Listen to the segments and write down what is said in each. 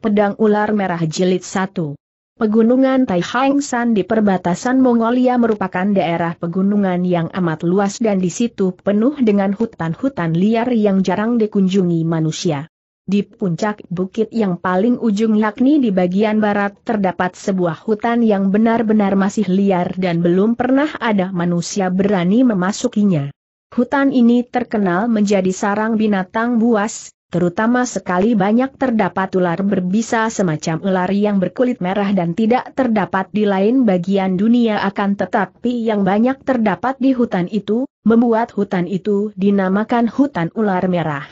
Pedang Ular Merah Jilid 1. Pegunungan Taihangsan di perbatasan Mongolia merupakan daerah pegunungan yang amat luas dan di situ penuh dengan hutan-hutan liar yang jarang dikunjungi manusia. Di puncak bukit yang paling ujung yakni di bagian barat terdapat sebuah hutan yang benar-benar masih liar dan belum pernah ada manusia berani memasukinya. Hutan ini terkenal menjadi sarang binatang buas. Terutama sekali banyak terdapat ular berbisa semacam ular yang berkulit merah dan tidak terdapat di lain bagian dunia, akan tetapi yang banyak terdapat di hutan itu, membuat hutan itu dinamakan hutan ular merah.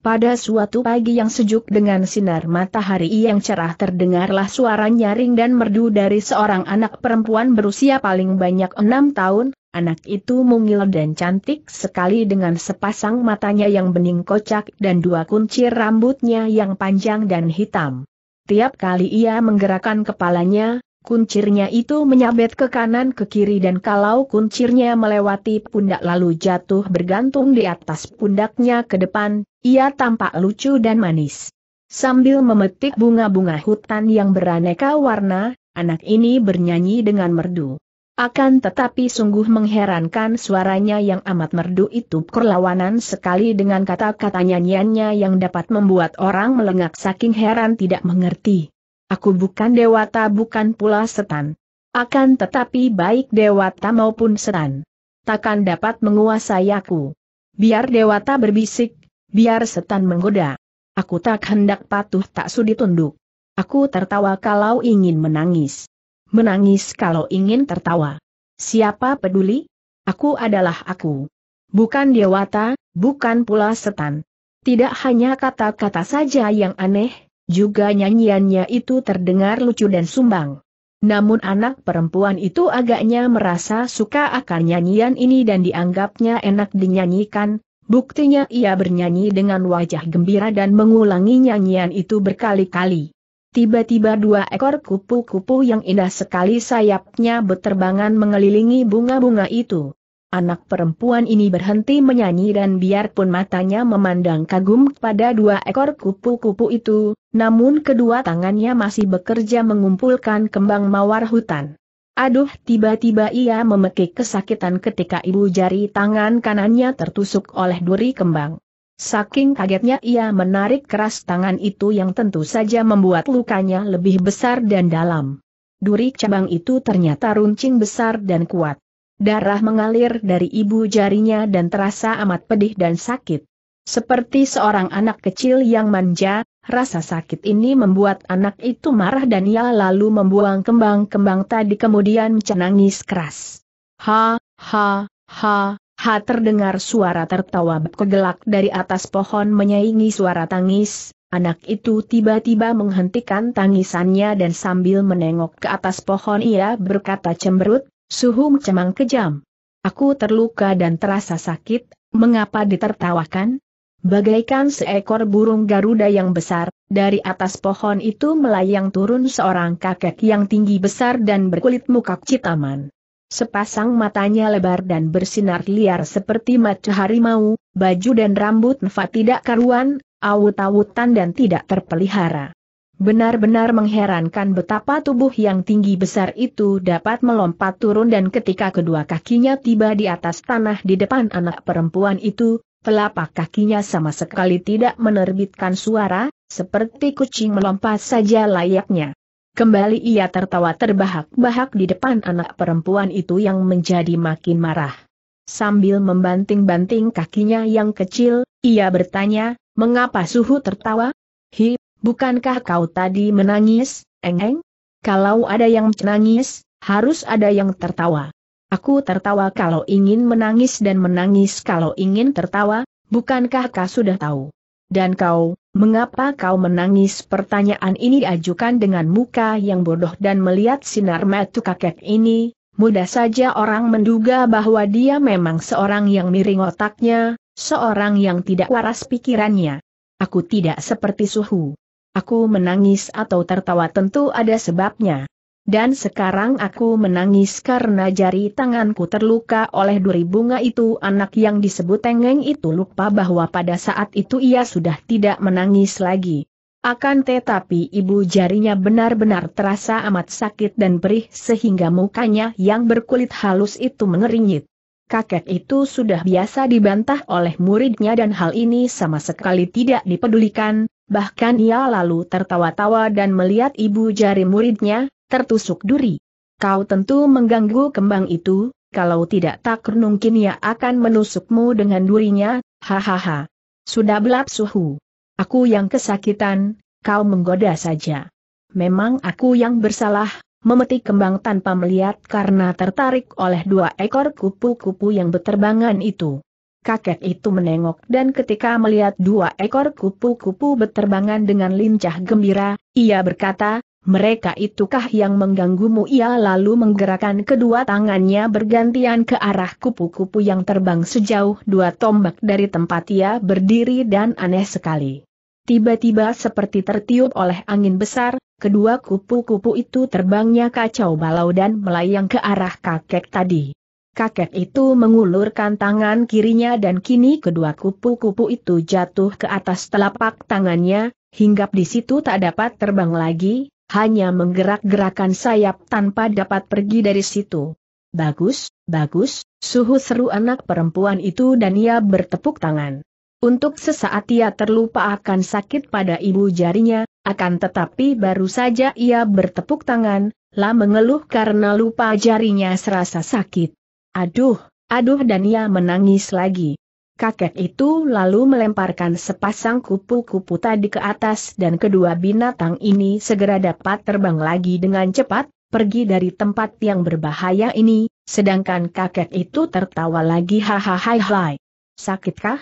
Pada suatu pagi yang sejuk dengan sinar matahari yang cerah terdengarlah suara nyaring dan merdu dari seorang anak perempuan berusia paling banyak 6 tahun, Anak itu mungil dan cantik sekali dengan sepasang matanya yang bening kocak dan 2 kuncir rambutnya yang panjang dan hitam. Tiap kali ia menggerakkan kepalanya, kuncirnya itu menyabet ke kanan ke kiri dan kalau kuncirnya melewati pundak lalu jatuh bergantung di atas pundaknya ke depan, ia tampak lucu dan manis. Sambil memetik bunga-bunga hutan yang beraneka warna, anak ini bernyanyi dengan merdu. Akan tetapi sungguh mengherankan suaranya yang amat merdu itu berlawanan sekali dengan kata-kata nyanyiannya yang dapat membuat orang melengak saking heran tidak mengerti. Aku bukan dewata bukan pula setan. Akan tetapi baik dewata maupun setan takkan dapat menguasai aku. Biar dewata berbisik, biar setan menggoda. Aku tak hendak patuh tak sudi tunduk. Aku tertawa kalau ingin menangis. Menangis kalau ingin tertawa. Siapa peduli? Aku adalah aku. Bukan dewata, bukan pula setan. Tidak hanya kata-kata saja yang aneh, juga nyanyiannya itu terdengar lucu dan sumbang. Namun anak perempuan itu agaknya merasa suka akan nyanyian ini dan dianggapnya enak dinyanyikan. Buktinya ia bernyanyi dengan wajah gembira dan mengulangi nyanyian itu berkali-kali. Tiba-tiba 2 ekor kupu-kupu yang indah sekali sayapnya berterbangan mengelilingi bunga-bunga itu. Anak perempuan ini berhenti menyanyi dan biarpun matanya memandang kagum pada 2 ekor kupu-kupu itu, namun kedua tangannya masih bekerja mengumpulkan kembang mawar hutan. Aduh, tiba-tiba ia memekik kesakitan ketika ibu jari tangan kanannya tertusuk oleh duri kembang. Saking kagetnya ia menarik keras tangan itu yang tentu saja membuat lukanya lebih besar dan dalam. Duri cabang itu ternyata runcing besar dan kuat. Darah mengalir dari ibu jarinya dan terasa amat pedih dan sakit. Seperti seorang anak kecil yang manja, rasa sakit ini membuat anak itu marah dan ia lalu membuang kembang-kembang tadi kemudian menangis keras. Ha, ha, ha. Terdengar suara tertawa bergelak dari atas pohon menyaingi suara tangis. Anak itu tiba-tiba menghentikan tangisannya dan sambil menengok ke atas pohon ia berkata cemberut, "Suhu cemang kejam. Aku terluka dan terasa sakit, mengapa ditertawakan?" Bagaikan seekor burung Garuda yang besar, dari atas pohon itu melayang turun seorang kakek yang tinggi besar dan berkulit mukak citaman. Sepasang matanya lebar dan bersinar liar seperti mata harimau, baju dan rambut neva tidak karuan, awut-awutan dan tidak terpelihara. Benar-benar mengherankan betapa tubuh yang tinggi besar itu dapat melompat turun dan ketika kedua kakinya tiba di atas tanah di depan anak perempuan itu, telapak kakinya sama sekali tidak menerbitkan suara, seperti kucing melompat saja layaknya. Kembali ia tertawa terbahak-bahak di depan anak perempuan itu yang menjadi makin marah. Sambil membanting-banting kakinya yang kecil, ia bertanya, "Mengapa Suhu tertawa? Hi, bukankah kau tadi menangis, Engeng? Kalau ada yang menangis, harus ada yang tertawa. Aku tertawa kalau ingin menangis dan menangis kalau ingin tertawa, bukankah kau sudah tahu? Dan kau, mengapa kau menangis?" Pertanyaan ini diajukan dengan muka yang bodoh dan melihat sinar mata kakek ini, mudah saja orang menduga bahwa dia memang seorang yang miring otaknya, seorang yang tidak waras pikirannya. "Aku tidak seperti Suhu. Aku menangis atau tertawa tentu ada sebabnya. Dan sekarang aku menangis karena jari tanganku terluka oleh duri bunga itu." Anak yang disebut Engeng itu lupa bahwa pada saat itu ia sudah tidak menangis lagi. Akan tetapi ibu jarinya benar-benar terasa amat sakit dan perih sehingga mukanya yang berkulit halus itu mengeringit. Kakek itu sudah biasa dibantah oleh muridnya dan hal ini sama sekali tidak dipedulikan, bahkan ia lalu tertawa-tawa dan melihat ibu jari muridnya, tertusuk duri. Kau tentu mengganggu kembang itu, kalau tidak tak mungkin ia akan menusukmu dengan durinya, hahaha. Sudah belap suhu. Aku yang kesakitan, kau menggoda saja. Memang aku yang bersalah, memetik kembang tanpa melihat karena tertarik oleh dua ekor kupu-kupu yang beterbangan itu. Kakek itu menengok dan ketika melihat dua ekor kupu-kupu beterbangan dengan lincah gembira, ia berkata, mereka itukah yang mengganggumu? Ia lalu menggerakkan kedua tangannya bergantian ke arah kupu-kupu yang terbang sejauh 2 tombak dari tempat ia berdiri dan aneh sekali. Tiba-tiba seperti tertiup oleh angin besar, kedua kupu-kupu itu terbangnya kacau balau dan melayang ke arah kakek tadi. Kakek itu mengulurkan tangan kirinya dan kini kedua kupu-kupu itu jatuh ke atas telapak tangannya, hinggap di situ tak dapat terbang lagi. Hanya menggerak-gerakan sayap tanpa dapat pergi dari situ. Bagus, bagus, suhu, seru anak perempuan itu dan ia bertepuk tangan. Untuk sesaat ia terlupa akan sakit pada ibu jarinya, akan tetapi baru saja ia bertepuk tangan, lah mengeluh karena lupa jarinya serasa sakit. Aduh, aduh, dan ia menangis lagi. Kakek itu lalu melemparkan sepasang kupu-kupu tadi ke atas dan kedua binatang ini segera dapat terbang lagi dengan cepat, pergi dari tempat yang berbahaya ini, sedangkan kakek itu tertawa lagi, hahaha. Sakitkah?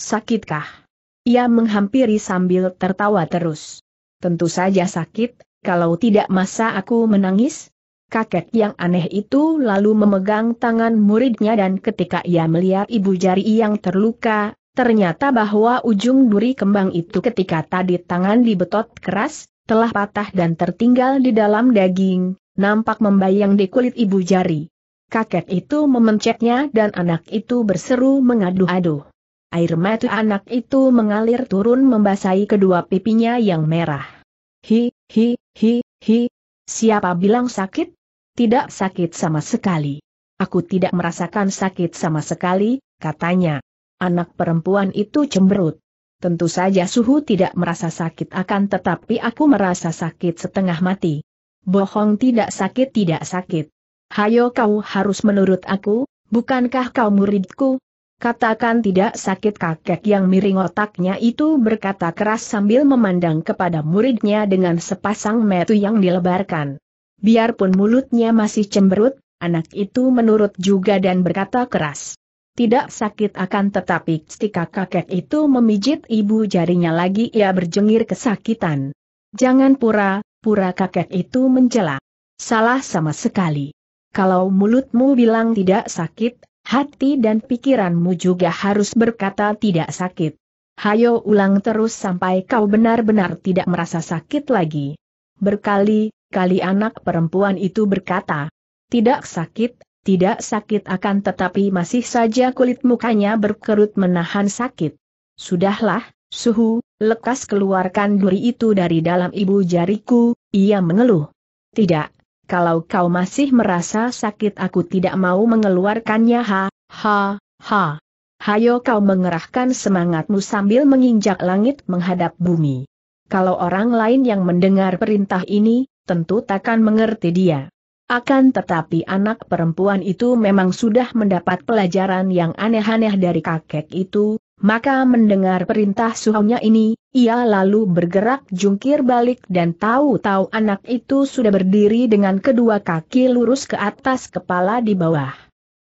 Sakitkah? Ia menghampiri sambil tertawa terus. Tentu saja sakit, kalau tidak masa aku menangis? Kakek yang aneh itu lalu memegang tangan muridnya dan ketika ia melihat ibu jari yang terluka, ternyata bahwa ujung duri kembang itu ketika tadi tangan dibetot keras, telah patah dan tertinggal di dalam daging, nampak membayang di kulit ibu jari. Kakek itu memencetnya dan anak itu berseru mengaduh-aduh. Air mata anak itu mengalir turun membasahi kedua pipinya yang merah. Hi, hi, hi, hi. Siapa bilang sakit? Tidak sakit sama sekali. Aku tidak merasakan sakit sama sekali, katanya. Anak perempuan itu cemberut. Tentu saja suhu tidak merasa sakit, akan tetapi aku merasa sakit setengah mati. Bohong, tidak sakit, tidak sakit. Hayo, kau harus menurut aku, bukankah kau muridku? Katakan tidak sakit. Kakek yang miring otaknya itu berkata keras sambil memandang kepada muridnya dengan sepasang mata yang dilebarkan. Biarpun mulutnya masih cemberut, anak itu menurut juga dan berkata keras. Tidak sakit, akan tetapi ketika kakek itu memijit ibu jarinya lagi ia berjengir kesakitan. Jangan pura-pura, kakek itu mencela. Salah sama sekali. Kalau mulutmu bilang tidak sakit, hati dan pikiranmu juga harus berkata tidak sakit. Hayo, ulang terus sampai kau benar-benar tidak merasa sakit lagi. Berkali-kali anak perempuan itu berkata, tidak sakit, akan tetapi masih saja kulit mukanya berkerut menahan sakit. Sudahlah, suhu, lekas keluarkan duri itu dari dalam ibu jariku, ia mengeluh. Tidak, kalau kau masih merasa sakit aku tidak mau mengeluarkannya, ha. Hayo, kau mengerahkan semangatmu sambil menginjak langit menghadap bumi. Kalau orang lain yang mendengar perintah ini, tentu takkan mengerti dia. Akan tetapi anak perempuan itu memang sudah mendapat pelajaran yang aneh-aneh dari kakek itu, maka mendengar perintah suhunya ini, ia lalu bergerak jungkir balik dan tahu-tahu anak itu sudah berdiri dengan kedua kaki lurus ke atas, kepala di bawah.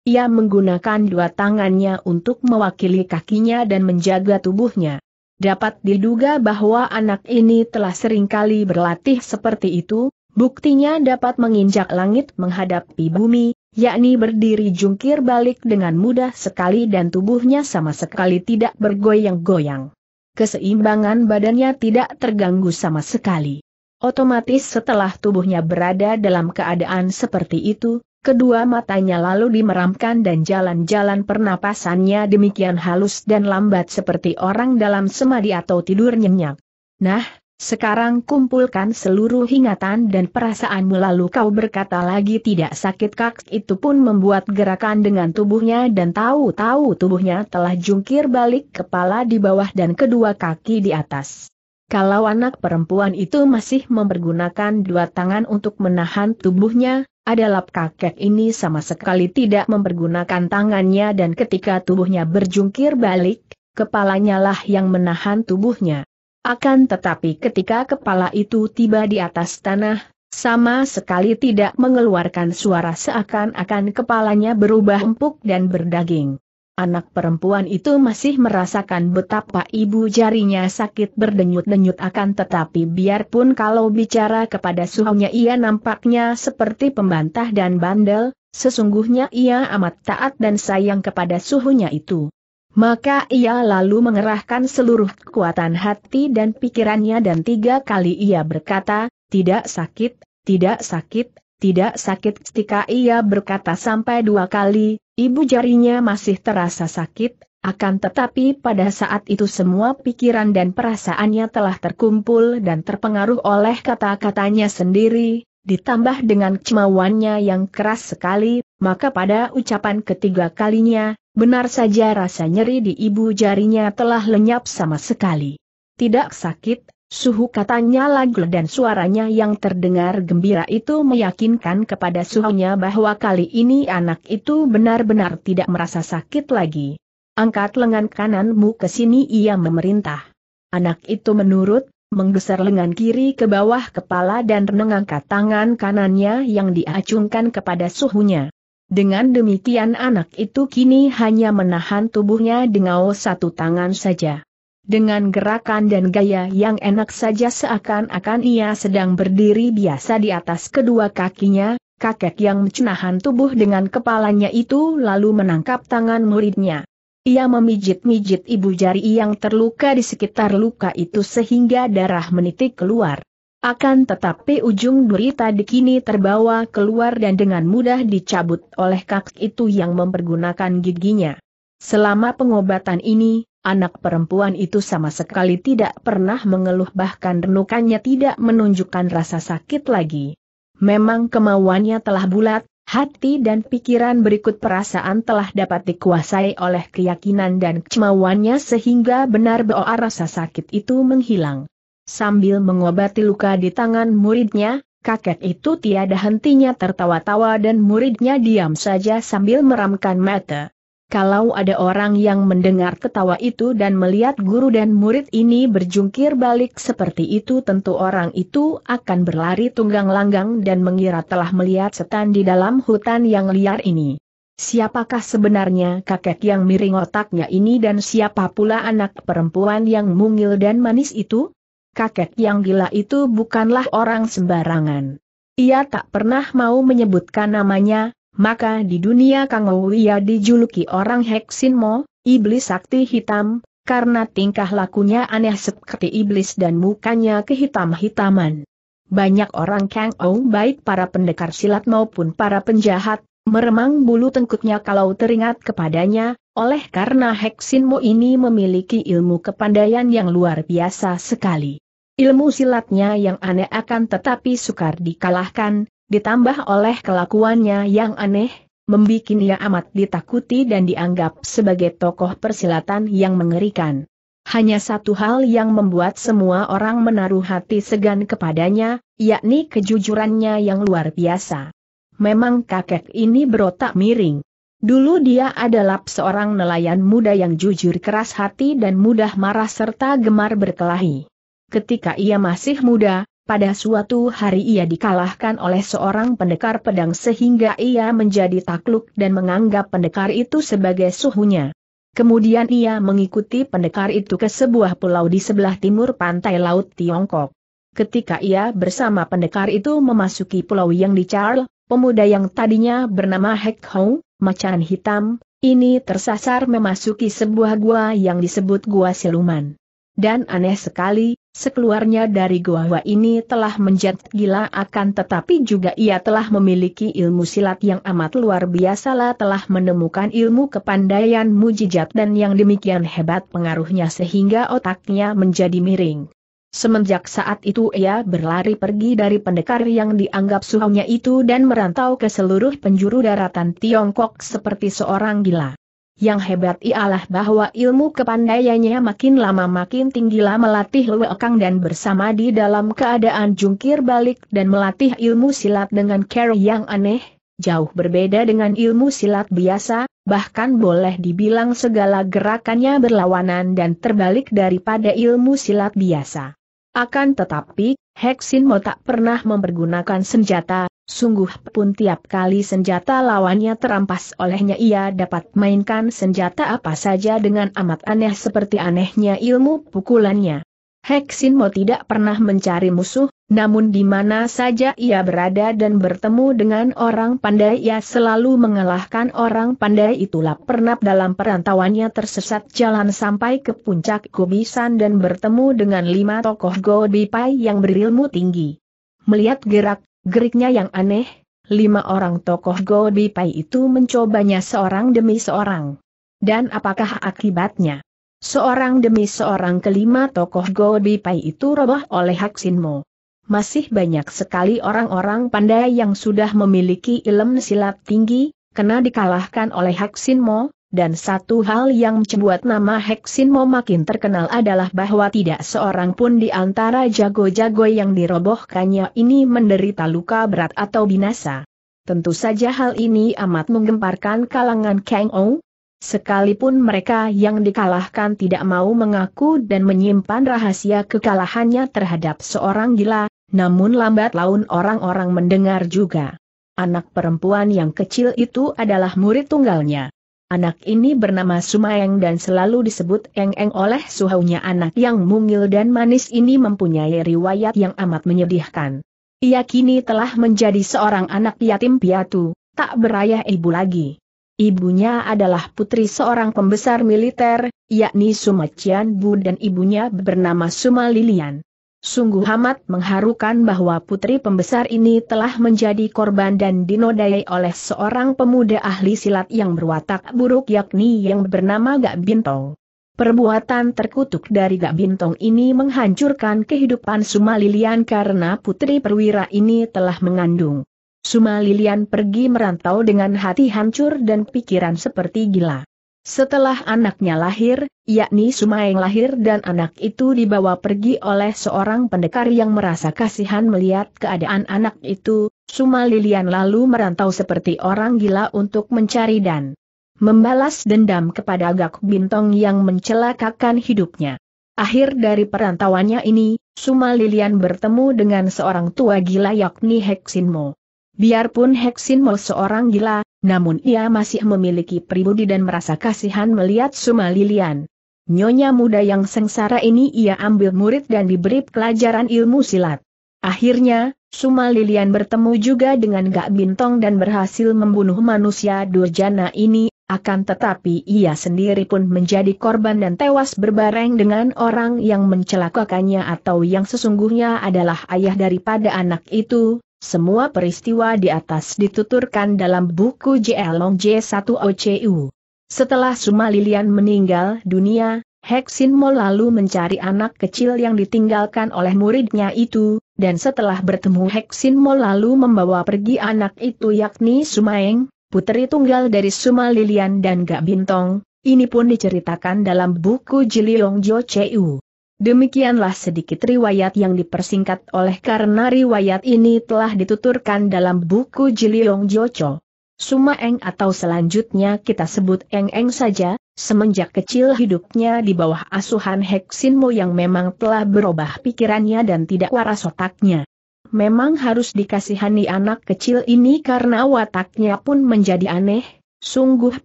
Ia menggunakan dua tangannya untuk mewakili kakinya dan menjaga tubuhnya. Dapat diduga bahwa anak ini telah seringkali berlatih seperti itu, buktinya dapat menginjak langit menghadapi bumi, yakni berdiri jungkir balik dengan mudah sekali dan tubuhnya sama sekali tidak bergoyang-goyang. Keseimbangan badannya tidak terganggu sama sekali. Otomatis setelah tubuhnya berada dalam keadaan seperti itu, kedua matanya lalu dimeramkan dan jalan-jalan pernapasannya demikian halus dan lambat seperti orang dalam semadi atau tidur nyenyak. Nah, Sekarang kumpulkan seluruh ingatan dan perasaanmu lalu kau berkata lagi tidak sakit kak itu pun membuat gerakan dengan tubuhnya dan tahu-tahu tubuhnya telah jungkir balik kepala di bawah dan kedua kaki di atas. Kalau anak perempuan itu masih mempergunakan dua tangan untuk menahan tubuhnya, adalah kakek ini sama sekali tidak mempergunakan tangannya dan ketika tubuhnya berjungkir balik, kepalanya lah yang menahan tubuhnya. Akan tetapi ketika kepala itu tiba di atas tanah, sama sekali tidak mengeluarkan suara seakan-akan kepalanya berubah empuk dan berdaging. Anak perempuan itu masih merasakan betapa ibu jarinya sakit berdenyut-denyut akan tetapi biarpun kalau bicara kepada suhunya ia nampaknya seperti pembantah dan bandel, sesungguhnya ia amat taat dan sayang kepada suhunya itu. Maka ia lalu mengerahkan seluruh kekuatan hati dan pikirannya dan tiga kali ia berkata, tidak sakit, tidak sakit, tidak sakit. Ketika ia berkata sampai dua kali, ibu jarinya masih terasa sakit, akan tetapi pada saat itu semua pikiran dan perasaannya telah terkumpul dan terpengaruh oleh kata-katanya sendiri, ditambah dengan kemauannya yang keras sekali, maka pada ucapan ketiga kalinya, benar saja rasa nyeri di ibu jarinya telah lenyap sama sekali. Tidak sakit, suhu katanya lagi dan suaranya yang terdengar gembira itu meyakinkan kepada suhunya bahwa kali ini anak itu benar-benar tidak merasa sakit lagi. Angkat lengan kananmu ke sini ia memerintah. Anak itu menurut, menggeser lengan kiri ke bawah kepala dan mengangkat tangan kanannya yang diacungkan kepada suhunya. Dengan demikian anak itu kini hanya menahan tubuhnya dengan satu tangan saja. Dengan gerakan dan gaya yang enak saja seakan-akan ia sedang berdiri biasa di atas kedua kakinya, kakek yang menahan tubuh dengan kepalanya itu lalu menangkap tangan muridnya. Ia memijit-mijit ibu jari yang terluka di sekitar luka itu sehingga darah menitik keluar. Akan tetapi ujung duri tadi kini terbawa keluar dan dengan mudah dicabut oleh kakek itu yang mempergunakan giginya. Selama pengobatan ini, anak perempuan itu sama sekali tidak pernah mengeluh bahkan renukannya tidak menunjukkan rasa sakit lagi. Memang kemauannya telah bulat, hati dan pikiran berikut perasaan telah dapat dikuasai oleh keyakinan dan kemauannya sehingga benar bahwa rasa sakit itu menghilang. Sambil mengobati luka di tangan muridnya, kakek itu tiada hentinya tertawa-tawa dan muridnya diam saja sambil meramkan mata. Kalau ada orang yang mendengar ketawa itu dan melihat guru dan murid ini berjungkir balik seperti itu tentu orang itu akan berlari tunggang-langgang dan mengira telah melihat setan di dalam hutan yang liar ini. Siapakah sebenarnya kakek yang miring otaknya ini dan siapa pula anak perempuan yang mungil dan manis itu? Kakek yang gila itu bukanlah orang sembarangan. Ia tak pernah mau menyebutkan namanya, maka di dunia Kangou ia dijuluki orang Heksinmo, iblis sakti hitam, karena tingkah lakunya aneh seperti iblis dan mukanya kehitam-hitaman. Banyak orang Kangou baik para pendekar silat maupun para penjahat, meremang bulu tengkuknya kalau teringat kepadanya. Oleh karena Heksinmo ini memiliki ilmu kepandaian yang luar biasa sekali. Ilmu silatnya yang aneh akan tetapi sukar dikalahkan, ditambah oleh kelakuannya yang aneh, membuat ia amat ditakuti dan dianggap sebagai tokoh persilatan yang mengerikan. Hanya satu hal yang membuat semua orang menaruh hati segan kepadanya, yakni kejujurannya yang luar biasa. Memang kakek ini berotak miring. Dulu dia adalah seorang nelayan muda yang jujur keras hati dan mudah marah serta gemar berkelahi. Ketika ia masih muda, pada suatu hari ia dikalahkan oleh seorang pendekar pedang sehingga ia menjadi takluk dan menganggap pendekar itu sebagai suhunya. Kemudian ia mengikuti pendekar itu ke sebuah pulau di sebelah timur pantai laut Tiongkok. Ketika ia bersama pendekar itu memasuki pulau yang dicar, pemuda yang tadinya bernama Hek Hou, Macan Hitam, ini tersasar memasuki sebuah gua yang disebut Gua Siluman. Dan aneh sekali, sekeluarnya dari gua ini telah menjadi gila akan tetapi juga ia telah memiliki ilmu silat yang amat luar biasa lah telah menemukan ilmu kepandaian mujizat dan yang demikian hebat pengaruhnya sehingga otaknya menjadi miring. Semenjak saat itu ia berlari pergi dari pendekar yang dianggap suhunya itu dan merantau ke seluruh penjuru daratan Tiongkok seperti seorang gila. Yang hebat ialah bahwa ilmu kepandaiannya makin lama makin tinggilah melatih Lue Kang dan bersama di dalam keadaan jungkir balik dan melatih ilmu silat dengan cara yang aneh, jauh berbeda dengan ilmu silat biasa, bahkan boleh dibilang segala gerakannya berlawanan dan terbalik daripada ilmu silat biasa. Akan tetapi, Heksin Mo tak pernah mempergunakan senjata, sungguh pun tiap kali senjata lawannya terampas olehnya ia dapat mainkan senjata apa saja dengan amat aneh seperti anehnya ilmu pukulannya. Heksin Mo tidak pernah mencari musuh, namun di mana saja ia berada dan bertemu dengan orang pandai ia selalu mengalahkan orang pandai itulah pernah dalam perantauannya tersesat jalan sampai ke puncak Gobisan dan bertemu dengan 5 tokoh Gobipai yang berilmu tinggi. Melihat gerak-geriknya yang aneh, 5 orang tokoh Gobipai itu mencobanya seorang demi seorang. Dan apakah akibatnya? Seorang demi seorang kelima tokoh Gobipai itu roboh oleh Heksin Mo. Masih banyak sekali orang-orang pandai yang sudah memiliki ilmu silat tinggi, kena dikalahkan oleh Heksin Mo, dan satu hal yang membuat nama Heksin Mo makin terkenal adalah bahwa tidak seorang pun di antara jago-jago yang dirobohkannya ini menderita luka berat atau binasa. Tentu saja hal ini amat menggemparkan kalangan Kang Ou. Sekalipun mereka yang dikalahkan tidak mau mengaku dan menyimpan rahasia kekalahannya terhadap seorang gila, namun lambat laun orang-orang mendengar juga. Anak perempuan yang kecil itu adalah murid tunggalnya. Anak ini bernama Sumayang dan selalu disebut Eng-Eng oleh suhunya. Anak yang mungil dan manis ini mempunyai riwayat yang amat menyedihkan. Ia kini telah menjadi seorang anak yatim piatu, tak berayah ibu lagi. Ibunya adalah putri seorang pembesar militer, yakni Suma Cian Bu dan ibunya bernama Suma Lilian. Sungguh amat mengharukan bahwa putri pembesar ini telah menjadi korban dan dinodai oleh seorang pemuda ahli silat yang berwatak buruk yakni yang bernama Gak Bintong. Perbuatan terkutuk dari Gak Bintong ini menghancurkan kehidupan Suma Lilian karena putri perwira ini telah mengandung. Suma Lilian pergi merantau dengan hati hancur dan pikiran seperti gila. Setelah anaknya lahir, yakni Sumayang lahir dan anak itu dibawa pergi oleh seorang pendekar yang merasa kasihan melihat keadaan anak itu, Suma Lilian lalu merantau seperti orang gila untuk mencari dan membalas dendam kepada Gak Bintong yang mencelakakan hidupnya. Akhir dari perantauannya ini, Suma Lilian bertemu dengan seorang tua gila yakni Heksin Mo. Biarpun Heksin Mo seorang gila, namun ia masih memiliki pribudi dan merasa kasihan melihat Suma Lilian. Nyonya muda yang sengsara ini ia ambil murid dan diberi pelajaran ilmu silat. Akhirnya, Suma Lilian bertemu juga dengan Gak Bintong dan berhasil membunuh manusia durjana ini, akan tetapi ia sendiri pun menjadi korban dan tewas berbareng dengan orang yang mencelakakannya atau yang sesungguhnya adalah ayah daripada anak itu. Semua peristiwa di atas dituturkan dalam buku J.L. J1OCU. Setelah Suma Lilian meninggal dunia, Heksin Mo lalu mencari anak kecil yang ditinggalkan oleh muridnya itu, dan setelah bertemu Heksin Mo lalu membawa pergi anak itu yakni Sumayang, putri tunggal dari Suma Lilian dan Gak Bintong, ini pun diceritakan dalam buku Jiliong JCU. Demikianlah sedikit riwayat yang dipersingkat oleh karena riwayat ini telah dituturkan dalam buku Jiliong Joco. Sumayang atau selanjutnya kita sebut Eng-Eng saja, semenjak kecil hidupnya di bawah asuhan Heksin Mo yang memang telah berubah pikirannya dan tidak waras otaknya. Memang harus dikasihani anak kecil ini karena wataknya pun menjadi aneh, sungguh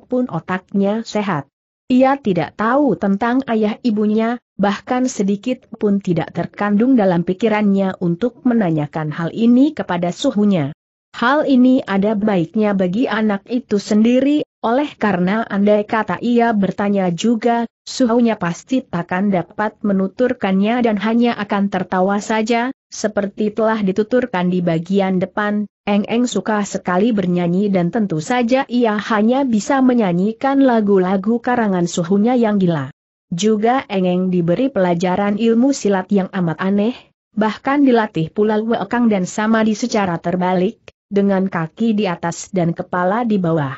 pun otaknya sehat. Ia tidak tahu tentang ayah ibunya, bahkan sedikit pun tidak terkandung dalam pikirannya untuk menanyakan hal ini kepada suhunya. Hal ini ada baiknya bagi anak itu sendiri, oleh karena andai kata ia bertanya juga, suhunya pasti takkan dapat menuturkannya dan hanya akan tertawa saja, seperti telah dituturkan di bagian depan. Eng-Eng suka sekali bernyanyi dan tentu saja ia hanya bisa menyanyikan lagu-lagu karangan suhunya yang gila. Juga Engeng diberi pelajaran ilmu silat yang amat aneh, bahkan dilatih pula Wekang dan Samadi secara terbalik, dengan kaki di atas dan kepala di bawah.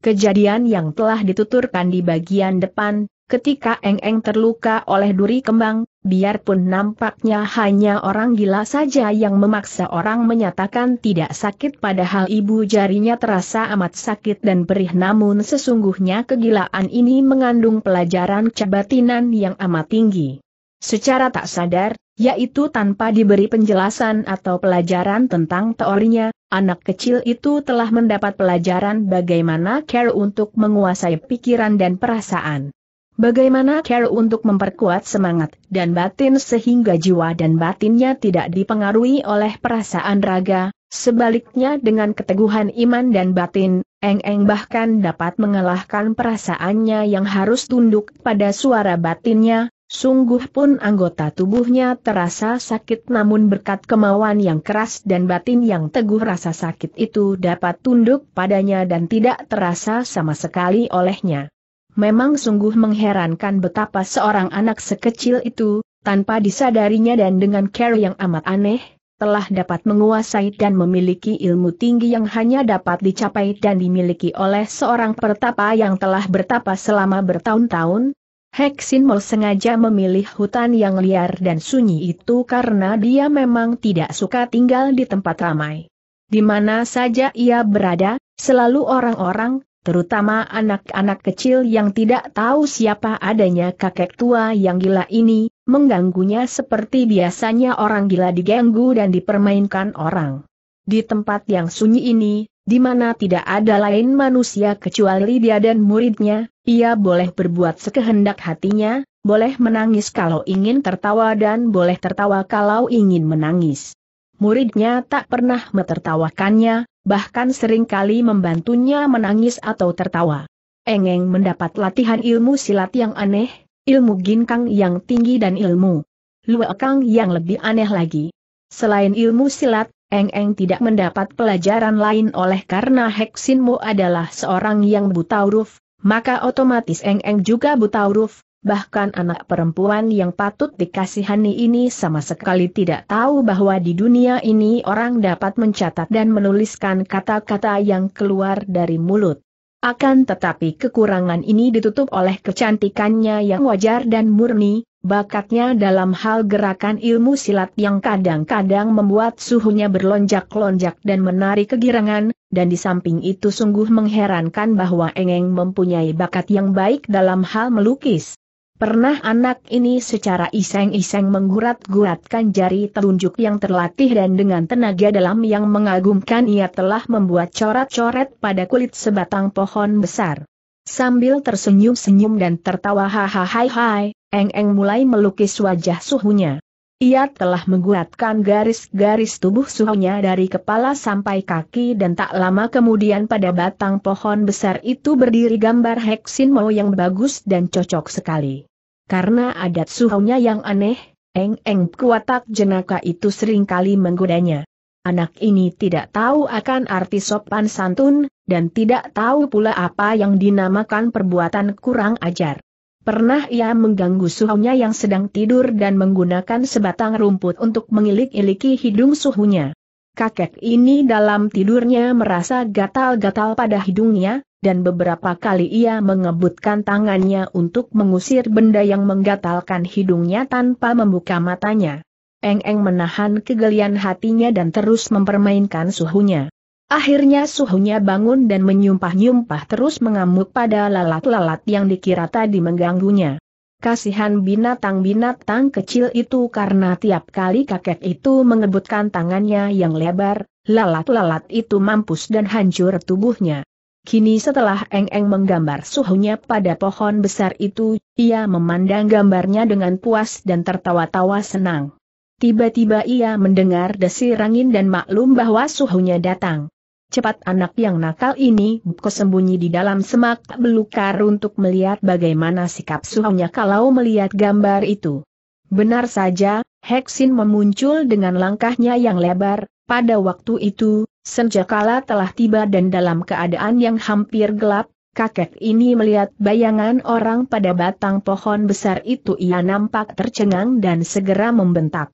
Kejadian yang telah dituturkan di bagian depan, ketika Engeng terluka oleh duri kembang, biarpun nampaknya hanya orang gila saja yang memaksa orang menyatakan tidak sakit padahal ibu jarinya terasa amat sakit dan perih, namun sesungguhnya kegilaan ini mengandung pelajaran kebatinan yang amat tinggi. Secara tak sadar, yaitu tanpa diberi penjelasan atau pelajaran tentang teorinya, anak kecil itu telah mendapat pelajaran bagaimana care untuk menguasai pikiran dan perasaan. Bagaimana care untuk memperkuat semangat dan batin sehingga jiwa dan batinnya tidak dipengaruhi oleh perasaan raga, sebaliknya dengan keteguhan iman dan batin, Engeng bahkan dapat mengalahkan perasaannya yang harus tunduk pada suara batinnya. Sungguh pun anggota tubuhnya terasa sakit namun berkat kemauan yang keras dan batin yang teguh rasa sakit itu dapat tunduk padanya dan tidak terasa sama sekali olehnya. Memang sungguh mengherankan betapa seorang anak sekecil itu, tanpa disadarinya dan dengan cara yang amat aneh, telah dapat menguasai dan memiliki ilmu tinggi yang hanya dapat dicapai dan dimiliki oleh seorang pertapa yang telah bertapa selama bertahun-tahun. Heksin Mol sengaja memilih hutan yang liar dan sunyi itu karena dia memang tidak suka tinggal di tempat ramai. Di mana saja ia berada, selalu orang-orang, terutama anak-anak kecil yang tidak tahu siapa adanya kakek tua yang gila ini, mengganggunya seperti biasanya orang gila diganggu dan dipermainkan orang. Di tempat yang sunyi ini, di mana tidak ada lain manusia kecuali dia dan muridnya, ia boleh berbuat sekehendak hatinya, boleh menangis kalau ingin tertawa dan boleh tertawa kalau ingin menangis. Muridnya tak pernah menertawakannya, bahkan seringkali membantunya menangis atau tertawa. Engeng mendapat latihan ilmu silat yang aneh, ilmu ginkang yang tinggi dan ilmu luekang yang lebih aneh lagi. Selain ilmu silat, Engeng tidak mendapat pelajaran lain oleh karena Heksin Mo adalah seorang yang buta huruf, maka otomatis Engeng juga buta huruf, bahkan anak perempuan yang patut dikasihani ini sama sekali tidak tahu bahwa di dunia ini orang dapat mencatat dan menuliskan kata-kata yang keluar dari mulut. Akan tetapi kekurangan ini ditutup oleh kecantikannya yang wajar dan murni, bakatnya dalam hal gerakan ilmu silat yang kadang-kadang membuat suhunya berlonjak-lonjak dan menarik kegirangan, dan di samping itu sungguh mengherankan bahwa Engeng mempunyai bakat yang baik dalam hal melukis. Pernah anak ini secara iseng-iseng menggurat-guratkan jari telunjuk yang terlatih dan dengan tenaga dalam yang mengagumkan ia telah membuat coret-coret pada kulit sebatang pohon besar. Sambil tersenyum-senyum dan tertawa hahaha, Engeng mulai melukis wajah suhunya. Ia telah mengguratkan garis-garis tubuh suhunya dari kepala sampai kaki dan tak lama kemudian pada batang pohon besar itu berdiri gambar Heksin Mo yang bagus dan cocok sekali. Karena adat suhunya yang aneh, Engeng kuatak jenaka itu seringkali menggodanya. Anak ini tidak tahu akan arti sopan santun, dan tidak tahu pula apa yang dinamakan perbuatan kurang ajar. Pernah ia mengganggu suhunya yang sedang tidur dan menggunakan sebatang rumput untuk mengilik-iliki hidung suhunya. Kakek ini dalam tidurnya merasa gatal-gatal pada hidungnya, dan beberapa kali ia mengebutkan tangannya untuk mengusir benda yang menggatalkan hidungnya tanpa membuka matanya. Engeng menahan kegelian hatinya dan terus mempermainkan suhunya. Akhirnya suhunya bangun dan menyumpah-nyumpah terus mengamuk pada lalat-lalat yang dikira tadi mengganggunya. Kasihan binatang-binatang kecil itu karena tiap kali kakek itu mengebutkan tangannya yang lebar, lalat-lalat itu mampus dan hancur tubuhnya. Kini setelah Engeng menggambar suhunya pada pohon besar itu, ia memandang gambarnya dengan puas dan tertawa-tawa senang. Tiba-tiba ia mendengar desir angin dan maklum bahwa suhunya datang. Cepat anak yang nakal ini bersembunyi di dalam semak belukar untuk melihat bagaimana sikap suhunya kalau melihat gambar itu. Benar saja, Heksin memuncul dengan langkahnya yang lebar, pada waktu itu, senjakala telah tiba dan dalam keadaan yang hampir gelap, Kakek ini melihat bayangan orang pada batang pohon besar itu, ia nampak tercengang dan segera membentak.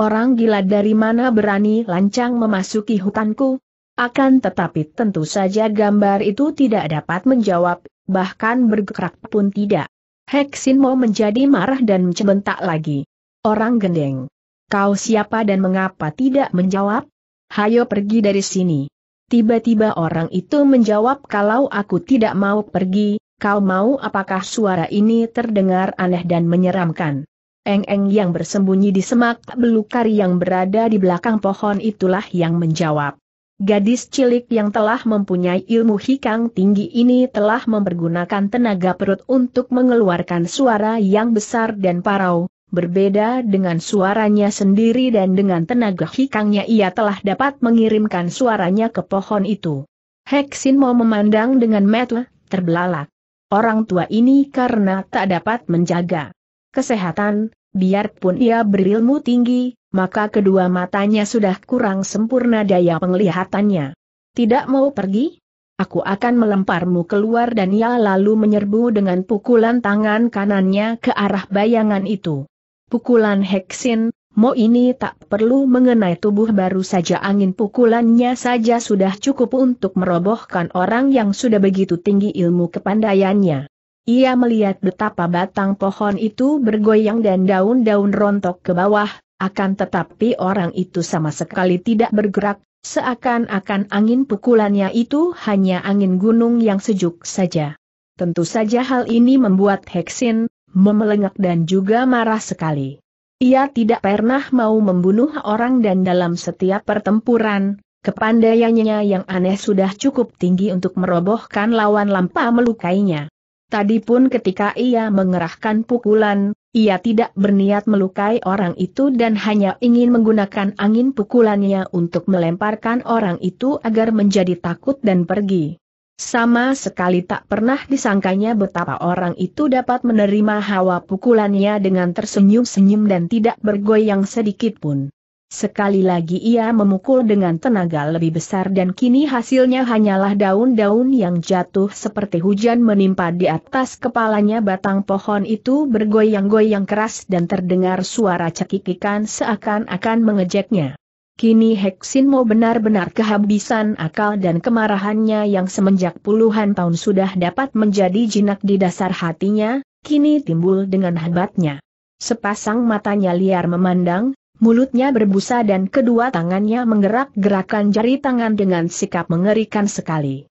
Orang gila dari mana berani lancang memasuki hutanku? Akan tetapi tentu saja gambar itu tidak dapat menjawab, bahkan bergerak pun tidak. Heksinmo menjadi marah dan membentak lagi. Orang gendeng, kau siapa dan mengapa tidak menjawab? Hayo pergi dari sini. Tiba-tiba orang itu menjawab, kalau aku tidak mau pergi, kau mau? Apakah suara ini terdengar aneh dan menyeramkan? Eng-eng yang bersembunyi di semak belukar yang berada di belakang pohon itulah yang menjawab. Gadis cilik yang telah mempunyai ilmu hikang tinggi ini telah mempergunakan tenaga perut untuk mengeluarkan suara yang besar dan parau, berbeda dengan suaranya sendiri, dan dengan tenaga hikangnya ia telah dapat mengirimkan suaranya ke pohon itu. Heksinmo memandang dengan mata terbelalak. Orang tua ini karena tak dapat menjaga kesehatan, biarpun ia berilmu tinggi, maka kedua matanya sudah kurang sempurna daya penglihatannya. Tidak mau pergi? Aku akan melemparmu keluar, dan ia lalu menyerbu dengan pukulan tangan kanannya ke arah bayangan itu. Pukulan Heksinmo ini tak perlu mengenai tubuh, baru saja angin pukulannya saja sudah cukup untuk merobohkan orang yang sudah begitu tinggi ilmu kepandaiannya. Ia melihat betapa batang pohon itu bergoyang dan daun-daun rontok ke bawah, akan tetapi orang itu sama sekali tidak bergerak, seakan-akan angin pukulannya itu hanya angin gunung yang sejuk saja. Tentu saja hal ini membuat Heksin memelengak dan juga marah sekali. Ia tidak pernah mau membunuh orang, dan dalam setiap pertempuran, kepandaiannya yang aneh sudah cukup tinggi untuk merobohkan lawan tanpa melukainya. Tadi pun ketika ia mengerahkan pukulan, ia tidak berniat melukai orang itu dan hanya ingin menggunakan angin pukulannya untuk melemparkan orang itu agar menjadi takut dan pergi. Sama sekali tak pernah disangkanya betapa orang itu dapat menerima hawa pukulannya dengan tersenyum-senyum dan tidak bergoyang sedikit pun. Sekali lagi ia memukul dengan tenaga lebih besar, dan kini hasilnya hanyalah daun-daun yang jatuh seperti hujan menimpa di atas kepalanya. Batang pohon itu bergoyang-goyang keras dan terdengar suara cekikikan seakan-akan mengejeknya. Kini Heksinmo benar-benar kehabisan akal, dan kemarahannya yang semenjak puluhan tahun sudah dapat menjadi jinak di dasar hatinya, kini timbul dengan hebatnya. Sepasang matanya liar memandang, mulutnya berbusa, dan kedua tangannya menggerak-gerakkan jari tangan dengan sikap mengerikan sekali.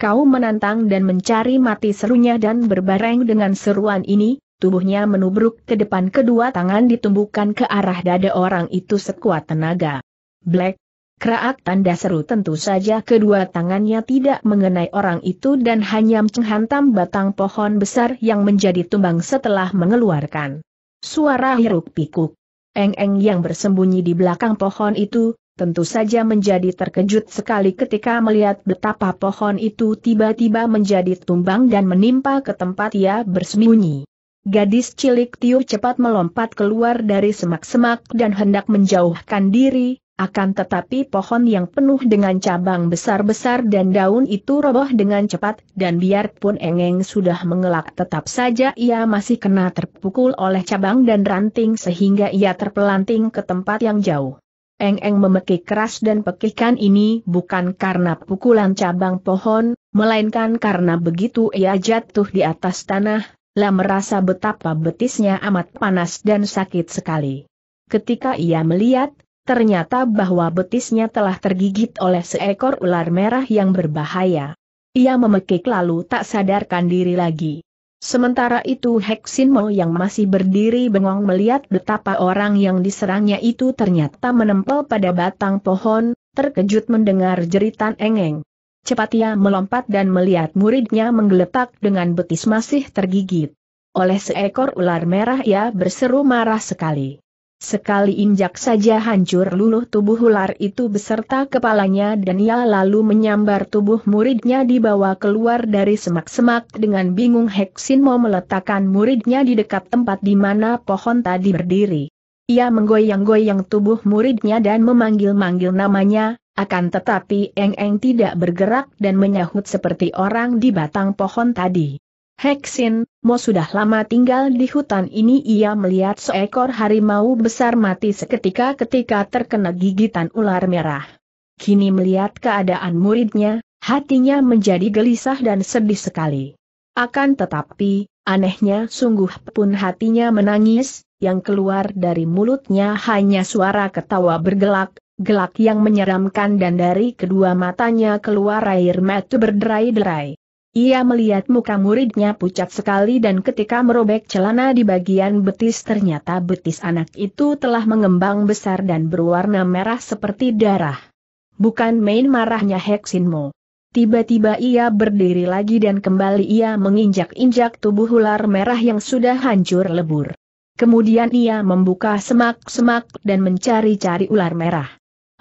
Kau menantang dan mencari mati, serunya, dan berbareng dengan seruan ini, tubuhnya menubruk ke depan, kedua tangan ditumbukan ke arah dada orang itu sekuat tenaga. Black, kraak, tanda seru. Tentu saja kedua tangannya tidak mengenai orang itu dan hanya menghantam batang pohon besar yang menjadi tumbang setelah mengeluarkan suara hiruk pikuk. Eng-eng yang bersembunyi di belakang pohon itu, tentu saja menjadi terkejut sekali ketika melihat betapa pohon itu tiba-tiba menjadi tumbang dan menimpa ke tempat ia bersembunyi. Gadis cilik Tiu cepat melompat keluar dari semak-semak dan hendak menjauhkan diri, akan tetapi pohon yang penuh dengan cabang besar-besar dan daun itu roboh dengan cepat, dan biarpun Eng-eng sudah mengelak, tetap saja ia masih kena terpukul oleh cabang dan ranting sehingga ia terpelanting ke tempat yang jauh. Eng-eng memekik keras, dan pekikan ini bukan karena pukulan cabang pohon, melainkan karena begitu ia jatuh di atas tanah, ia merasa betapa betisnya amat panas dan sakit sekali. Ketika ia melihat, ternyata bahwa betisnya telah tergigit oleh seekor ular merah yang berbahaya. Ia memekik lalu tak sadarkan diri lagi. Sementara itu Heksinmo yang masih berdiri bengong melihat betapa orang yang diserangnya itu ternyata menempel pada batang pohon, terkejut mendengar jeritan Eng-eng. Cepat ia melompat dan melihat muridnya menggeletak dengan betis masih tergigit oleh seekor ular merah. Ia berseru marah sekali. Sekali injak saja hancur luluh tubuh ular itu beserta kepalanya, dan ia lalu menyambar tubuh muridnya dibawa keluar dari semak-semak. Dengan bingung Heksinmo meletakkan muridnya di dekat tempat di mana pohon tadi berdiri. Ia menggoyang-goyang tubuh muridnya dan memanggil-manggil namanya, akan tetapi Eng-eng tidak bergerak dan menyahut seperti orang di batang pohon tadi. Heksin, Mo sudah lama tinggal di hutan ini. Ia melihat seekor harimau besar mati seketika ketika terkena gigitan ular merah. Kini melihat keadaan muridnya, hatinya menjadi gelisah dan sedih sekali. Akan tetapi, anehnya sungguh pun hatinya menangis, yang keluar dari mulutnya hanya suara ketawa bergelak, gelak yang menyeramkan, dan dari kedua matanya keluar air mata berderai-derai. Ia melihat muka muridnya pucat sekali dan ketika merobek celana di bagian betis ternyata betis anak itu telah mengembang besar dan berwarna merah seperti darah. Bukan main marahnya Heksin Mo. Tiba-tiba ia berdiri lagi dan kembali ia menginjak-injak tubuh ular merah yang sudah hancur lebur. Kemudian ia membuka semak-semak dan mencari-cari ular merah.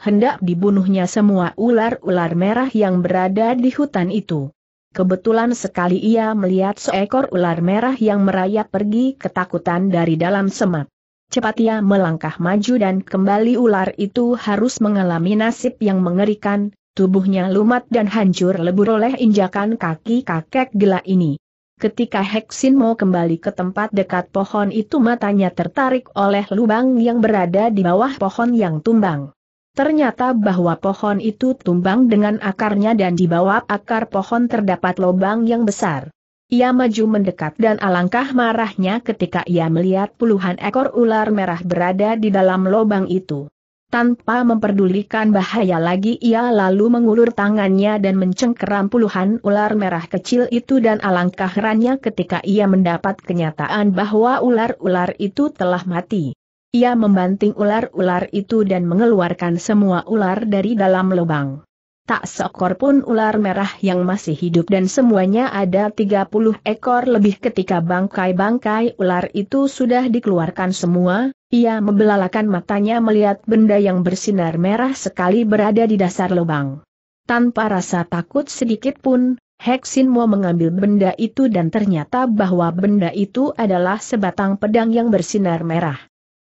Hendak dibunuhnya semua ular-ular merah yang berada di hutan itu. Kebetulan sekali ia melihat seekor ular merah yang merayap pergi ketakutan dari dalam semak. Cepat ia melangkah maju dan kembali ular itu harus mengalami nasib yang mengerikan. Tubuhnya lumat dan hancur lebur oleh injakan kaki kakek gila ini. Ketika Heksin Mo kembali ke tempat dekat pohon itu, matanya tertarik oleh lubang yang berada di bawah pohon yang tumbang. Ternyata bahwa pohon itu tumbang dengan akarnya dan di bawah akar pohon terdapat lubang yang besar. Ia maju mendekat dan alangkah marahnya ketika ia melihat puluhan ekor ular merah berada di dalam lubang itu. Tanpa memperdulikan bahaya lagi, ia lalu mengulur tangannya dan mencengkeram puluhan ular merah kecil itu, dan alangkah herannya ketika ia mendapat kenyataan bahwa ular-ular itu telah mati. Ia membanting ular-ular itu dan mengeluarkan semua ular dari dalam lubang. Tak seekor pun ular merah yang masih hidup dan semuanya ada 30 ekor lebih. Ketika bangkai-bangkai ular itu sudah dikeluarkan semua, ia membelalakan matanya melihat benda yang bersinar merah sekali berada di dasar lubang. Tanpa rasa takut sedikit pun, Heksin Mo mengambil benda itu dan ternyata bahwa benda itu adalah sebatang pedang yang bersinar merah.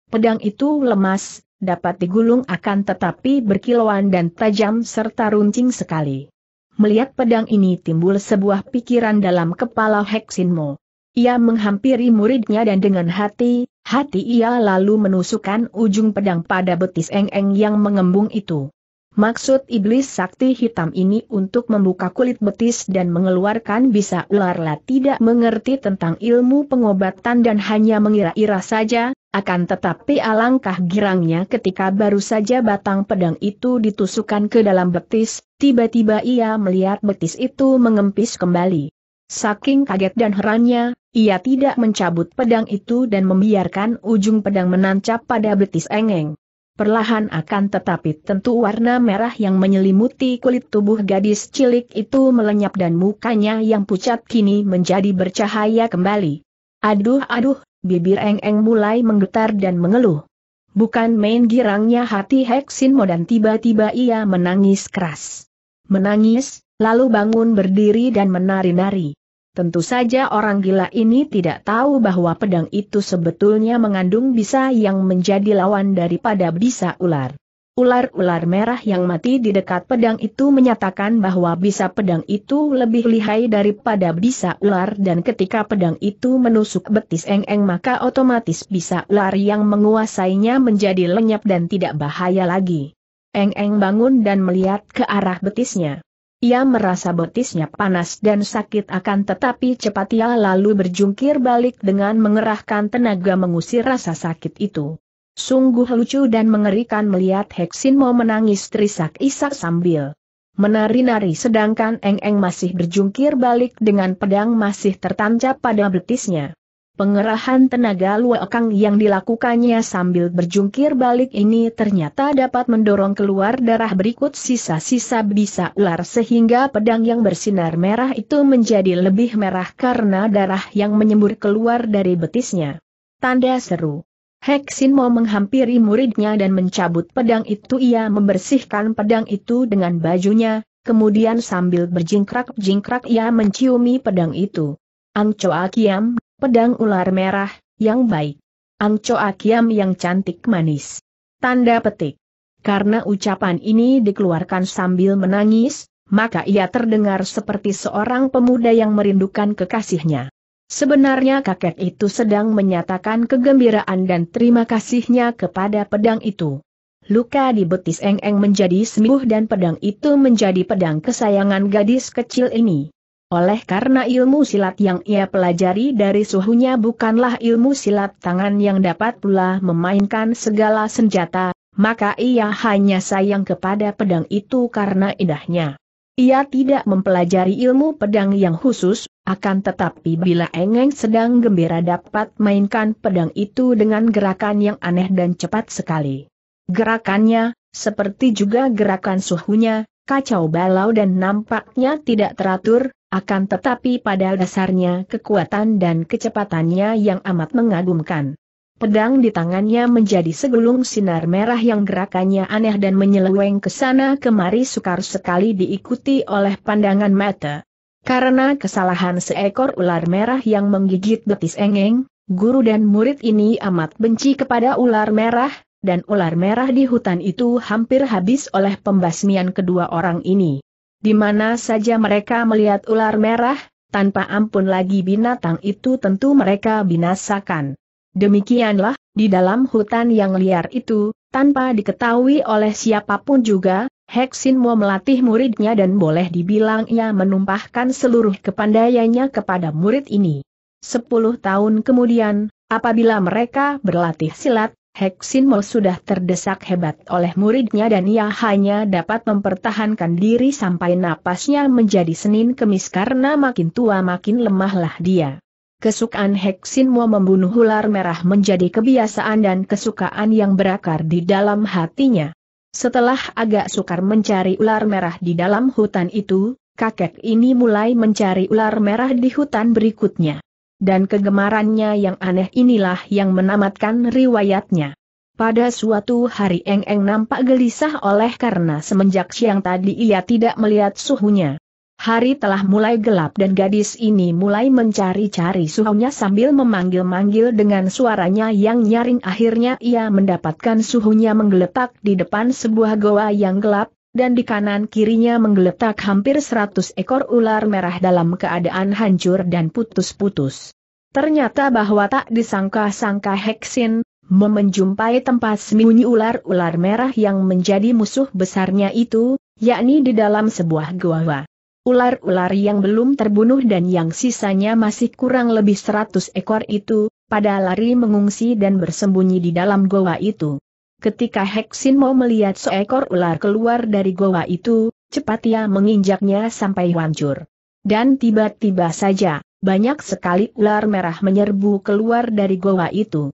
Pedang itu lemas, dapat digulung akan tetapi berkilauan dan tajam serta runcing sekali. Melihat pedang ini timbul sebuah pikiran dalam kepala Heksin Mo. Ia menghampiri muridnya dan dengan hati-hati ia lalu menusukkan ujung pedang pada betis Eng-eng yang mengembung itu. Maksud iblis sakti hitam ini untuk membuka kulit betis dan mengeluarkan bisa ular. Lah tidak mengerti tentang ilmu pengobatan dan hanya mengira-ira saja, akan tetapi alangkah girangnya ketika baru saja batang pedang itu ditusukkan ke dalam betis, tiba-tiba ia melihat betis itu mengempis kembali. Saking kaget dan herannya, ia tidak mencabut pedang itu dan membiarkan ujung pedang menancap pada betis Eng-eng. Perlahan akan tetapi tentu warna merah yang menyelimuti kulit tubuh gadis cilik itu melenyap dan mukanya yang pucat kini menjadi bercahaya kembali. Aduh aduh, bibir Eng-eng mulai menggetar dan mengeluh. Bukan main girangnya hati Heksin Mo dan tiba-tiba ia menangis keras. Menangis, lalu bangun berdiri dan menari-nari. Tentu saja orang gila ini tidak tahu bahwa pedang itu sebetulnya mengandung bisa yang menjadi lawan daripada bisa ular. Ular-ular merah yang mati di dekat pedang itu menyatakan bahwa bisa pedang itu lebih lihai daripada bisa ular, dan ketika pedang itu menusuk betis Eng-eng maka otomatis bisa ular yang menguasainya menjadi lenyap dan tidak bahaya lagi. Eng-eng bangun dan melihat ke arah betisnya. Ia merasa betisnya panas dan sakit, akan tetapi cepat ia lalu berjungkir balik dengan mengerahkan tenaga mengusir rasa sakit itu. Sungguh lucu dan mengerikan melihat Heksin Mo menangis terisak-isak sambil menari-nari, sedangkan Eng-eng masih berjungkir balik dengan pedang masih tertancap pada betisnya. Pengerahan tenaga luakang yang dilakukannya sambil berjungkir balik ini ternyata dapat mendorong keluar darah berikut sisa-sisa bisa ular sehingga pedang yang bersinar merah itu menjadi lebih merah karena darah yang menyembur keluar dari betisnya. Tanda seru. Heksin Mo menghampiri muridnya dan mencabut pedang itu. Ia membersihkan pedang itu dengan bajunya, kemudian sambil berjingkrak-jingkrak ia menciumi pedang itu. Angcoa Kiam, pedang ular merah, yang baik. Angcoa Kiam yang cantik manis. Tanda petik. Karena ucapan ini dikeluarkan sambil menangis, maka ia terdengar seperti seorang pemuda yang merindukan kekasihnya. Sebenarnya kakek itu sedang menyatakan kegembiraan dan terima kasihnya kepada pedang itu. Luka di betis Eng-Eng menjadi sembuh dan pedang itu menjadi pedang kesayangan gadis kecil ini. Oleh karena ilmu silat yang ia pelajari dari suhunya bukanlah ilmu silat tangan yang dapat pula memainkan segala senjata, maka ia hanya sayang kepada pedang itu karena indahnya. Ia tidak mempelajari ilmu pedang yang khusus, akan tetapi bila Eng-Eng sedang gembira dapat mainkan pedang itu dengan gerakan yang aneh dan cepat sekali. Gerakannya, seperti juga gerakan suhunya, kacau balau dan nampaknya tidak teratur, akan tetapi pada dasarnya kekuatan dan kecepatannya yang amat mengagumkan. Pedang di tangannya menjadi segulung sinar merah yang gerakannya aneh dan menyeleweng ke sana kemari sukar sekali diikuti oleh pandangan mata. Karena kesalahan seekor ular merah yang menggigit betis Eng-Eng, guru dan murid ini amat benci kepada ular merah, dan ular merah di hutan itu hampir habis oleh pembasmian kedua orang ini. Di mana saja mereka melihat ular merah, tanpa ampun lagi binatang itu tentu mereka binasakan. Demikianlah, di dalam hutan yang liar itu, tanpa diketahui oleh siapapun juga, Heksinmo melatih muridnya dan boleh dibilang ia menumpahkan seluruh kepandaiannya kepada murid ini. 10 tahun kemudian, apabila mereka berlatih silat, Heksinmo sudah terdesak hebat oleh muridnya dan ia hanya dapat mempertahankan diri sampai napasnya menjadi Senin Kemis karena makin tua makin lemahlah dia. Kesukaan Heksinmo membunuh ular merah menjadi kebiasaan dan kesukaan yang berakar di dalam hatinya. Setelah agak sukar mencari ular merah di dalam hutan itu, kakek ini mulai mencari ular merah di hutan berikutnya. Dan kegemarannya yang aneh inilah yang menamatkan riwayatnya. Pada suatu hari Eng-Eng nampak gelisah oleh karena semenjak siang tadi ia tidak melihat suhunya. Hari telah mulai gelap dan gadis ini mulai mencari-cari suhunya sambil memanggil-manggil dengan suaranya yang nyaring. Akhirnya ia mendapatkan suhunya menggeletak di depan sebuah goa yang gelap, dan di kanan kirinya menggeletak hampir 100 ekor ular merah dalam keadaan hancur dan putus-putus. Ternyata bahwa tak disangka-sangka Heksinmo menjumpai tempat sembunyi ular-ular merah yang menjadi musuh besarnya itu, yakni di dalam sebuah goa. Ular-ular yang belum terbunuh dan yang sisanya masih kurang lebih 100 ekor itu, pada lari mengungsi dan bersembunyi di dalam goa itu. Ketika Heksinmo melihat seekor ular keluar dari goa itu, cepat ia menginjaknya sampai hancur. Dan tiba-tiba saja, banyak sekali ular merah menyerbu keluar dari goa itu.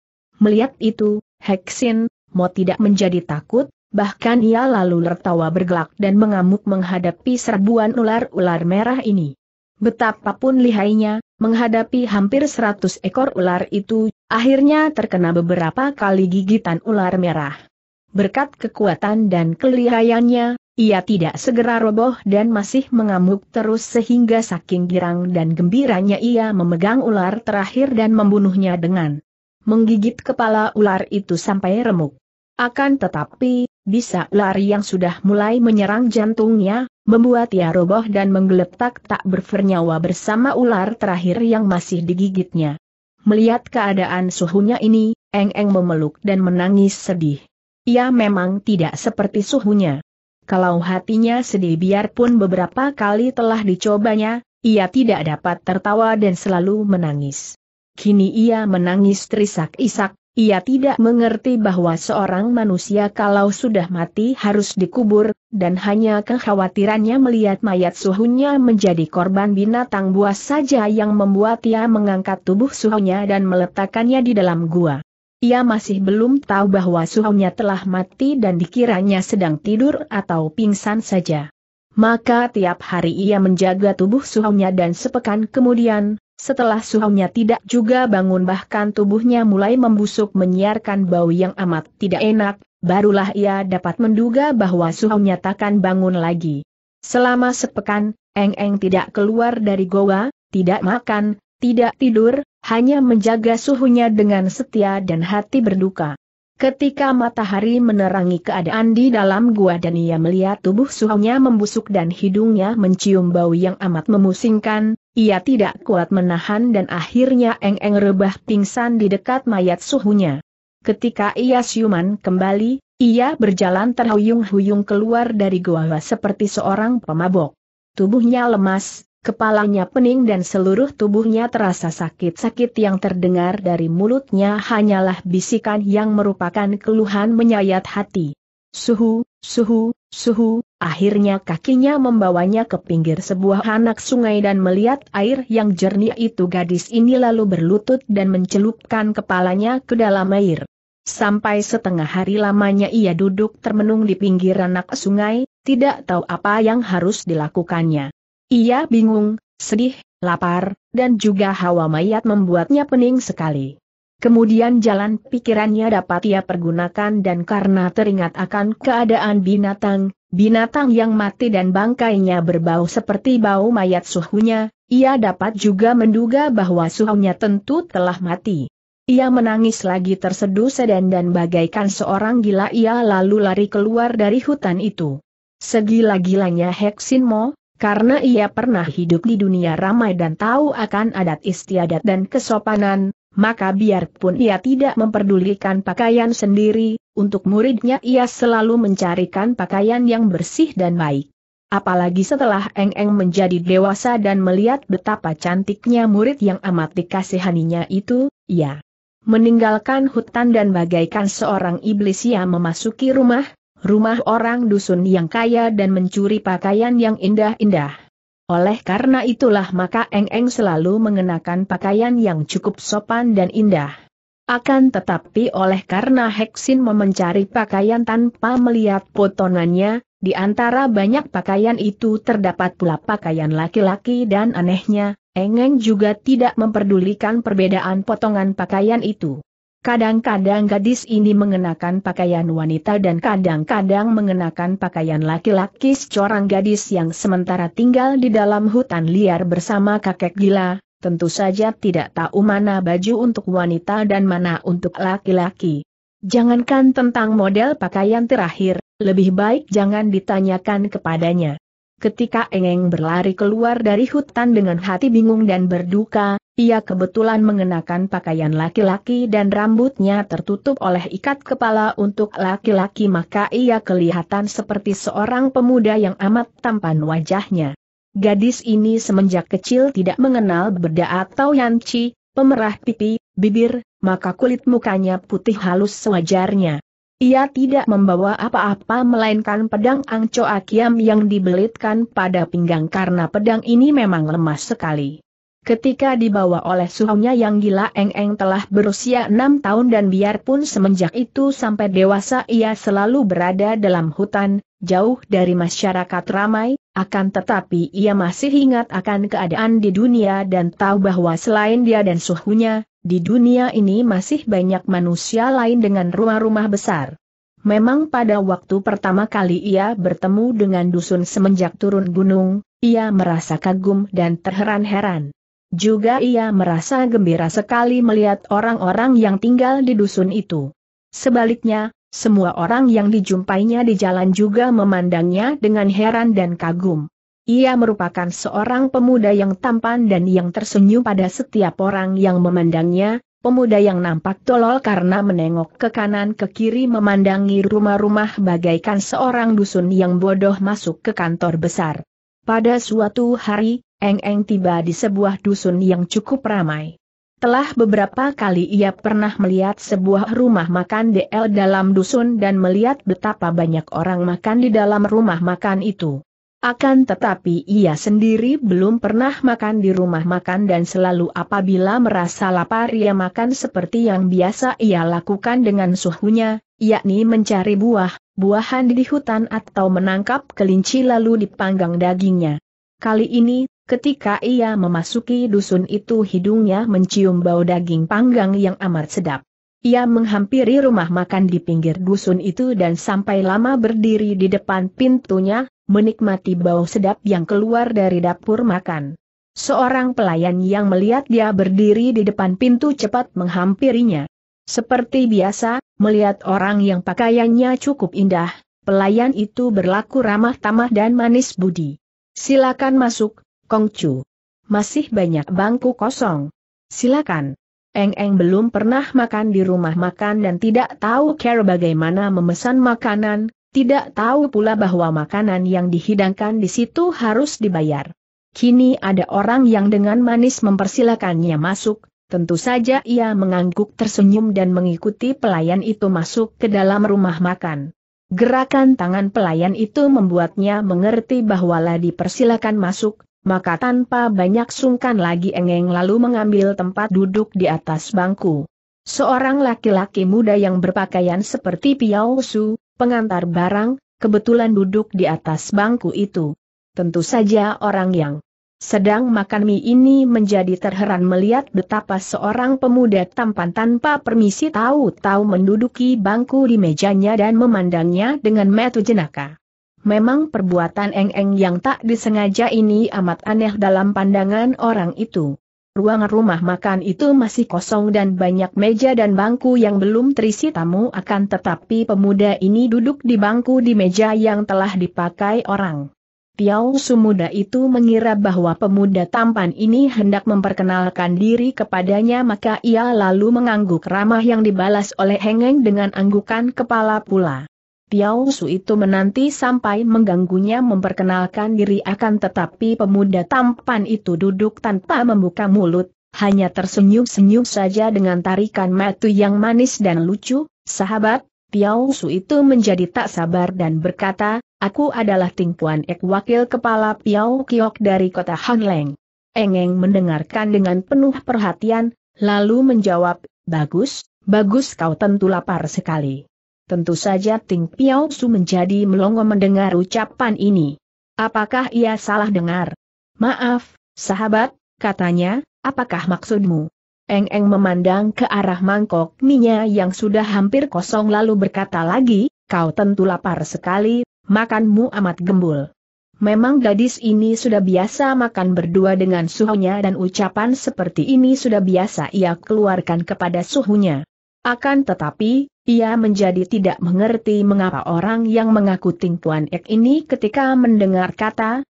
Melihat itu, Heksinmo tidak menjadi takut. Bahkan ia lalu tertawa bergelak dan mengamuk menghadapi serbuan ular-ular merah ini. Betapapun lihainya, menghadapi hampir 100 ekor ular itu, akhirnya terkena beberapa kali gigitan ular merah. Berkat kekuatan dan kelihaiannya, ia tidak segera roboh dan masih mengamuk terus sehingga saking girang dan gembiranya ia memegang ular terakhir dan membunuhnya dengan menggigit kepala ular itu sampai remuk. Akan tetapi, bisa ular yang sudah mulai menyerang jantungnya, membuat ia roboh dan menggeletak tak bernyawa bersama ular terakhir yang masih digigitnya. Melihat keadaan suhunya ini, Eng-Eng memeluk dan menangis sedih. Ia memang tidak seperti suhunya. Kalau hatinya sedih biarpun beberapa kali telah dicobanya, ia tidak dapat tertawa dan selalu menangis. Kini ia menangis terisak-isak. Ia tidak mengerti bahwa seorang manusia kalau sudah mati harus dikubur, dan hanya kekhawatirannya melihat mayat suhunya menjadi korban binatang buas saja yang membuat ia mengangkat tubuh suhunya dan meletakkannya di dalam gua. Ia masih belum tahu bahwa suhunya telah mati dan dikiranya sedang tidur atau pingsan saja. Maka tiap hari ia menjaga tubuh suhunya dan sepekan kemudian, setelah suhunya tidak juga bangun bahkan tubuhnya mulai membusuk menyiarkan bau yang amat tidak enak, barulah ia dapat menduga bahwa suhunya takkan bangun lagi. Selama sepekan, Eng-Eng tidak keluar dari goa, tidak makan, tidak tidur, hanya menjaga suhunya dengan setia dan hati berduka. Ketika matahari menerangi keadaan di dalam gua dan ia melihat tubuh suhunya membusuk dan hidungnya mencium bau yang amat memusingkan, ia tidak kuat menahan dan akhirnya Eng-eng rebah pingsan di dekat mayat suhunya. Ketika ia siuman kembali, ia berjalan terhuyung-huyung keluar dari gua seperti seorang pemabok. Tubuhnya lemas, kepalanya pening dan seluruh tubuhnya terasa sakit-sakit. Yang terdengar dari mulutnya hanyalah bisikan yang merupakan keluhan menyayat hati. Suhu, suhu, suhu. Akhirnya kakinya membawanya ke pinggir sebuah anak sungai dan melihat air yang jernih itu. Gadis ini lalu berlutut dan mencelupkan kepalanya ke dalam air. Sampai setengah hari lamanya ia duduk termenung di pinggir anak sungai, tidak tahu apa yang harus dilakukannya. Ia bingung, sedih, lapar, dan juga hawa mayat membuatnya pening sekali. Kemudian jalan pikirannya dapat ia pergunakan dan karena teringat akan keadaan binatang yang mati dan bangkainya berbau seperti bau mayat suhunya, ia dapat juga menduga bahwa suhunya tentu telah mati. Ia menangis lagi terseduh sedan dan bagaikan seorang gila ia lalu lari keluar dari hutan itu. Segila-gilanya Heksinmo, karena ia pernah hidup di dunia ramai dan tahu akan adat istiadat dan kesopanan, maka biarpun ia tidak memperdulikan pakaian sendiri, untuk muridnya ia selalu mencarikan pakaian yang bersih dan baik. Apalagi setelah Eng-eng menjadi dewasa dan melihat betapa cantiknya murid yang amat dikasihaninya itu, ia meninggalkan hutan dan bagaikan seorang iblis ia memasuki rumah orang dusun yang kaya dan mencuri pakaian yang indah-indah. Oleh karena itulah maka Eng-eng selalu mengenakan pakaian yang cukup sopan dan indah. Akan tetapi oleh karena Heksin memencari pakaian tanpa melihat potongannya, di antara banyak pakaian itu terdapat pula pakaian laki-laki dan anehnya, Eng-eng juga tidak memperdulikan perbedaan potongan pakaian itu. Kadang-kadang gadis ini mengenakan pakaian wanita dan kadang-kadang mengenakan pakaian laki-laki. Seorang gadis yang sementara tinggal di dalam hutan liar bersama kakek gila, tentu saja tidak tahu mana baju untuk wanita dan mana untuk laki-laki. Jangankan tentang model pakaian terakhir, lebih baik jangan ditanyakan kepadanya. Ketika Eng-eng berlari keluar dari hutan dengan hati bingung dan berduka, ia kebetulan mengenakan pakaian laki-laki dan rambutnya tertutup oleh ikat kepala untuk laki-laki, maka ia kelihatan seperti seorang pemuda yang amat tampan wajahnya. Gadis ini semenjak kecil tidak mengenal beda atau yanci, pemerah pipi, bibir, maka kulit mukanya putih halus sewajarnya. Ia tidak membawa apa-apa melainkan pedang Angcoakiam yang dibelitkan pada pinggang karena pedang ini memang lemah sekali. Ketika dibawa oleh suhunya yang gila, Eng-eng telah berusia 6 tahun dan biarpun semenjak itu sampai dewasa ia selalu berada dalam hutan, jauh dari masyarakat ramai, akan tetapi ia masih ingat akan keadaan di dunia dan tahu bahwa selain dia dan suhunya, di dunia ini masih banyak manusia lain dengan rumah-rumah besar. Memang pada waktu pertama kali ia bertemu dengan dusun semenjak turun gunung, ia merasa kagum dan terheran-heran. Juga ia merasa gembira sekali melihat orang-orang yang tinggal di dusun itu. Sebaliknya, semua orang yang dijumpainya di jalan juga memandangnya dengan heran dan kagum. Ia merupakan seorang pemuda yang tampan dan yang tersenyum pada setiap orang yang memandangnya, pemuda yang nampak tolol karena menengok ke kanan ke kiri memandangi rumah-rumah bagaikan seorang dusun yang bodoh masuk ke kantor besar. Pada suatu hari, Eng-eng tiba di sebuah dusun yang cukup ramai. Telah beberapa kali ia pernah melihat sebuah rumah makan DL dalam dusun dan melihat betapa banyak orang makan di dalam rumah makan itu. Akan tetapi ia sendiri belum pernah makan di rumah makan dan selalu apabila merasa lapar ia makan seperti yang biasa ia lakukan dengan suhunya, yakni mencari buah-buahan di hutan atau menangkap kelinci lalu dipanggang dagingnya. Kali ini, ketika ia memasuki dusun itu hidungnya mencium bau daging panggang yang amat sedap. Ia menghampiri rumah makan di pinggir dusun itu dan sampai lama berdiri di depan pintunya, menikmati bau sedap yang keluar dari dapur makan. Seorang pelayan yang melihat dia berdiri di depan pintu cepat menghampirinya. Seperti biasa, melihat orang yang pakaiannya cukup indah, pelayan itu berlaku ramah tamah dan manis budi. "Silakan masuk, Kongcu. Masih banyak bangku kosong. Silakan." Eng-eng belum pernah makan di rumah makan dan tidak tahu cara bagaimana memesan makanan, tidak tahu pula bahwa makanan yang dihidangkan di situ harus dibayar. Kini ada orang yang dengan manis mempersilakannya masuk, tentu saja ia mengangguk tersenyum dan mengikuti pelayan itu masuk ke dalam rumah makan. Gerakan tangan pelayan itu membuatnya mengerti bahwa lah dipersilakan masuk, maka tanpa banyak sungkan lagi Eng-eng lalu mengambil tempat duduk di atas bangku. Seorang laki-laki muda yang berpakaian seperti Piao Su, pengantar barang, kebetulan duduk di atas bangku itu. Tentu saja orang yang sedang makan mie ini menjadi terheran melihat betapa seorang pemuda tampan tanpa permisi tahu-tahu menduduki bangku di mejanya dan memandangnya dengan mata jenaka. Memang perbuatan Eng-eng yang tak disengaja ini amat aneh dalam pandangan orang itu. Ruangan rumah makan itu masih kosong dan banyak meja dan bangku yang belum terisi tamu, akan tetapi pemuda ini duduk di bangku di meja yang telah dipakai orang. Piao Su muda itu mengira bahwa pemuda tampan ini hendak memperkenalkan diri kepadanya, maka ia lalu mengangguk ramah yang dibalas oleh Eng-eng dengan anggukan kepala pula. Piao Su itu menanti sampai mengganggunya memperkenalkan diri, akan tetapi pemuda tampan itu duduk tanpa membuka mulut, hanya tersenyum-senyum saja dengan tarikan mata yang manis dan lucu. "Sahabat," Piao Su itu menjadi tak sabar dan berkata, "Aku adalah Ting Puan Ek, wakil kepala Piao Kiok dari kota Hanleng." Eng-eng mendengarkan dengan penuh perhatian, lalu menjawab, "Bagus, bagus, kau tentu lapar sekali." Tentu saja Ting Piao Su menjadi melongo mendengar ucapan ini. "Apakah ia salah dengar?" "Maaf, sahabat," katanya, "apakah maksudmu?" Eng-eng memandang ke arah mangkok mie-nya yang sudah hampir kosong lalu berkata lagi, "Kau tentu lapar sekali, makanmu amat gembul." Memang gadis ini sudah biasa makan berdua dengan suhunya dan ucapan seperti ini sudah biasa ia keluarkan kepada suhunya. Akan tetapi, ia menjadi tidak mengerti mengapa orang yang mengaku Ting Puan Ek ini ketika mendengar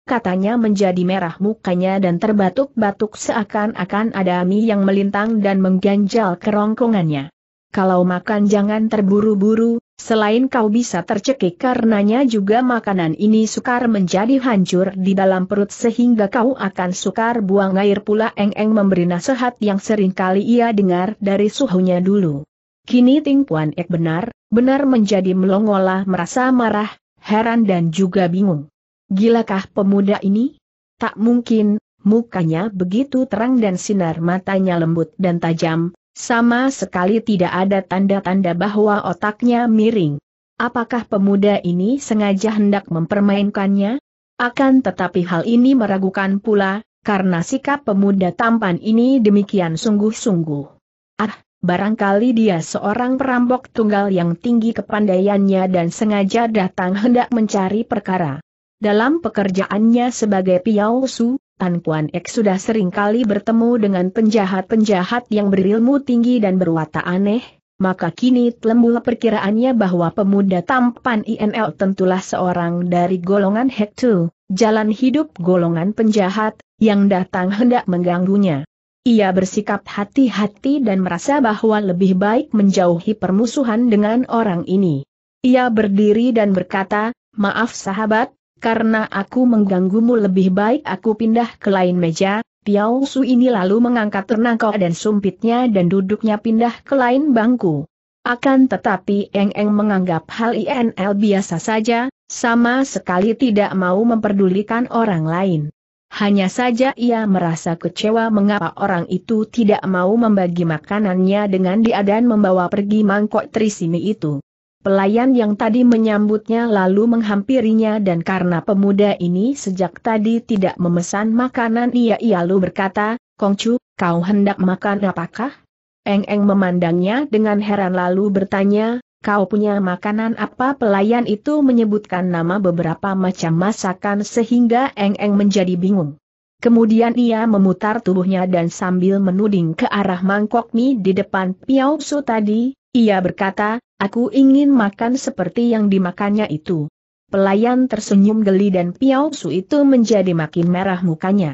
katanya menjadi merah mukanya dan terbatuk-batuk seakan-akan ada mie yang melintang dan mengganjal kerongkongannya. "Kalau makan jangan terburu-buru, selain kau bisa tercekik karenanya juga makanan ini sukar menjadi hancur di dalam perut sehingga kau akan sukar buang air pula." Eng-eng memberi nasihat yang seringkali ia dengar dari suhunya dulu. Kini Ting Puan Ek benar-benar menjadi melongolah merasa marah, heran dan juga bingung. Gilakah pemuda ini? Tak mungkin, mukanya begitu terang dan sinar matanya lembut dan tajam, sama sekali tidak ada tanda-tanda bahwa otaknya miring. Apakah pemuda ini sengaja hendak mempermainkannya? Akan tetapi hal ini meragukan pula, karena sikap pemuda tampan ini demikian sungguh-sungguh. Ah! Barangkali dia seorang perampok tunggal yang tinggi kepandaiannya dan sengaja datang hendak mencari perkara. Dalam pekerjaannya sebagai Piao Su, Tan Puan Ek sudah seringkali bertemu dengan penjahat-penjahat yang berilmu tinggi dan berwatak aneh, maka kini lembuh perkiraannya bahwa pemuda tampan INL tentulah seorang dari golongan Hektu, jalan hidup golongan penjahat, yang datang hendak mengganggunya. Ia bersikap hati-hati dan merasa bahwa lebih baik menjauhi permusuhan dengan orang ini. Ia berdiri dan berkata, "Maaf sahabat, karena aku mengganggumu lebih baik aku pindah ke lain meja." Piao Su ini lalu mengangkat ternangkau dan sumpitnya dan duduknya pindah ke lain bangku. Akan tetapi Eng-eng menganggap hal INL biasa saja, sama sekali tidak mau memperdulikan orang lain. Hanya saja ia merasa kecewa mengapa orang itu tidak mau membagi makanannya dengan dia dan membawa pergi mangkok terisi mie itu. Pelayan yang tadi menyambutnya lalu menghampirinya dan karena pemuda ini sejak tadi tidak memesan makanan ia lalu berkata, "Kongcu, kau hendak makan apakah?" Eng-eng memandangnya dengan heran lalu bertanya, "Kau punya makanan apa?" Pelayan itu menyebutkan nama beberapa macam masakan sehingga Eng-eng menjadi bingung. Kemudian ia memutar tubuhnya dan sambil menuding ke arah mangkok mie di depan Piao Su tadi, ia berkata, "Aku ingin makan seperti yang dimakannya itu." Pelayan tersenyum geli dan Piao Su itu menjadi makin merah mukanya.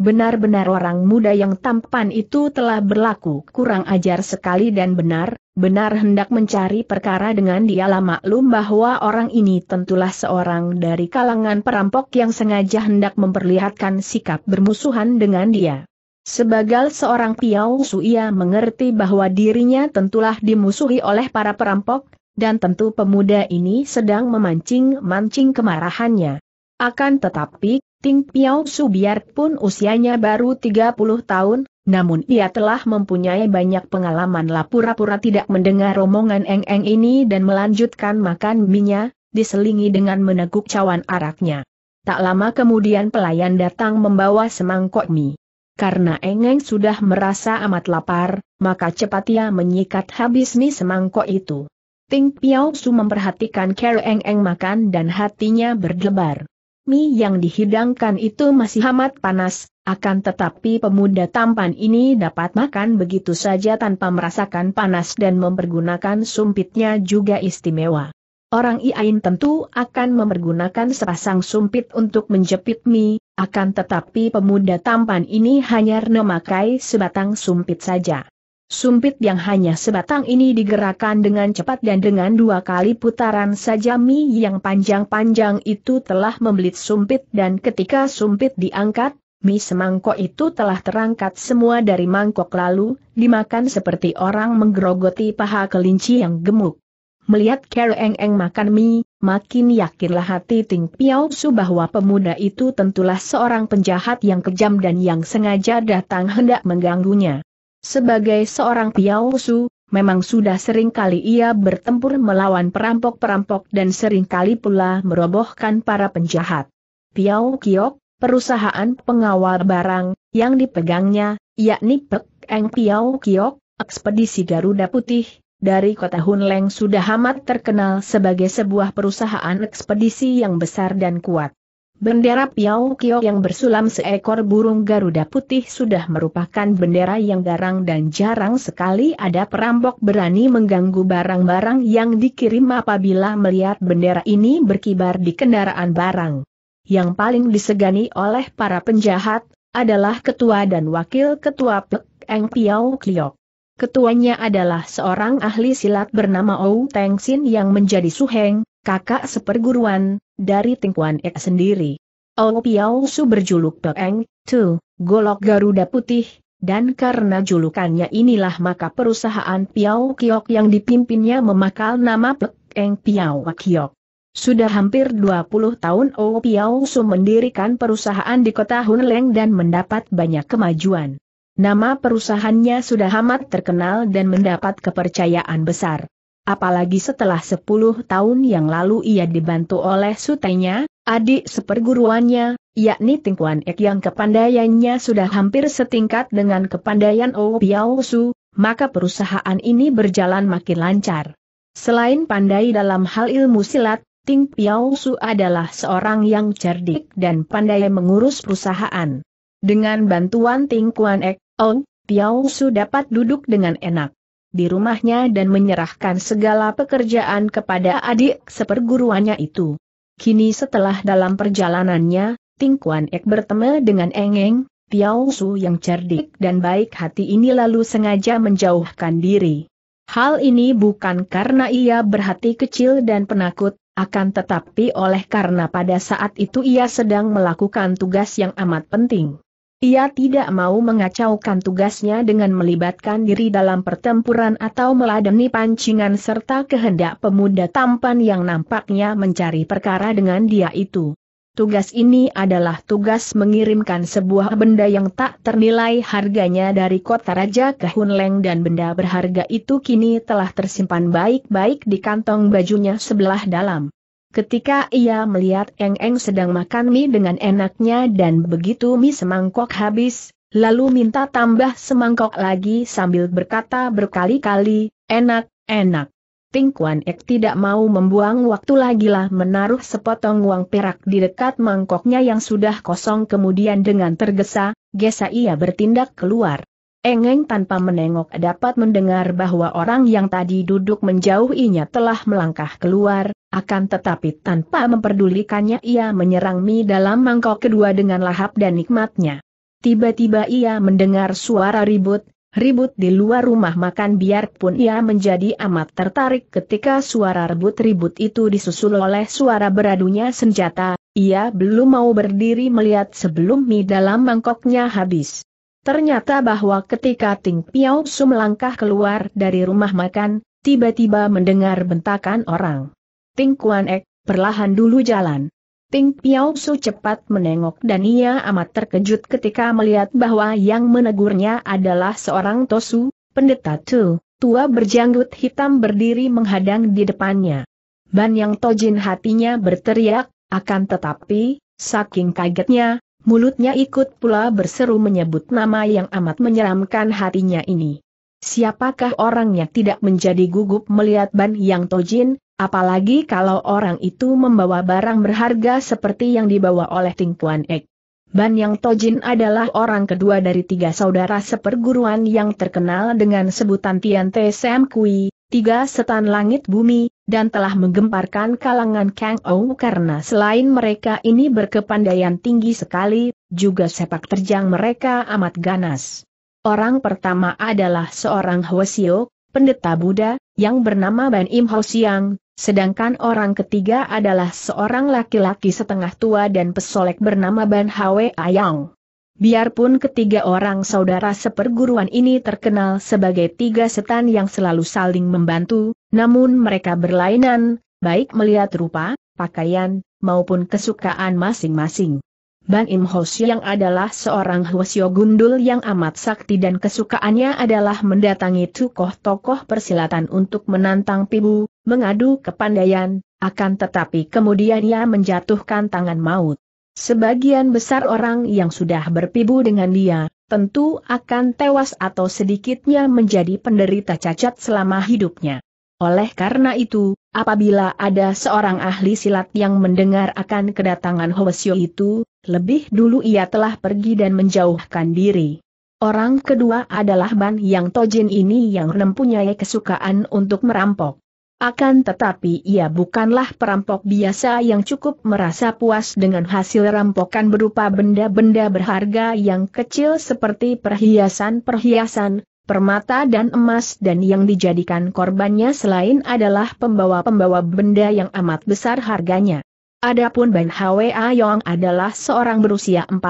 Benar-benar orang muda yang tampan itu telah berlaku kurang ajar sekali dan benar-benar hendak mencari perkara dengan dia. Maklum bahwa orang ini tentulah seorang dari kalangan perampok yang sengaja hendak memperlihatkan sikap bermusuhan dengan dia. Sebagai seorang Piao Su ia mengerti bahwa dirinya tentulah dimusuhi oleh para perampok, dan tentu pemuda ini sedang memancing-mancing kemarahannya. Akan tetapi, Ting Piao Su biarpun usianya baru 30 tahun, namun ia telah mempunyai banyak pengalaman. Pura-pura tidak mendengar omongan Eng-Eng ini dan melanjutkan makan mie-nya, diselingi dengan meneguk cawan araknya. Tak lama kemudian pelayan datang membawa semangkok mie. Karena Eng-Eng sudah merasa amat lapar, maka cepat ia menyikat habis mie semangkok itu. Ting Piao Su memperhatikan cara Eng-Eng makan dan hatinya berdebar. Mie yang dihidangkan itu masih amat panas, akan tetapi pemuda tampan ini dapat makan begitu saja tanpa merasakan panas dan mempergunakan sumpitnya juga istimewa. Orang lain tentu akan mempergunakan sepasang sumpit untuk menjepit mie, akan tetapi pemuda tampan ini hanya memakai sebatang sumpit saja. Sumpit yang hanya sebatang ini digerakkan dengan cepat dan dengan dua kali putaran saja mie yang panjang-panjang itu telah membelit sumpit, dan ketika sumpit diangkat, mie semangkok itu telah terangkat semua dari mangkok lalu dimakan seperti orang menggerogoti paha kelinci yang gemuk. Melihat Kero Eng-Eng makan mie, makin yakinlah hati Ting Piao Su bahwa pemuda itu tentulah seorang penjahat yang kejam dan yang sengaja datang hendak mengganggunya. Sebagai seorang Piao Su, memang sudah sering kali ia bertempur melawan perampok-perampok dan sering kali pula merobohkan para penjahat. Piao Kiok, perusahaan pengawal barang, yang dipegangnya, yakni Pek Eng Piao Kiok, ekspedisi Garuda Putih, dari kota Hunleng sudah amat terkenal sebagai sebuah perusahaan ekspedisi yang besar dan kuat. Bendera Piao Kiok yang bersulam seekor burung Garuda Putih sudah merupakan bendera yang garang dan jarang sekali ada perampok berani mengganggu barang-barang yang dikirim apabila melihat bendera ini berkibar di kendaraan barang. Yang paling disegani oleh para penjahat adalah ketua dan wakil ketua Pek Eng Piao Kiok. Ketuanya adalah seorang ahli silat bernama Ou Teng Sin yang menjadi suheng, kakak seperguruan dari Ting Kuan Ek sendiri. Ou Piao Su berjuluk Pek Eng Tu, Golok Garuda Putih, dan karena julukannya inilah maka perusahaan Piao Kiok yang dipimpinnya memakai nama Pek Eng Piao Kiok. Sudah hampir 20 tahun Ou Piao Su mendirikan perusahaan di kota Hunleng dan mendapat banyak kemajuan. Nama perusahaannya sudah amat terkenal dan mendapat kepercayaan besar. Apalagi setelah 10 tahun yang lalu ia dibantu oleh sutenya, adik seperguruannya, yakni Ting Kuan Ek yang kepandaiannya sudah hampir setingkat dengan kepandaian Ou Piao Su, maka perusahaan ini berjalan makin lancar. Selain pandai dalam hal ilmu silat, Ting Piao Su adalah seorang yang cerdik dan pandai mengurus perusahaan. Dengan bantuan Ting Kuan Ek, Ou Piao Su dapat duduk dengan enak di rumahnya dan menyerahkan segala pekerjaan kepada adik seperguruannya itu. Kini setelah dalam perjalanannya, Ting Kuan Ek bertemu dengan Eng-Eng, Piao Su yang cerdik dan baik hati ini lalu sengaja menjauhkan diri. Hal ini bukan karena ia berhati kecil dan penakut, akan tetapi oleh karena pada saat itu ia sedang melakukan tugas yang amat penting. Ia tidak mau mengacaukan tugasnya dengan melibatkan diri dalam pertempuran atau meladeni pancingan serta kehendak pemuda tampan yang nampaknya mencari perkara dengan dia itu. Tugas ini adalah tugas mengirimkan sebuah benda yang tak ternilai harganya dari kota raja ke Hunleng, dan benda berharga itu kini telah tersimpan baik-baik di kantong bajunya sebelah dalam. Ketika ia melihat Eng-Eng sedang makan mie dengan enaknya dan begitu mie semangkok habis, lalu minta tambah semangkok lagi sambil berkata berkali-kali, "Enak, enak." Ting Kuan Ek tidak mau membuang waktu lagilah menaruh sepotong uang perak di dekat mangkoknya yang sudah kosong, kemudian dengan tergesa-gesa ia bertindak keluar. Engeng tanpa menengok dapat mendengar bahwa orang yang tadi duduk menjauhinya telah melangkah keluar, akan tetapi tanpa memperdulikannya ia menyerang mie dalam mangkok kedua dengan lahap dan nikmatnya. Tiba-tiba ia mendengar suara ribut-ribut di luar rumah makan, biarpun ia menjadi amat tertarik ketika suara ribut-ribut itu disusul oleh suara beradunya senjata, ia belum mau berdiri melihat sebelum mie dalam mangkoknya habis. Ternyata bahwa ketika Ting Piao Su melangkah keluar dari rumah makan, tiba-tiba mendengar bentakan orang. Ting Kuan Ek, perlahan dulu jalan. Ting Piao Su cepat menengok dan ia amat terkejut ketika melihat bahwa yang menegurnya adalah seorang Tosu, pendeta tua berjanggut hitam berdiri menghadang di depannya. Ban Yang Tojin hatinya berteriak, akan tetapi, saking kagetnya, mulutnya ikut pula berseru menyebut nama yang amat menyeramkan hatinya ini. Siapakah orangnya tidak menjadi gugup melihat Ban Yang Tojin, apalagi kalau orang itu membawa barang berharga seperti yang dibawa oleh Ting Kuan Ek. Ban Yang Tojin adalah orang kedua dari tiga saudara seperguruan yang terkenal dengan sebutan Tian Te Sam Kui, tiga setan langit bumi, dan telah menggemparkan kalangan Kang Ou karena selain mereka ini berkepandaian tinggi sekali, juga sepak terjang mereka amat ganas. Orang pertama adalah seorang Hwasio, pendeta Buddha, yang bernama Ban Im Ho Siang, sedangkan orang ketiga adalah seorang laki-laki setengah tua dan pesolek bernama Ban Hwe Ayang. Biarpun ketiga orang saudara seperguruan ini terkenal sebagai tiga setan yang selalu saling membantu, namun mereka berlainan, baik melihat rupa, pakaian, maupun kesukaan masing-masing. Ban Im Ho Siang adalah seorang Hwasio gundul yang amat sakti dan kesukaannya adalah mendatangi tokoh-tokoh persilatan untuk menantang pibu, mengadu kepandaian, akan tetapi kemudian ia menjatuhkan tangan maut. Sebagian besar orang yang sudah berpibu dengan dia, tentu akan tewas atau sedikitnya menjadi penderita cacat selama hidupnya. Oleh karena itu, apabila ada seorang ahli silat yang mendengar akan kedatangan Hwasio itu, lebih dulu ia telah pergi dan menjauhkan diri. Orang kedua adalah Ban Yang Tojin ini yang mempunyai kesukaan untuk merampok. Akan tetapi ia bukanlah perampok biasa yang cukup merasa puas dengan hasil rampokan berupa benda-benda berharga yang kecil seperti perhiasan, permata dan emas, dan yang dijadikan korbannya selain adalah pembawa-pembawa benda yang amat besar harganya. Adapun Ban Hwe Ayong adalah seorang berusia 40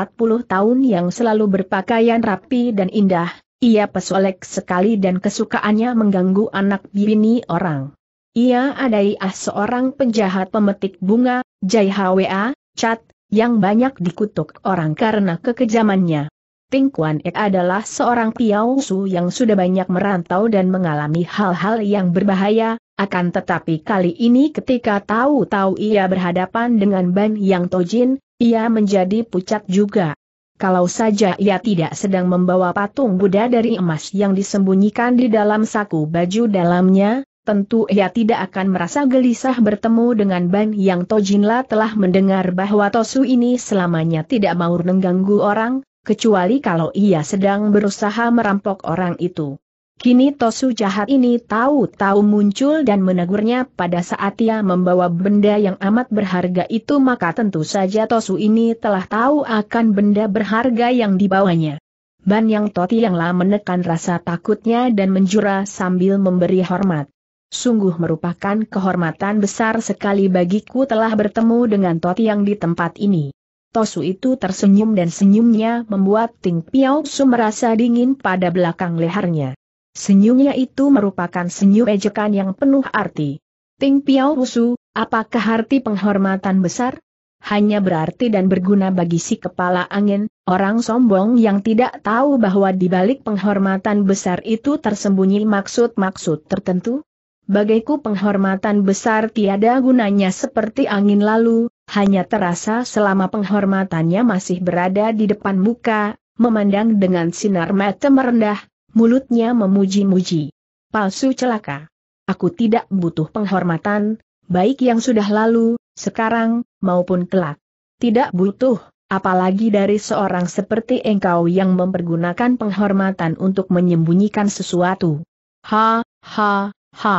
tahun yang selalu berpakaian rapi dan indah, ia pesolek sekali dan kesukaannya mengganggu anak bini orang. Ia adalah seorang penjahat pemetik bunga, Jai Hwa Chat, yang banyak dikutuk orang karena kekejamannya. Ting Kuan Ek adalah seorang Piao Su yang sudah banyak merantau dan mengalami hal-hal yang berbahaya, akan tetapi kali ini ketika tahu-tahu ia berhadapan dengan Ban Yang Tojin, ia menjadi pucat juga. Kalau saja ia tidak sedang membawa patung Buddha dari emas yang disembunyikan di dalam saku baju dalamnya, tentu ia tidak akan merasa gelisah bertemu dengan Ban Yang Tojinlah telah mendengar bahwa Tosu ini selamanya tidak mau mengganggu orang, kecuali kalau ia sedang berusaha merampok orang itu. Kini Tosu jahat ini tahu-tahu muncul dan menegurnya pada saat ia membawa benda yang amat berharga itu, maka tentu saja Tosu ini telah tahu akan benda berharga yang dibawanya. Ban Yang Tojinlah menekan rasa takutnya dan menjura sambil memberi hormat. Sungguh merupakan kehormatan besar sekali bagiku telah bertemu dengan Totiang di tempat ini. Tosu itu tersenyum dan senyumnya membuat Ting Piao Su merasa dingin pada belakang lehernya. Senyumnya itu merupakan senyum ejekan yang penuh arti. Ting Piao Su, apakah arti penghormatan besar? Hanya berarti dan berguna bagi si kepala angin, orang sombong yang tidak tahu bahwa di balik penghormatan besar itu tersembunyi maksud-maksud tertentu. Bagiku penghormatan besar tiada gunanya seperti angin lalu, hanya terasa selama penghormatannya masih berada di depan muka, memandang dengan sinar mata merendah, mulutnya memuji-muji. Palsu celaka. Aku tidak butuh penghormatan, baik yang sudah lalu, sekarang, maupun kelak. Tidak butuh, apalagi dari seorang seperti engkau yang mempergunakan penghormatan untuk menyembunyikan sesuatu. Ha, ha, ha.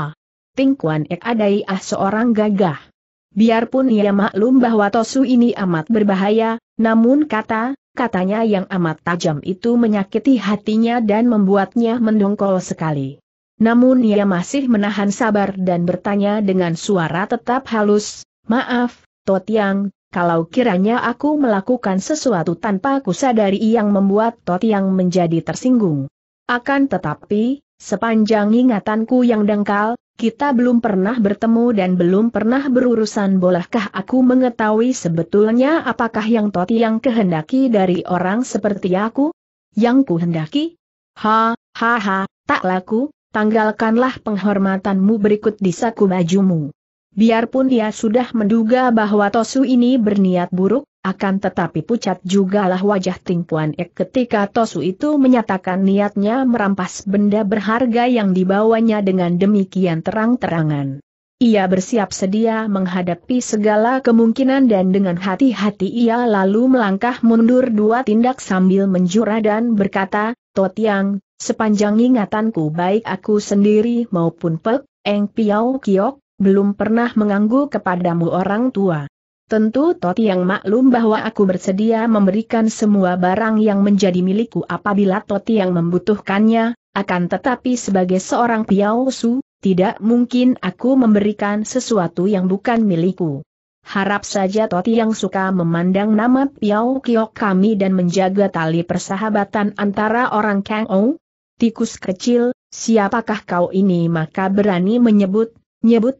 Tingkuan Ek Adaiah seorang gagah. Biarpun ia maklum bahwa Tosu ini amat berbahaya, namun katanya yang amat tajam itu menyakiti hatinya dan membuatnya mendongkol sekali. Namun ia masih menahan sabar dan bertanya dengan suara tetap halus, "Maaf, Totiang, kalau kiranya aku melakukan sesuatu tanpa kusadari yang membuat Totiang menjadi tersinggung. Akan tetapi, sepanjang ingatanku yang dangkal, kita belum pernah bertemu dan belum pernah berurusan. Bolehkah aku mengetahui sebetulnya apakah yang Totiang kehendaki dari orang seperti aku?" "Yang kuhendaki? Ha, ha, ha, tak laku. Tanggalkanlah penghormatanmu berikut di saku bajumu." Biarpun dia sudah menduga bahwa Tosu ini berniat buruk, akan tetapi pucat jugalah wajah Tingpuan Ek ketika Tosu itu menyatakan niatnya merampas benda berharga yang dibawanya dengan demikian terang-terangan. Ia bersiap sedia menghadapi segala kemungkinan dan dengan hati-hati ia lalu melangkah mundur dua tindak sambil menjura dan berkata, "Totiang, sepanjang ingatanku baik aku sendiri maupun Pek Eng Piau Kiok, belum pernah mengganggu kepadamu orang tua. Tentu Totiang maklum bahwa aku bersedia memberikan semua barang yang menjadi milikku apabila Totiang membutuhkannya, akan tetapi sebagai seorang Piau Su, tidak mungkin aku memberikan sesuatu yang bukan milikku. Harap saja Totiang suka memandang nama Piau Kiok kami dan menjaga tali persahabatan antara orang Kang Ou. Tikus kecil, siapakah kau ini maka berani menyebut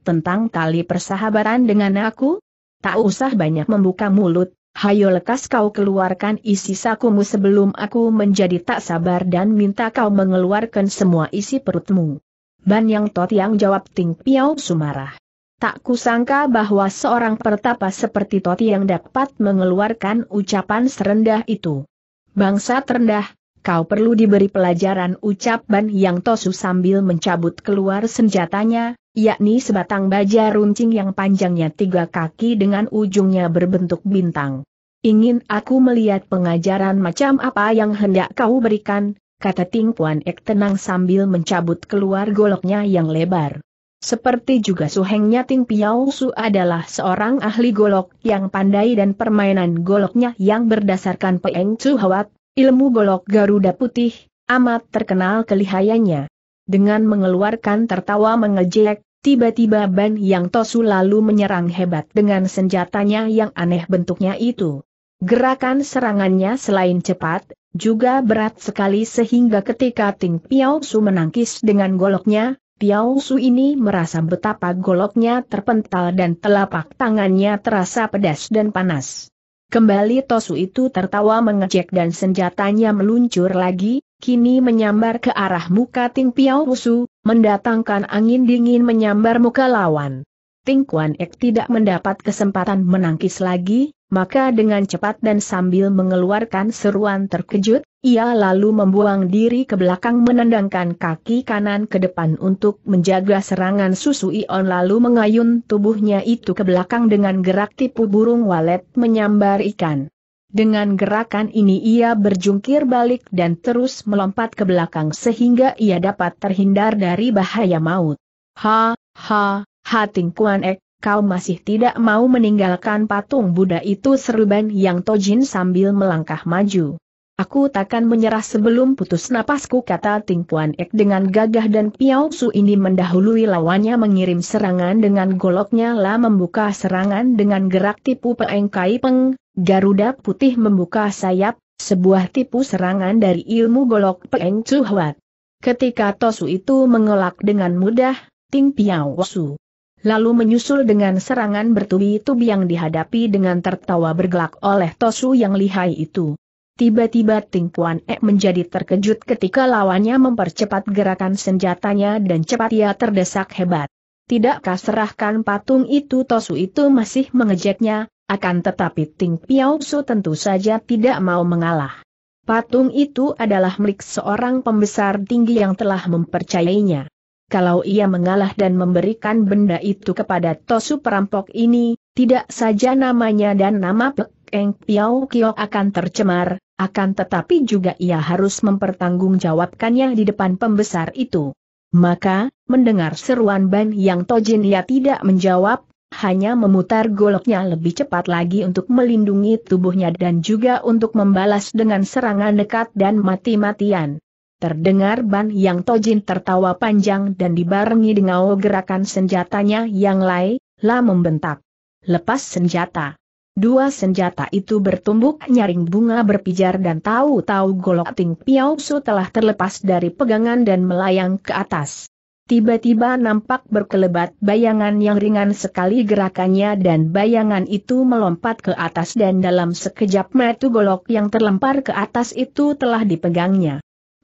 tentang tali persahabatan dengan aku? Tak usah banyak membuka mulut, hayo lekas kau keluarkan isi sakumu sebelum aku menjadi tak sabar dan minta kau mengeluarkan semua isi perutmu." "Banyang Totiang," jawab Ting Piau Sumarah. "Tak kusangka bahwa seorang pertapa seperti Totiang dapat mengeluarkan ucapan serendah itu. Bangsa terendah. Kau perlu diberi pelajaran," ucapan yang Tosu sambil mencabut keluar senjatanya, yakni sebatang baja runcing yang panjangnya 3 kaki dengan ujungnya berbentuk bintang. "Ingin aku melihat pengajaran macam apa yang hendak kau berikan," kata Tingpuan Ek tenang sambil mencabut keluar goloknya yang lebar. Seperti juga suhengnya, Ting Piau Su adalah seorang ahli golok yang pandai dan permainan goloknya yang berdasarkan Peng Chu Hawat, ilmu golok Garuda Putih, amat terkenal kelihayannya. Dengan mengeluarkan tertawa mengejek, tiba-tiba Ban Yang Tosu lalu menyerang hebat dengan senjatanya yang aneh bentuknya itu. Gerakan serangannya selain cepat, juga berat sekali sehingga ketika Ting Piau Su menangkis dengan goloknya, Piau Su ini merasa betapa goloknya terpental dan telapak tangannya terasa pedas dan panas. Kembali Tosu itu tertawa mengejek dan senjatanya meluncur lagi, kini menyambar ke arah muka Ting Piau Su, mendatangkan angin dingin menyambar muka lawan. Tingkuan Ek tidak mendapat kesempatan menangkis lagi, maka dengan cepat dan sambil mengeluarkan seruan terkejut, ia lalu membuang diri ke belakang menendangkan kaki kanan ke depan untuk menjaga serangan Susuion, lalu mengayun tubuhnya itu ke belakang dengan gerak tipu burung walet menyambar ikan. Dengan gerakan ini ia berjungkir balik dan terus melompat ke belakang sehingga ia dapat terhindar dari bahaya maut. "Ha, ha, ha, Tingkuan Ek, kau masih tidak mau meninggalkan patung Buddha itu," seru Ban Yang Tojin sambil melangkah maju. "Aku takkan menyerah sebelum putus napasku," kata Tingpuan Ek dengan gagah, dan Piau Su ini mendahului lawannya mengirim serangan dengan goloknya, lah membuka serangan dengan gerak tipu Peng Kai Peng, Garuda Putih membuka sayap, sebuah tipu serangan dari ilmu golok Peng Chu Hwat. Ketika Tosu itu mengelak dengan mudah, Ting Piau Su lalu menyusul dengan serangan bertubi-tubi yang dihadapi dengan tertawa bergelak oleh Tosu yang lihai itu. Tiba-tiba Tingpuan Ek menjadi terkejut ketika lawannya mempercepat gerakan senjatanya dan cepat ia terdesak hebat. Tidakkah serahkan patung itu? Tosu itu masih mengejeknya, akan tetapi Ting Piau Su tentu saja tidak mau mengalah. Patung itu adalah milik seorang pembesar tinggi yang telah mempercayainya. kalau ia mengalah dan memberikan benda itu kepada Tosu perampok ini, tidak saja namanya dan nama Pek Eng Piau Kio akan tercemar, akan tetapi juga ia harus mempertanggungjawabkannya di depan pembesar itu. Maka, mendengar seruan Ban Yang Tojin ia tidak menjawab, hanya memutar goloknya lebih cepat lagi untuk melindungi tubuhnya dan juga untuk membalas dengan serangan dekat dan mati-matian. Terdengar Ban Yang Tojin tertawa panjang dan dibarengi dengan gerakan senjatanya yang lai membentak. Lepas senjata. Dua senjata itu bertumbuk nyaring bunga berpijar dan tahu-tahu golok Ting Piau Su telah terlepas dari pegangan dan melayang ke atas. Tiba-tiba nampak berkelebat bayangan yang ringan sekali gerakannya dan bayangan itu melompat ke atas dan dalam sekejap mata golok yang terlempar ke atas itu telah dipegangnya.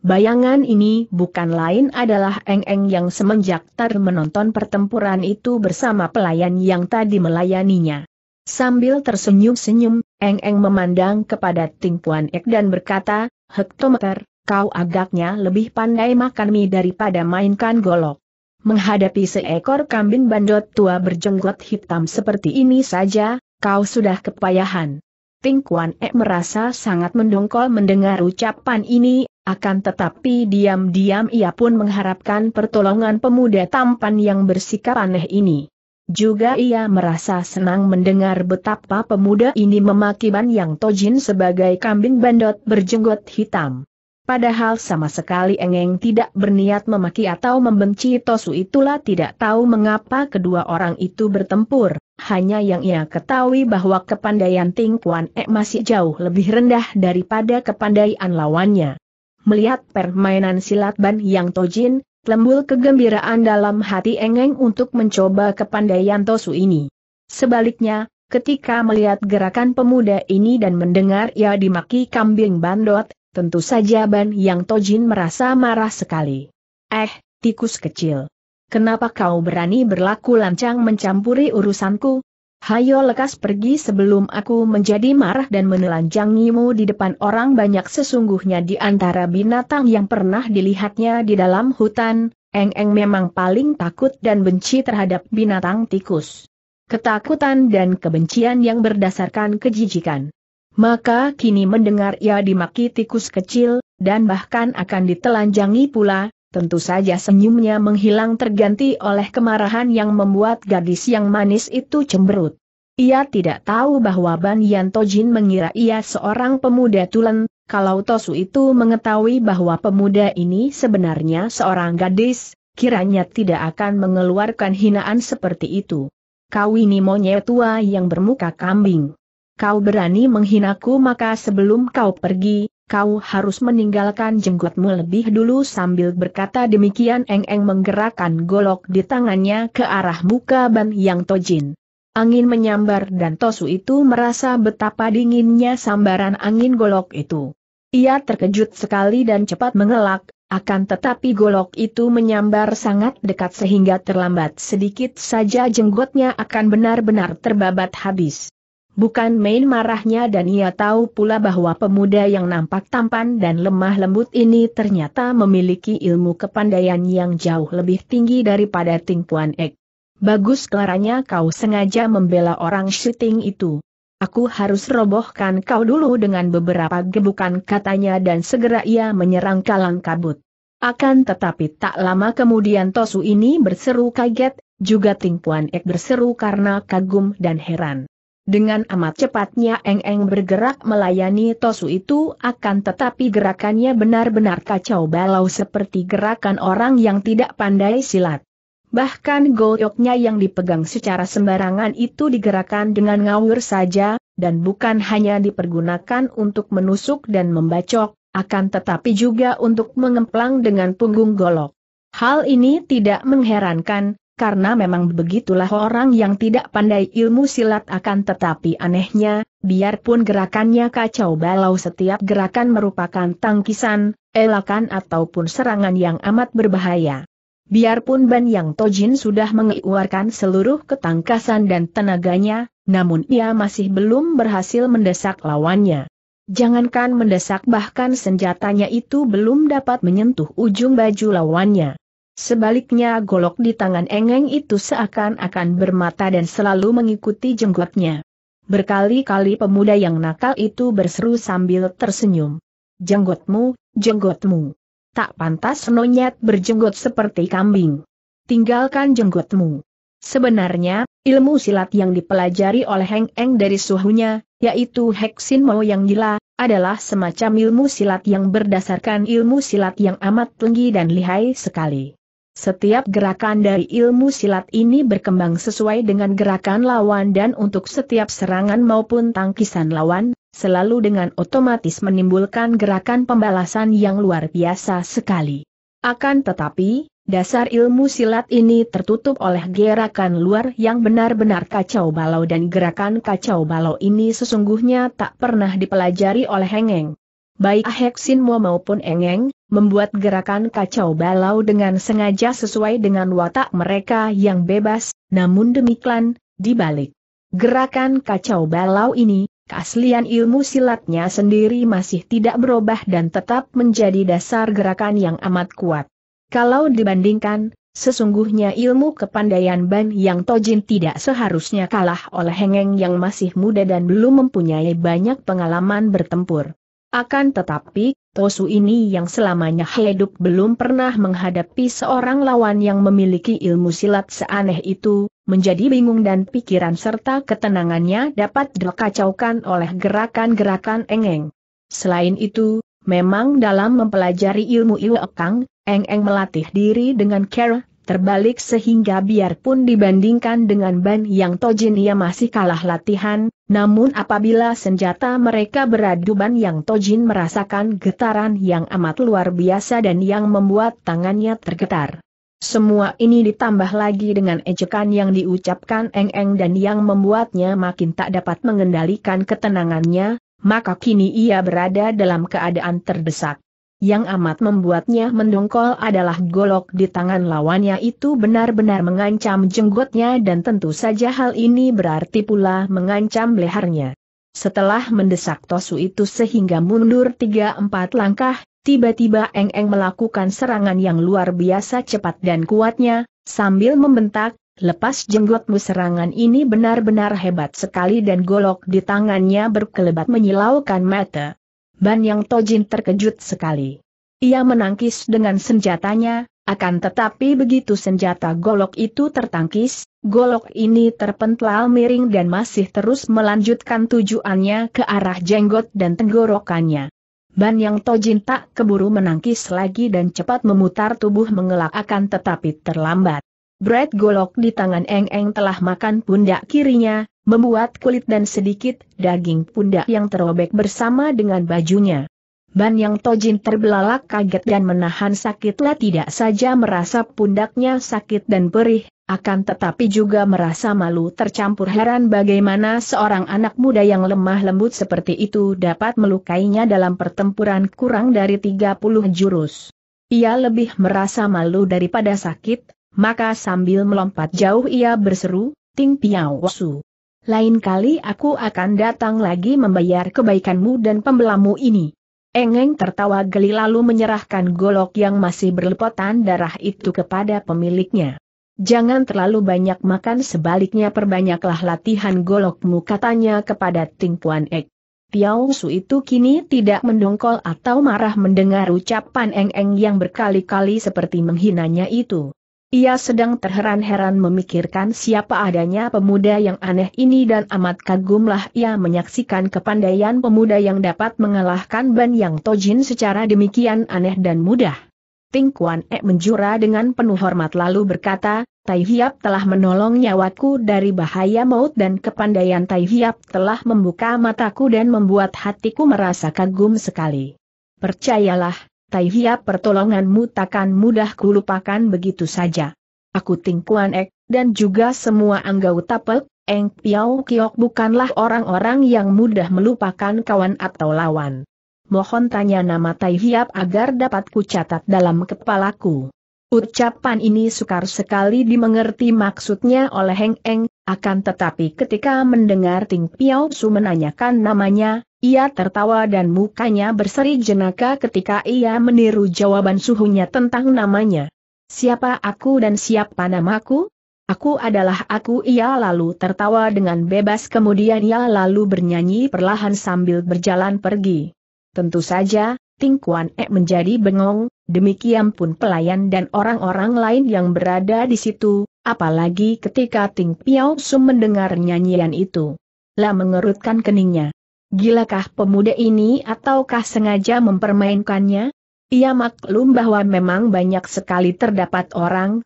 Bayangan ini bukan lain adalah Eng-Eng yang semenjak Tar menonton pertempuran itu bersama pelayan yang tadi melayaninya. Sambil tersenyum-senyum, Eng-Eng memandang kepada Ting Puan Ek dan berkata, "Hektometer, kau agaknya lebih pandai makan mie daripada mainkan golok." Menghadapi seekor kambing bandot tua berjenggot hitam seperti ini saja, kau sudah kepayahan. Ting Puan Ek merasa sangat mendongkol mendengar ucapan ini. Akan tetapi diam-diam ia pun mengharapkan pertolongan pemuda tampan yang bersikap aneh ini. Juga ia merasa senang mendengar betapa pemuda ini memaki Ban Yang Tojin sebagai kambing bandot berjenggot hitam. Padahal sama sekali Eng-Eng tidak berniat memaki atau membenci Tosu itulah tidak tahu mengapa kedua orang itu bertempur. Hanya yang ia ketahui bahwa kepandaian Ting Kuan Ek masih jauh lebih rendah daripada kepandaian lawannya. Melihat permainan silat Ban Yang Tojin, lembul kegembiraan dalam hati Eng-Eng untuk mencoba kepandaian Tosu ini. Sebaliknya, ketika melihat gerakan pemuda ini dan mendengar ia dimaki kambing bandot, tentu saja Ban Yang Tojin merasa marah sekali. Tikus kecil. Kenapa kau berani berlaku lancang mencampuri urusanku? Hayo lekas pergi sebelum aku menjadi marah dan menelanjangimu di depan orang banyak. Sesungguhnya di antara binatang yang pernah dilihatnya di dalam hutan, Eng-Eng memang paling takut dan benci terhadap binatang tikus. Ketakutan dan kebencian yang berdasarkan kejijikan. Maka kini mendengar ia dimaki tikus kecil, dan bahkan akan ditelanjangi pula, tentu saja senyumnya menghilang terganti oleh kemarahan yang membuat gadis yang manis itu cemberut. Ia tidak tahu bahwa Ban Yang Tojin mengira ia seorang pemuda tulen, kalau Tosu itu mengetahui bahwa pemuda ini sebenarnya seorang gadis, kiranya tidak akan mengeluarkan hinaan seperti itu. Kau ini monyet tua yang bermuka kambing. Kau berani menghinaku, maka sebelum kau pergi, kau harus meninggalkan jenggotmu lebih dulu. Sambil berkata demikian Eng-Eng menggerakkan golok di tangannya ke arah muka Ban Yang Tojin. Angin menyambar dan Tosu itu merasa betapa dinginnya sambaran angin golok itu. Ia terkejut sekali dan cepat mengelak, akan tetapi golok itu menyambar sangat dekat sehingga terlambat sedikit saja jenggotnya akan benar-benar terbabat habis. Bukan main marahnya dan ia tahu pula bahwa pemuda yang nampak tampan dan lemah lembut ini ternyata memiliki ilmu kepandaian yang jauh lebih tinggi daripada Ting Puan Ek. Bagus kelaranya kau sengaja membela orang syuting itu. Aku harus robohkan kau dulu dengan beberapa gebukan, katanya, dan segera ia menyerang kalang kabut. Akan tetapi tak lama kemudian Tosu ini berseru kaget, juga Ting Puan Ek berseru karena kagum dan heran. Dengan amat cepatnya Eng-Eng bergerak melayani Tosu itu, akan tetapi gerakannya benar-benar kacau balau seperti gerakan orang yang tidak pandai silat. Bahkan goloknya yang dipegang secara sembarangan itu digerakkan dengan ngawur saja, dan bukan hanya dipergunakan untuk menusuk dan membacok, akan tetapi juga untuk mengemplang dengan punggung golok. Hal ini tidak mengherankan, karena memang begitulah orang yang tidak pandai ilmu silat. Akan tetapi anehnya, biarpun gerakannya kacau balau, setiap gerakan merupakan tangkisan, elakan ataupun serangan yang amat berbahaya. Biarpun Ban Yang Tojin sudah mengeluarkan seluruh ketangkasan dan tenaganya, namun ia masih belum berhasil mendesak lawannya. Jangankan mendesak, bahkan senjatanya itu belum dapat menyentuh ujung baju lawannya. Sebaliknya golok di tangan Engeng itu seakan-akan bermata dan selalu mengikuti jenggotnya. Berkali-kali pemuda yang nakal itu berseru sambil tersenyum. "Jenggotmu, jenggotmu. Tak pantas nonyat berjenggot seperti kambing. Tinggalkan jenggotmu." Sebenarnya, ilmu silat yang dipelajari oleh Engeng dari suhunya, yaitu Heksin Mo yang gila, adalah semacam ilmu silat yang berdasarkan ilmu silat yang amat tinggi dan lihai sekali. Setiap gerakan dari ilmu silat ini berkembang sesuai dengan gerakan lawan dan untuk setiap serangan maupun tangkisan lawan, selalu dengan otomatis menimbulkan gerakan pembalasan yang luar biasa sekali. Akan tetapi, dasar ilmu silat ini tertutup oleh gerakan luar yang benar-benar kacau balau dan gerakan kacau balau ini sesungguhnya tak pernah dipelajari oleh Engeng. Baik Heksin Mo maupun Engeng, membuat gerakan kacau balau dengan sengaja sesuai dengan watak mereka yang bebas, namun demikian, dibalik gerakan kacau balau ini, keaslian ilmu silatnya sendiri masih tidak berubah dan tetap menjadi dasar gerakan yang amat kuat. Kalau dibandingkan, sesungguhnya ilmu kepandaian Ban Yang Tojin tidak seharusnya kalah oleh Engeng yang masih muda dan belum mempunyai banyak pengalaman bertempur. Akan tetapi, Tosu ini yang selamanya hidup belum pernah menghadapi seorang lawan yang memiliki ilmu silat seaneh itu, menjadi bingung dan pikiran serta ketenangannya dapat dikacaukan oleh gerakan-gerakan Engeng. Selain itu, memang dalam mempelajari ilmu Iwakang, Engeng melatih diri dengan care, terbalik sehingga biarpun dibandingkan dengan Ban Yang Tojin ia masih kalah latihan, namun apabila senjata mereka beradu Ban Yang Tojin merasakan getaran yang amat luar biasa dan yang membuat tangannya tergetar. Semua ini ditambah lagi dengan ejekan yang diucapkan Engeng dan yang membuatnya makin tak dapat mengendalikan ketenangannya, maka kini ia berada dalam keadaan terdesak. Yang amat membuatnya mendongkol adalah golok di tangan lawannya itu benar-benar mengancam jenggotnya dan tentu saja hal ini berarti pula mengancam lehernya. Setelah mendesak Tosu itu sehingga mundur 3-4 langkah, tiba-tiba Engeng melakukan serangan yang luar biasa cepat dan kuatnya, sambil membentak, "Lepas jenggotmu!" Serangan ini benar-benar hebat sekali dan golok di tangannya berkelebat menyilaukan mata. Ban Yang Tojin terkejut sekali. Ia menangkis dengan senjatanya, akan tetapi begitu senjata golok itu tertangkis, golok ini terpental miring dan masih terus melanjutkan tujuannya ke arah jenggot dan tenggorokannya. Ban Yang Tojin tak keburu menangkis lagi dan cepat memutar tubuh mengelak, akan tetapi terlambat. Berat golok di tangan Engeng telah makan pundak kirinya, membuat kulit dan sedikit daging pundak yang terobek bersama dengan bajunya. Ban Yang Tojin terbelalak kaget dan menahan sakitlah tidak saja merasa pundaknya sakit dan perih, akan tetapi juga merasa malu tercampur heran bagaimana seorang anak muda yang lemah lembut seperti itu dapat melukainya dalam pertempuran kurang dari 30 jurus. Ia lebih merasa malu daripada sakit, maka sambil melompat jauh ia berseru, "Ting Piao Su. Lain kali aku akan datang lagi membayar kebaikanmu dan pembelamu ini." Engeng tertawa geli lalu menyerahkan golok yang masih berlepotan darah itu kepada pemiliknya. "Jangan terlalu banyak makan, sebaliknya perbanyaklah latihan golokmu," katanya kepada Ting Puan Ek. Piao Su itu kini tidak mendongkol atau marah mendengar ucapan Engeng yang berkali-kali seperti menghinanya itu. Ia sedang terheran-heran memikirkan siapa adanya pemuda yang aneh ini dan amat kagumlah ia menyaksikan kepandaian pemuda yang dapat mengalahkan Ban Yang Tojin secara demikian aneh dan mudah. Ting Kuan Ek menjura dengan penuh hormat lalu berkata, "Tai Hiap telah menolong nyawaku dari bahaya maut dan kepandaian Tai Hiap telah membuka mataku dan membuat hatiku merasa kagum sekali. Percayalah, Tai Hiap, pertolonganmu takkan mudah kulupakan begitu saja. Aku Ting Kuan Ek, dan juga semua anggota Pek, Eng Piao Kiok bukanlah orang-orang yang mudah melupakan kawan atau lawan. Mohon tanya nama Tai Hiap agar dapat kucatat dalam kepalaku." Ucapan ini sukar sekali dimengerti maksudnya oleh Engeng, akan tetapi ketika mendengar Ting Piao Su menanyakan namanya, ia tertawa dan mukanya berseri jenaka ketika ia meniru jawaban suhunya tentang namanya. Siapa aku dan siapa namaku? Aku adalah aku. Ia lalu tertawa dengan bebas, kemudian ia lalu bernyanyi perlahan sambil berjalan pergi. Tentu saja, Ting Kuan Ek menjadi bengong, demikian pun pelayan dan orang-orang lain yang berada di situ, apalagi ketika Ting Piao Sum mendengar nyanyian itu. Lah mengerutkan keningnya. Gilakah pemuda ini ataukah sengaja mempermainkannya? Ia maklum bahwa memang banyak sekali terdapat orang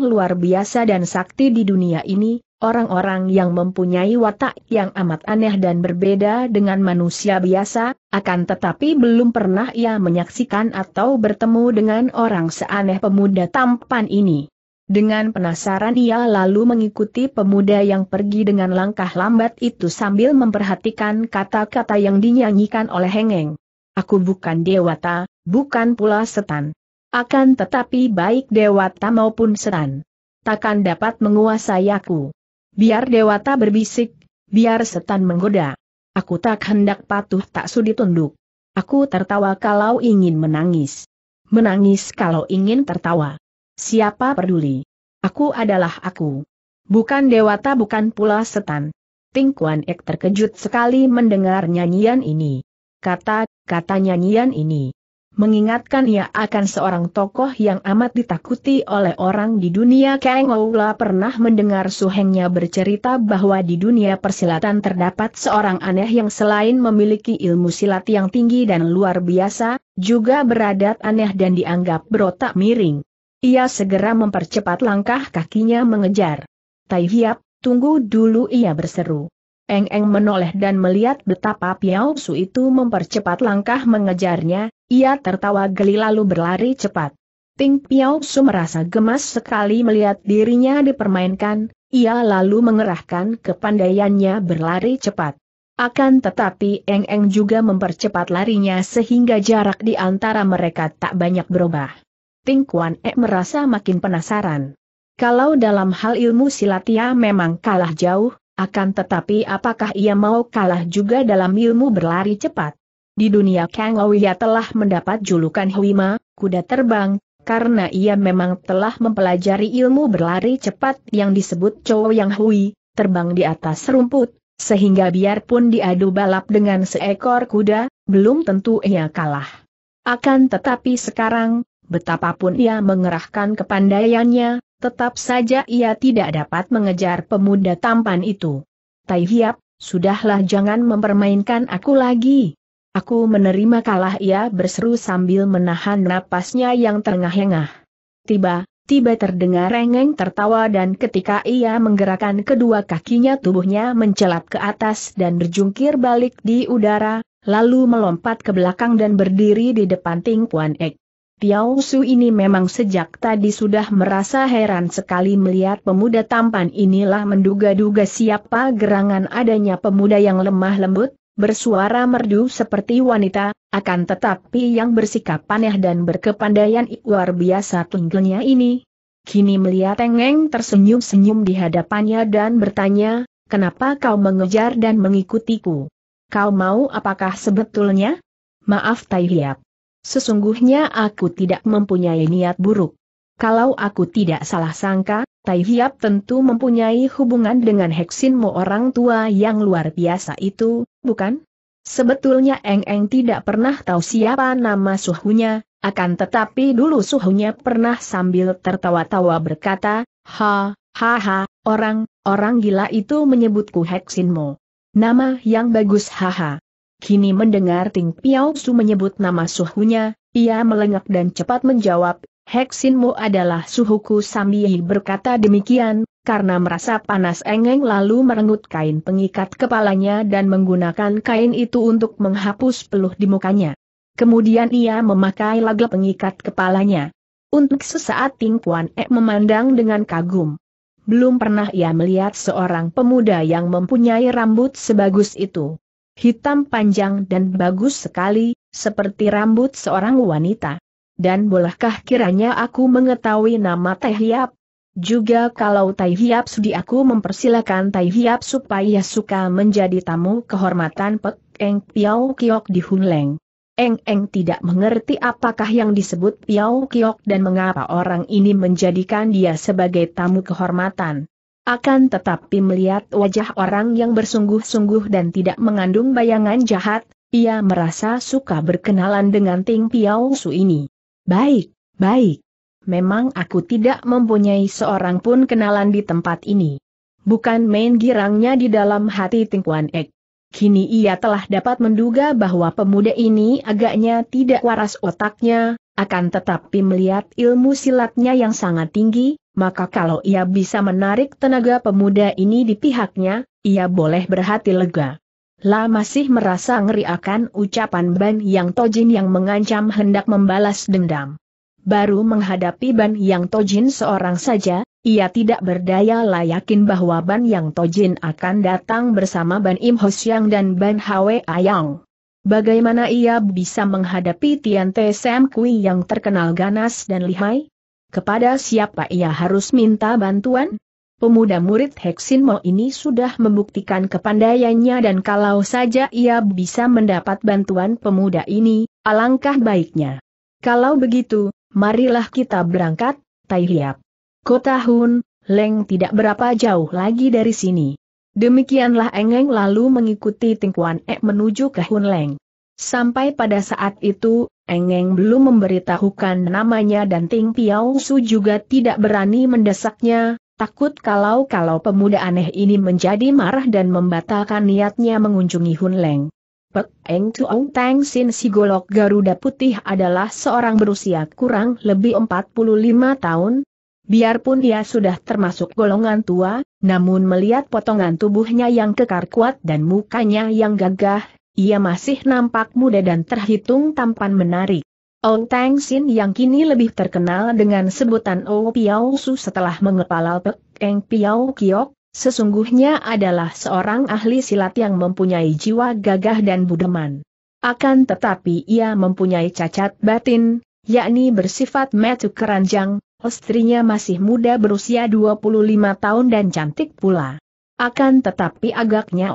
luar biasa dan sakti di dunia ini, orang-orang yang mempunyai watak yang amat aneh dan berbeda dengan manusia biasa, akan tetapi belum pernah ia menyaksikan atau bertemu dengan orang seaneh pemuda tampan ini. Dengan penasaran ia lalu mengikuti pemuda yang pergi dengan langkah lambat itu sambil memperhatikan kata-kata yang dinyanyikan oleh Hengeng. Aku bukan dewata, bukan pula setan. Akan tetapi baik dewata maupun setan takkan dapat menguasai aku. Biar dewata berbisik, biar setan menggoda. Aku tak hendak patuh, tak sudi tunduk. Aku tertawa kalau ingin menangis. Menangis kalau ingin tertawa. Siapa peduli? Aku adalah aku. Bukan dewata, bukan pula setan. Ting Kuan Ek terkejut sekali mendengar nyanyian ini. Kata nyanyian ini mengingatkan ia akan seorang tokoh yang amat ditakuti oleh orang di dunia. Kang Oula pernah mendengar suhengnya bercerita bahwa di dunia persilatan terdapat seorang aneh yang selain memiliki ilmu silat yang tinggi dan luar biasa, juga beradat aneh dan dianggap berotak miring. Ia segera mempercepat langkah kakinya mengejar. Tai Hiap, tunggu dulu, ia berseru. Eng-eng menoleh dan melihat betapa Piao Su itu mempercepat langkah mengejarnya, ia tertawa geli lalu berlari cepat. Ting Piao Su merasa gemas sekali melihat dirinya dipermainkan, ia lalu mengerahkan kepandaiannya berlari cepat. Akan tetapi Eng-eng juga mempercepat larinya sehingga jarak di antara mereka tak banyak berubah. Ting Kuan Ek merasa makin penasaran. Kalau dalam hal ilmu silat ia memang kalah jauh, akan tetapi apakah ia mau kalah juga dalam ilmu berlari cepat? Di dunia Kang Ouw ia telah mendapat julukan Huima, kuda terbang, karena ia memang telah mempelajari ilmu berlari cepat yang disebut Chou Yang Hui, terbang di atas rumput, sehingga biarpun diadu balap dengan seekor kuda, belum tentu ia kalah. Akan tetapi sekarang, betapapun ia mengerahkan kepandaiannya, tetap saja ia tidak dapat mengejar pemuda tampan itu. Tai Hiap, sudahlah jangan mempermainkan aku lagi. Aku menerima kalah, ia berseru sambil menahan napasnya yang terengah-engah. Tiba-tiba terdengar Rengeng tertawa dan ketika ia menggerakkan kedua kakinya tubuhnya mencelat ke atas dan berjungkir balik di udara, lalu melompat ke belakang dan berdiri di depan Ting Kuan Ek. Piao Su ini memang sejak tadi sudah merasa heran sekali melihat pemuda tampan inilah, menduga-duga siapa gerangan adanya pemuda yang lemah lembut, bersuara merdu seperti wanita, akan tetapi yang bersikap aneh dan berkepandaian luar biasa tunggelnya ini. Kini melihat Engeng tersenyum-senyum di hadapannya dan bertanya, "Kenapa kau mengejar dan mengikutiku? Kau mau apakah sebetulnya?" "Maaf Tai Hiap. Sesungguhnya aku tidak mempunyai niat buruk. Kalau aku tidak salah sangka, Tai Hiap tentu mempunyai hubungan dengan Heksinmu orang tua yang luar biasa itu, bukan?" Sebetulnya Eng-eng tidak pernah tahu siapa nama suhunya, akan tetapi dulu suhunya pernah sambil tertawa-tawa berkata, "Ha, orang gila itu menyebutku Heksinmu. Nama yang bagus, haha." Kini mendengar Ting Piao Su menyebut nama suhunya, ia melengak dan cepat menjawab, "Heksinmu adalah suhuku." Sambil berkata demikian, karena merasa panas Engeng lalu merenggut kain pengikat kepalanya dan menggunakan kain itu untuk menghapus peluh di mukanya. Kemudian ia memakai lagi pengikat kepalanya. Untuk sesaat Ting Kuan Ek memandang dengan kagum. Belum pernah ia melihat seorang pemuda yang mempunyai rambut sebagus itu. Hitam panjang dan bagus sekali, seperti rambut seorang wanita. "Dan bolehkah kiranya aku mengetahui nama Tai Hiap? Juga kalau Tai Hiap sudi aku mempersilakan Tai Hiap supaya suka menjadi tamu kehormatan Pek Eng Piao Kiok di Hunleng." Eng tidak mengerti apakah yang disebut Piao Kiok dan mengapa orang ini menjadikan dia sebagai tamu kehormatan. Akan tetapi melihat wajah orang yang bersungguh-sungguh dan tidak mengandung bayangan jahat, ia merasa suka berkenalan dengan Ting Piao Su ini. Baik. Memang aku tidak mempunyai seorang pun kenalan di tempat ini. Bukan main girangnya di dalam hati Ting Kuan Ek. Kini ia telah dapat menduga bahwa pemuda ini agaknya tidak waras otaknya, akan tetapi melihat ilmu silatnya yang sangat tinggi, maka kalau ia bisa menarik tenaga pemuda ini di pihaknya, ia boleh berhati lega. Lah masih merasa ngeri akan ucapan Ban Yang Tojin yang mengancam hendak membalas dendam. Baru menghadapi Ban Yang Tojin seorang saja, ia tidak berdaya lah yakin bahwa Ban Yang Tojin akan datang bersama Ban Im Ho Siang dan Ban Hwe Ayang. Bagaimana ia bisa menghadapi Tian Te Sam Kui yang terkenal ganas dan lihai? Kepada siapa ia harus minta bantuan? Pemuda murid Heksin Mo ini sudah membuktikan kepandaiannya dan kalau saja ia bisa mendapat bantuan pemuda ini, alangkah baiknya. Kalau begitu, marilah kita berangkat, Tai Hiap. Kota Hun, Leng tidak berapa jauh lagi dari sini. Demikianlah Engeng lalu mengikuti Ting Kuan Ek menuju ke Hun Leng. Sampai pada saat itu, Engeng belum memberitahukan namanya dan Ting Piao Su juga tidak berani mendesaknya, takut kalau pemuda aneh ini menjadi marah dan membatalkan niatnya mengunjungi Hun Leng. Pek Eng Tuong Tang Sin si golok Garuda Putih adalah seorang berusia kurang lebih 45 tahun. Biarpun ia sudah termasuk golongan tua, namun melihat potongan tubuhnya yang kekar kuat dan mukanya yang gagah, ia masih nampak muda dan terhitung tampan menarik. Ong Tang Sin yang kini lebih terkenal dengan sebutan O Piao Su setelah mengepalal Pek Eng Piao Kiok, sesungguhnya adalah seorang ahli silat yang mempunyai jiwa gagah dan budeman. Akan tetapi ia mempunyai cacat batin, yakni bersifat mata keranjang. Istrinya masih muda berusia 25 tahun dan cantik pula. Akan tetapi agaknya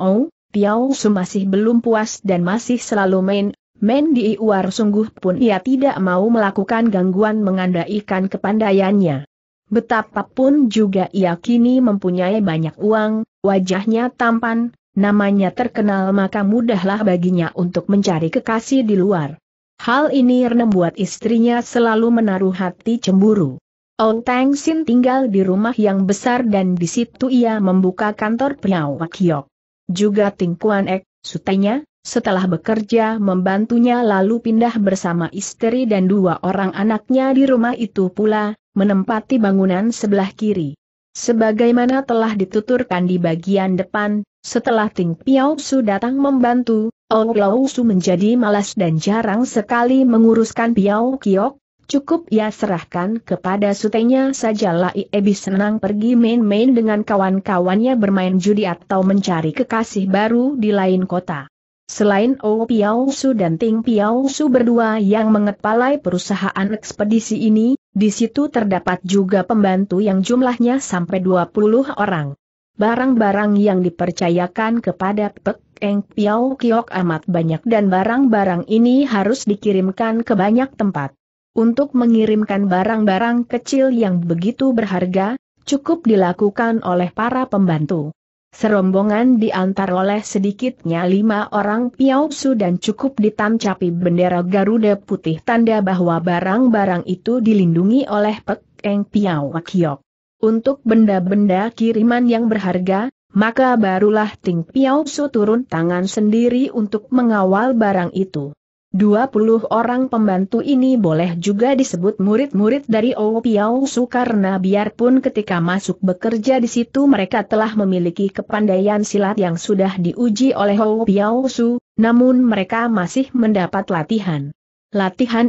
Piao Su masih belum puas dan masih selalu main di luar, sungguh pun ia tidak mau melakukan gangguan mengandaikan kepandaiannya. Betapapun juga ia kini mempunyai banyak uang, wajahnya tampan, namanya terkenal maka mudahlah baginya untuk mencari kekasih di luar. Hal ini membuat istrinya selalu menaruh hati cemburu. Ong Tang Sin tinggal di rumah yang besar dan di situ ia membuka kantor Piao Kiok. Juga Ting Kuan Ek, sutenya, setelah bekerja membantunya lalu pindah bersama istri dan 2 orang anaknya di rumah itu pula, menempati bangunan sebelah kiri. Sebagaimana telah dituturkan di bagian depan, setelah Ting Piao Su datang membantu, Ong Lau Su menjadi malas dan jarang sekali menguruskan Piao Kiok. Cukup ia serahkan kepada sutenya sajalah. Ia senang pergi main-main dengan kawan-kawannya bermain judi atau mencari kekasih baru di lain kota. Selain Piao Su dan Ting Piao Su berdua yang mengepalai perusahaan ekspedisi ini, di situ terdapat juga pembantu yang jumlahnya sampai 20 orang. Barang-barang yang dipercayakan kepada Pek Eng Piao Kiok amat banyak dan barang-barang ini harus dikirimkan ke banyak tempat. Untuk mengirimkan barang-barang kecil yang begitu berharga, cukup dilakukan oleh para pembantu. Serombongan diantar oleh sedikitnya 5 orang Piao Su dan cukup ditancapi bendera Garuda Putih tanda bahwa barang-barang itu dilindungi oleh Pek Eng Piao Kiok. Untuk benda-benda kiriman yang berharga, maka barulah Ting Piao Su turun tangan sendiri untuk mengawal barang itu. 20 orang pembantu ini boleh juga disebut murid-murid dari Piao Su karena biarpun ketika masuk bekerja di situ mereka telah memiliki kepandaian silat yang sudah diuji oleh Piao Su, namun mereka masih mendapat latihan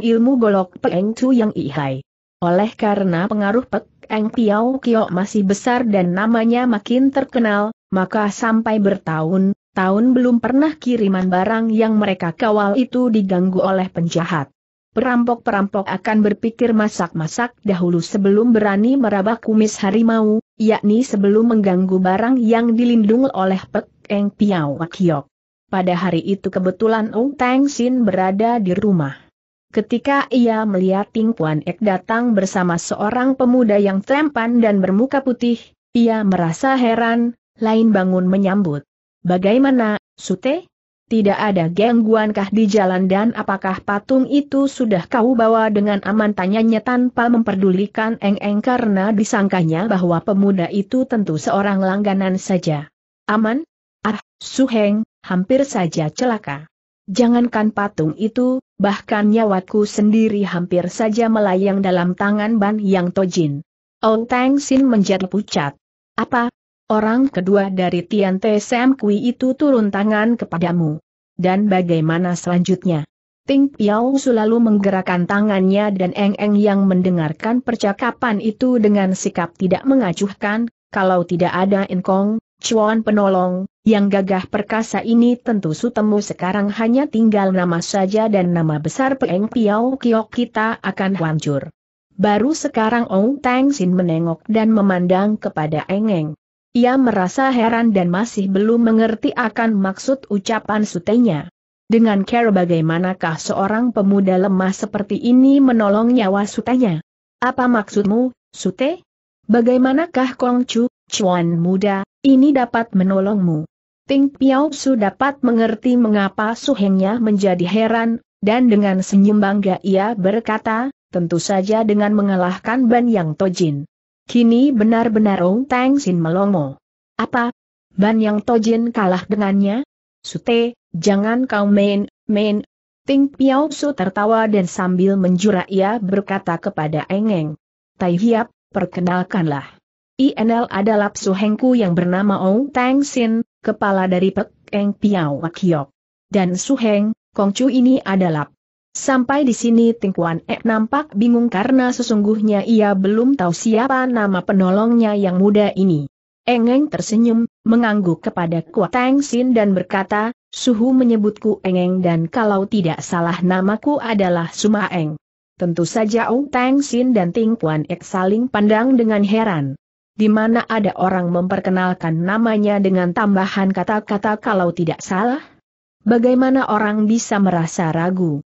ilmu golok Pek Eng Chu yang ihai. Oleh karena pengaruh Pek Eng Piao Kiok masih besar dan namanya makin terkenal, maka sampai bertahun-tahun belum pernah kiriman barang yang mereka kawal itu diganggu oleh penjahat. Perampok-perampok akan berpikir masak-masak dahulu sebelum berani meraba kumis harimau, yakni sebelum mengganggu barang yang dilindungi oleh Pek Eng Piao Kiok. Pada hari itu kebetulan Ong Teng Sin berada di rumah. Ketika ia melihat Ting Puan Ek datang bersama seorang pemuda yang tampan dan bermuka putih, ia merasa heran, lain bangun menyambut. "Bagaimana, Sute? Tidak ada gangguankah di jalan dan apakah patung itu sudah kau bawa dengan aman?" tanyanya tanpa memperdulikan Eng Eng karena disangkanya bahwa pemuda itu tentu seorang langganan saja. "Aman? Ah, Su Heng, hampir saja celaka. Jangankan patung itu, bahkan nyawaku sendiri hampir saja melayang dalam tangan Ban Yang Tojin." Ong Teng Sin menjadi pucat. "Apa? Orang kedua dari Tian Te Sam Kui itu turun tangan kepadamu. Dan bagaimana selanjutnya?" Ting Piao selalu menggerakkan tangannya dan Eng Eng yang mendengarkan percakapan itu dengan sikap tidak mengacuhkan, kalau tidak ada Inkong, Chuan penolong, yang gagah perkasa ini tentu sutemu sekarang hanya tinggal nama saja dan nama besar Peng Piao Kiok kita akan hancur. Baru sekarang Ong Teng Sin menengok dan memandang kepada Eng Eng. Ia merasa heran dan masih belum mengerti akan maksud ucapan sutenya. Dengan cara bagaimanakah seorang pemuda lemah seperti ini menolong nyawa sutenya? "Apa maksudmu, Sute? Bagaimanakah Kongcu, Chuan muda, ini dapat menolongmu?" Ting Piao Su dapat mengerti mengapa Su Hengnya menjadi heran, dan dengan senyum bangga ia berkata, "Tentu saja dengan mengalahkan Ban Yang Tojin." Kini benar-benar Ong Teng Sin melongo. "Apa? Ban Yang Tojin kalah dengannya? Sute, jangan kau main-main." Ting Piao Su tertawa dan sambil menjura ia berkata kepada Eng Eng, "Tai Hiap, perkenalkanlah. Inel adalah Su Hengku yang bernama Ong Teng Sin, kepala dari Pek Eng Piao Kiok. Dan Su Heng, Kongcu ini adalah." Sampai di sini Ting Puan Ek nampak bingung karena sesungguhnya ia belum tahu siapa nama penolongnya yang muda ini. Eng Eng tersenyum, mengangguk kepada Kuo Teng Sin dan berkata, "Suhu menyebutku Eng Eng dan kalau tidak salah namaku adalah Suma Eng." Tentu saja Ong Teng Sin dan Ting Puan Ek saling pandang dengan heran. Di mana ada orang memperkenalkan namanya dengan tambahan kata-kata kalau tidak salah? Bagaimana orang bisa merasa ragu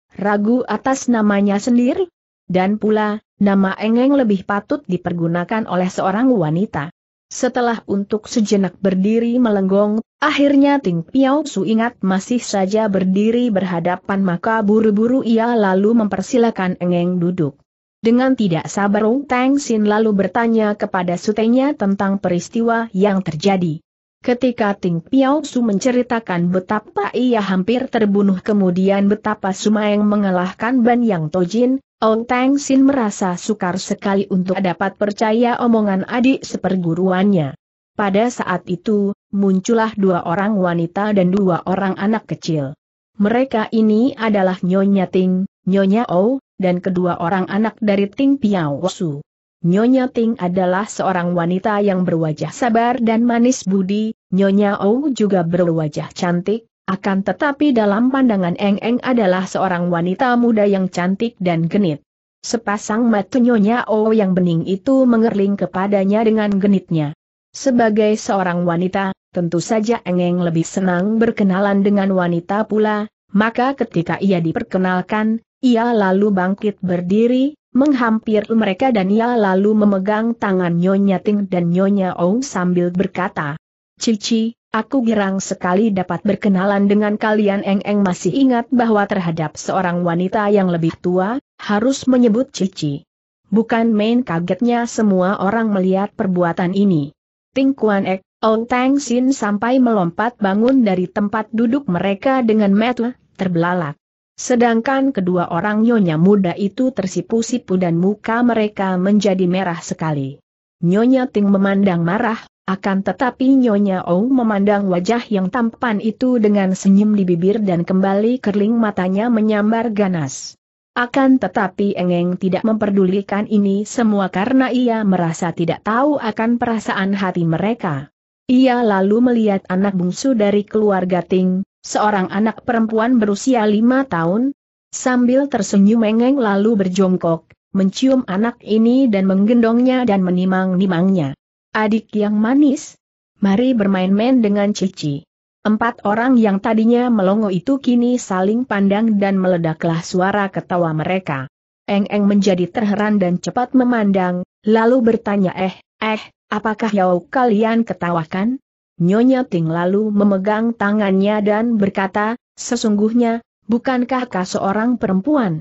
atas namanya sendiri? Dan pula, nama Eng Eng lebih patut dipergunakan oleh seorang wanita. Setelah untuk sejenak berdiri melenggong, akhirnya Ting Piao Su ingat masih saja berdiri berhadapan maka buru-buru ia lalu mempersilakan Eng Eng duduk. Dengan tidak sabar Ong Teng Sin lalu bertanya kepada sutenya tentang peristiwa yang terjadi. Ketika Ting Piao Su menceritakan betapa ia hampir terbunuh kemudian betapa Suma Eng mengalahkan Ban Yang Tojin, Ong Teng Sin merasa sukar sekali untuk dapat percaya omongan adik seperguruannya. Pada saat itu, muncullah dua orang wanita dan dua orang anak kecil. Mereka ini adalah Nyonya Ting, Nyonya O, dan kedua orang anak dari Ting Piao Su. Nyonya Ting adalah seorang wanita yang berwajah sabar dan manis budi, Nyonya O juga berwajah cantik, akan tetapi dalam pandangan Eng Eng adalah seorang wanita muda yang cantik dan genit. Sepasang mata Nyonya O yang bening itu mengerling kepadanya dengan genitnya. Sebagai seorang wanita, tentu saja Eng Eng lebih senang berkenalan dengan wanita pula, maka ketika ia diperkenalkan, ia lalu bangkit berdiri, menghampir mereka dan ia lalu memegang tangan Nyonya Ting dan Nyonya Ong sambil berkata, "Cici, aku girang sekali dapat berkenalan dengan kalian." Eng Eng masih ingat bahwa terhadap seorang wanita yang lebih tua, harus menyebut Cici. Bukan main kagetnya semua orang melihat perbuatan ini. Ting Puan Ek, Ong Teng Sin sampai melompat bangun dari tempat duduk mereka dengan mata terbelalak. Sedangkan kedua orang nyonya muda itu tersipu-sipu dan muka mereka menjadi merah sekali. Nyonya Ting memandang marah, akan tetapi Nyonya Ong memandang wajah yang tampan itu dengan senyum di bibir dan kembali kerling matanya menyambar ganas. Akan tetapi Eng Eng tidak memperdulikan ini semua karena ia merasa tidak tahu akan perasaan hati mereka. Ia lalu melihat anak bungsu dari keluarga Ting, seorang anak perempuan berusia 5 tahun, sambil tersenyum Eng Eng lalu berjongkok, mencium anak ini dan menggendongnya dan menimang-nimangnya. "Adik yang manis, mari bermain-main dengan Cici. Empat orang yang tadinya melongo itu kini saling pandang dan meledaklah suara ketawa mereka. Eng-Eng menjadi terheran dan cepat memandang, lalu bertanya, apakah yang kalian ketawakan? Nyonya Ting lalu memegang tangannya dan berkata, sesungguhnya, bukankah kau seorang perempuan?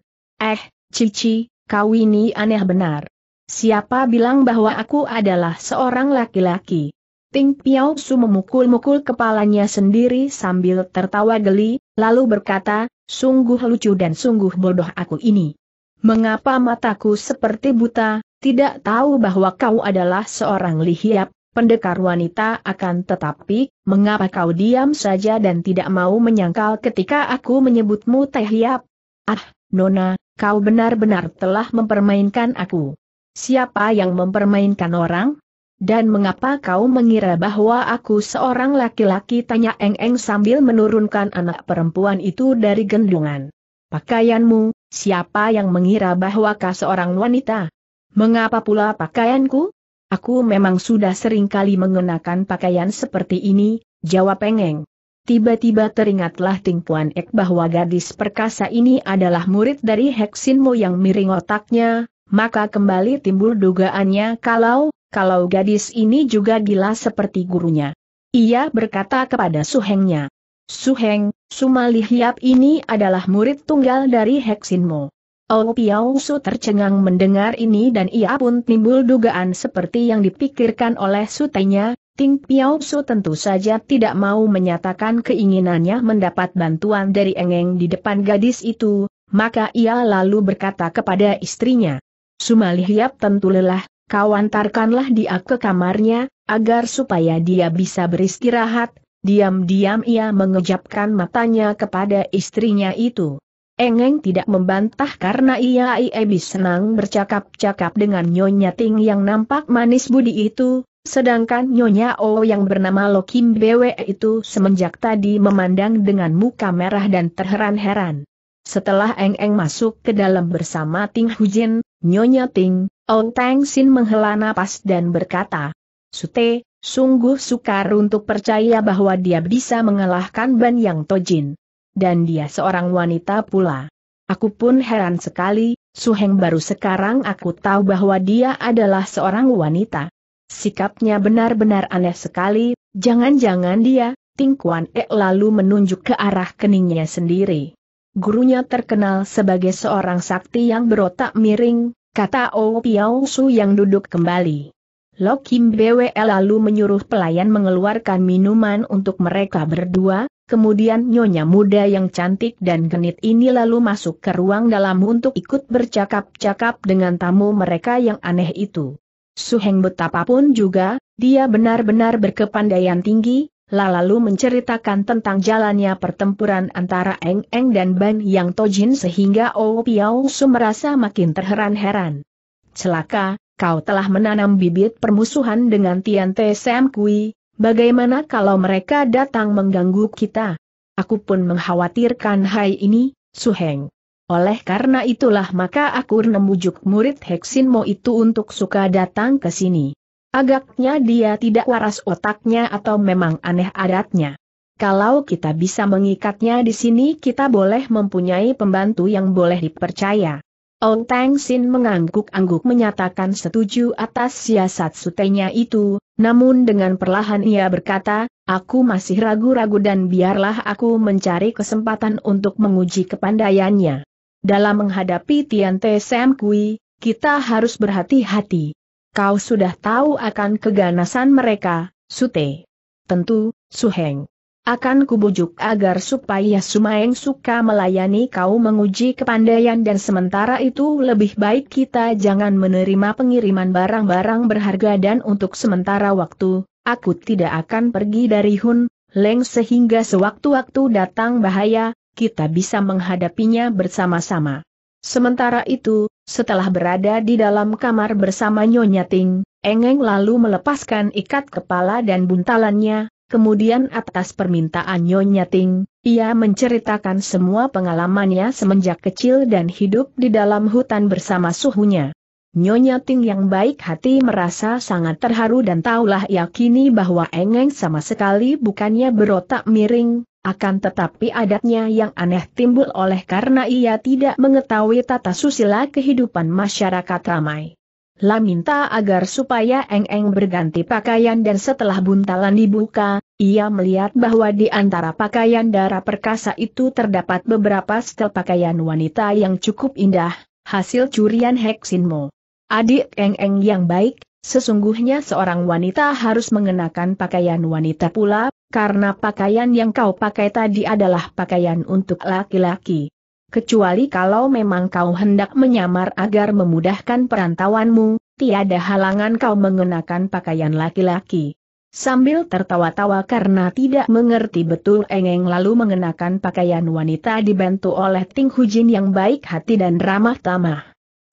Cici, kau ini aneh benar. Siapa bilang bahwa aku adalah seorang laki-laki? Ting Piao Su memukul-mukul kepalanya sendiri sambil tertawa geli, lalu berkata, sungguh lucu dan sungguh bodoh aku ini. Mengapa mataku seperti buta, tidak tahu bahwa kau adalah seorang lihiap, pendekar wanita, akan tetapi, mengapa kau diam saja dan tidak mau menyangkal ketika aku menyebutmu Teh Hiap? Ah, Nona, kau benar-benar telah mempermainkan aku. Siapa yang mempermainkan orang? Dan mengapa kau mengira bahwa aku seorang laki-laki? Tanya Eng-Eng sambil menurunkan anak perempuan itu dari gendongan. Pakaianmu, siapa yang mengira bahwa kau seorang wanita? Mengapa pula pakaianku? Aku memang sudah sering kali mengenakan pakaian seperti ini, jawab Eng-Eng. Tiba-tiba teringatlah Ting Puan Ek bahwa gadis perkasa ini adalah murid dari Heksinmo yang miring otaknya, maka kembali timbul dugaannya kalau gadis ini juga gila seperti gurunya. Ia berkata kepada Suhengnya, Suheng, Sumali Hiap ini adalah murid tunggal dari Heksinmo. Oh Piao Su tercengang mendengar ini dan ia pun timbul dugaan seperti yang dipikirkan oleh sutenya. Ting Piao Su tentu saja tidak mau menyatakan keinginannya mendapat bantuan dari Eng-Eng di depan gadis itu, maka ia lalu berkata kepada istrinya, Sumali Hiap tentu lelah. Kau antarkanlah dia ke kamarnya, agar supaya dia bisa beristirahat. Diam-diam ia mengejapkan matanya kepada istrinya itu. Eng-Eng tidak membantah karena ia lebih senang bercakap-cakap dengan Nyonya Ting yang nampak manis budi itu, sedangkan Nyonya O yang bernama Lo Kim Bwe itu semenjak tadi memandang dengan muka merah dan terheran-heran. Setelah Eng-Eng masuk ke dalam bersama Ting Hujin, Nyonya Ting, Ong Teng Sin menghela napas dan berkata, Sute, sungguh sukar untuk percaya bahwa dia bisa mengalahkan Ban Yang Tojin. Dan dia seorang wanita pula. Aku pun heran sekali, Suheng, baru sekarang aku tahu bahwa dia adalah seorang wanita. Sikapnya benar-benar aneh sekali, jangan-jangan dia, Ting Kuan Ek lalu menunjuk ke arah keningnya sendiri. Gurunya terkenal sebagai seorang sakti yang berotak miring, kata Oh Piao Su yang duduk kembali. Lo Kim Bwe lalu menyuruh pelayan mengeluarkan minuman untuk mereka berdua, kemudian nyonya muda yang cantik dan genit ini lalu masuk ke ruang dalam untuk ikut bercakap-cakap dengan tamu mereka yang aneh itu. Suheng betapapun juga, dia benar-benar berkepandaian tinggi, lalu menceritakan tentang jalannya pertempuran antara Eng-Eng dan Ban Yang Tojin sehingga Oh Piao Su merasa makin terheran-heran. Celaka, kau telah menanam bibit permusuhan dengan Tian Te Sam Kui, bagaimana kalau mereka datang mengganggu kita? Aku pun mengkhawatirkan hai ini, Suheng. Oleh karena itulah maka aku memujuk murid Heksinmo itu untuk suka datang ke sini. Agaknya dia tidak waras otaknya atau memang aneh adatnya. Kalau kita bisa mengikatnya di sini kita boleh mempunyai pembantu yang boleh dipercaya. Ong Teng Sin mengangguk-angguk menyatakan setuju atas siasat sutenya itu, namun dengan perlahan ia berkata, aku masih ragu-ragu dan biarlah aku mencari kesempatan untuk menguji kepandaiannya. Dalam menghadapi Tian Te Sam Kui, kita harus berhati-hati. Kau sudah tahu akan keganasan mereka, Sute. Tentu, Suheng. Akan kubujuk agar supaya Sumaeng suka melayani kau menguji kepandaian dan sementara itu lebih baik kita jangan menerima pengiriman barang-barang berharga dan untuk sementara waktu, aku tidak akan pergi dari Hun Leng sehingga sewaktu-waktu datang bahaya, kita bisa menghadapinya bersama-sama. Sementara itu, setelah berada di dalam kamar bersama Nyonya Ting, Eng-Eng lalu melepaskan ikat kepala dan buntalannya, kemudian atas permintaan Nyonya Ting, ia menceritakan semua pengalamannya semenjak kecil dan hidup di dalam hutan bersama suhunya. Nyonya Ting yang baik hati merasa sangat terharu dan taulah yakini bahwa Engeng sama sekali bukannya berotak miring, akan tetapi adatnya yang aneh timbul oleh karena ia tidak mengetahui tata susila kehidupan masyarakat ramai. La minta agar supaya Engeng berganti pakaian dan setelah buntalan dibuka, ia melihat bahwa di antara pakaian dara perkasa itu terdapat beberapa setel pakaian wanita yang cukup indah, hasil curian Heksinmo. Adik Engeng yang baik, sesungguhnya seorang wanita harus mengenakan pakaian wanita pula, karena pakaian yang kau pakai tadi adalah pakaian untuk laki-laki. Kecuali kalau memang kau hendak menyamar agar memudahkan perantauanmu, tiada halangan kau mengenakan pakaian laki-laki. Sambil tertawa-tawa karena tidak mengerti betul Engeng lalu mengenakan pakaian wanita dibantu oleh Ting Hujin yang baik hati dan ramah tamah.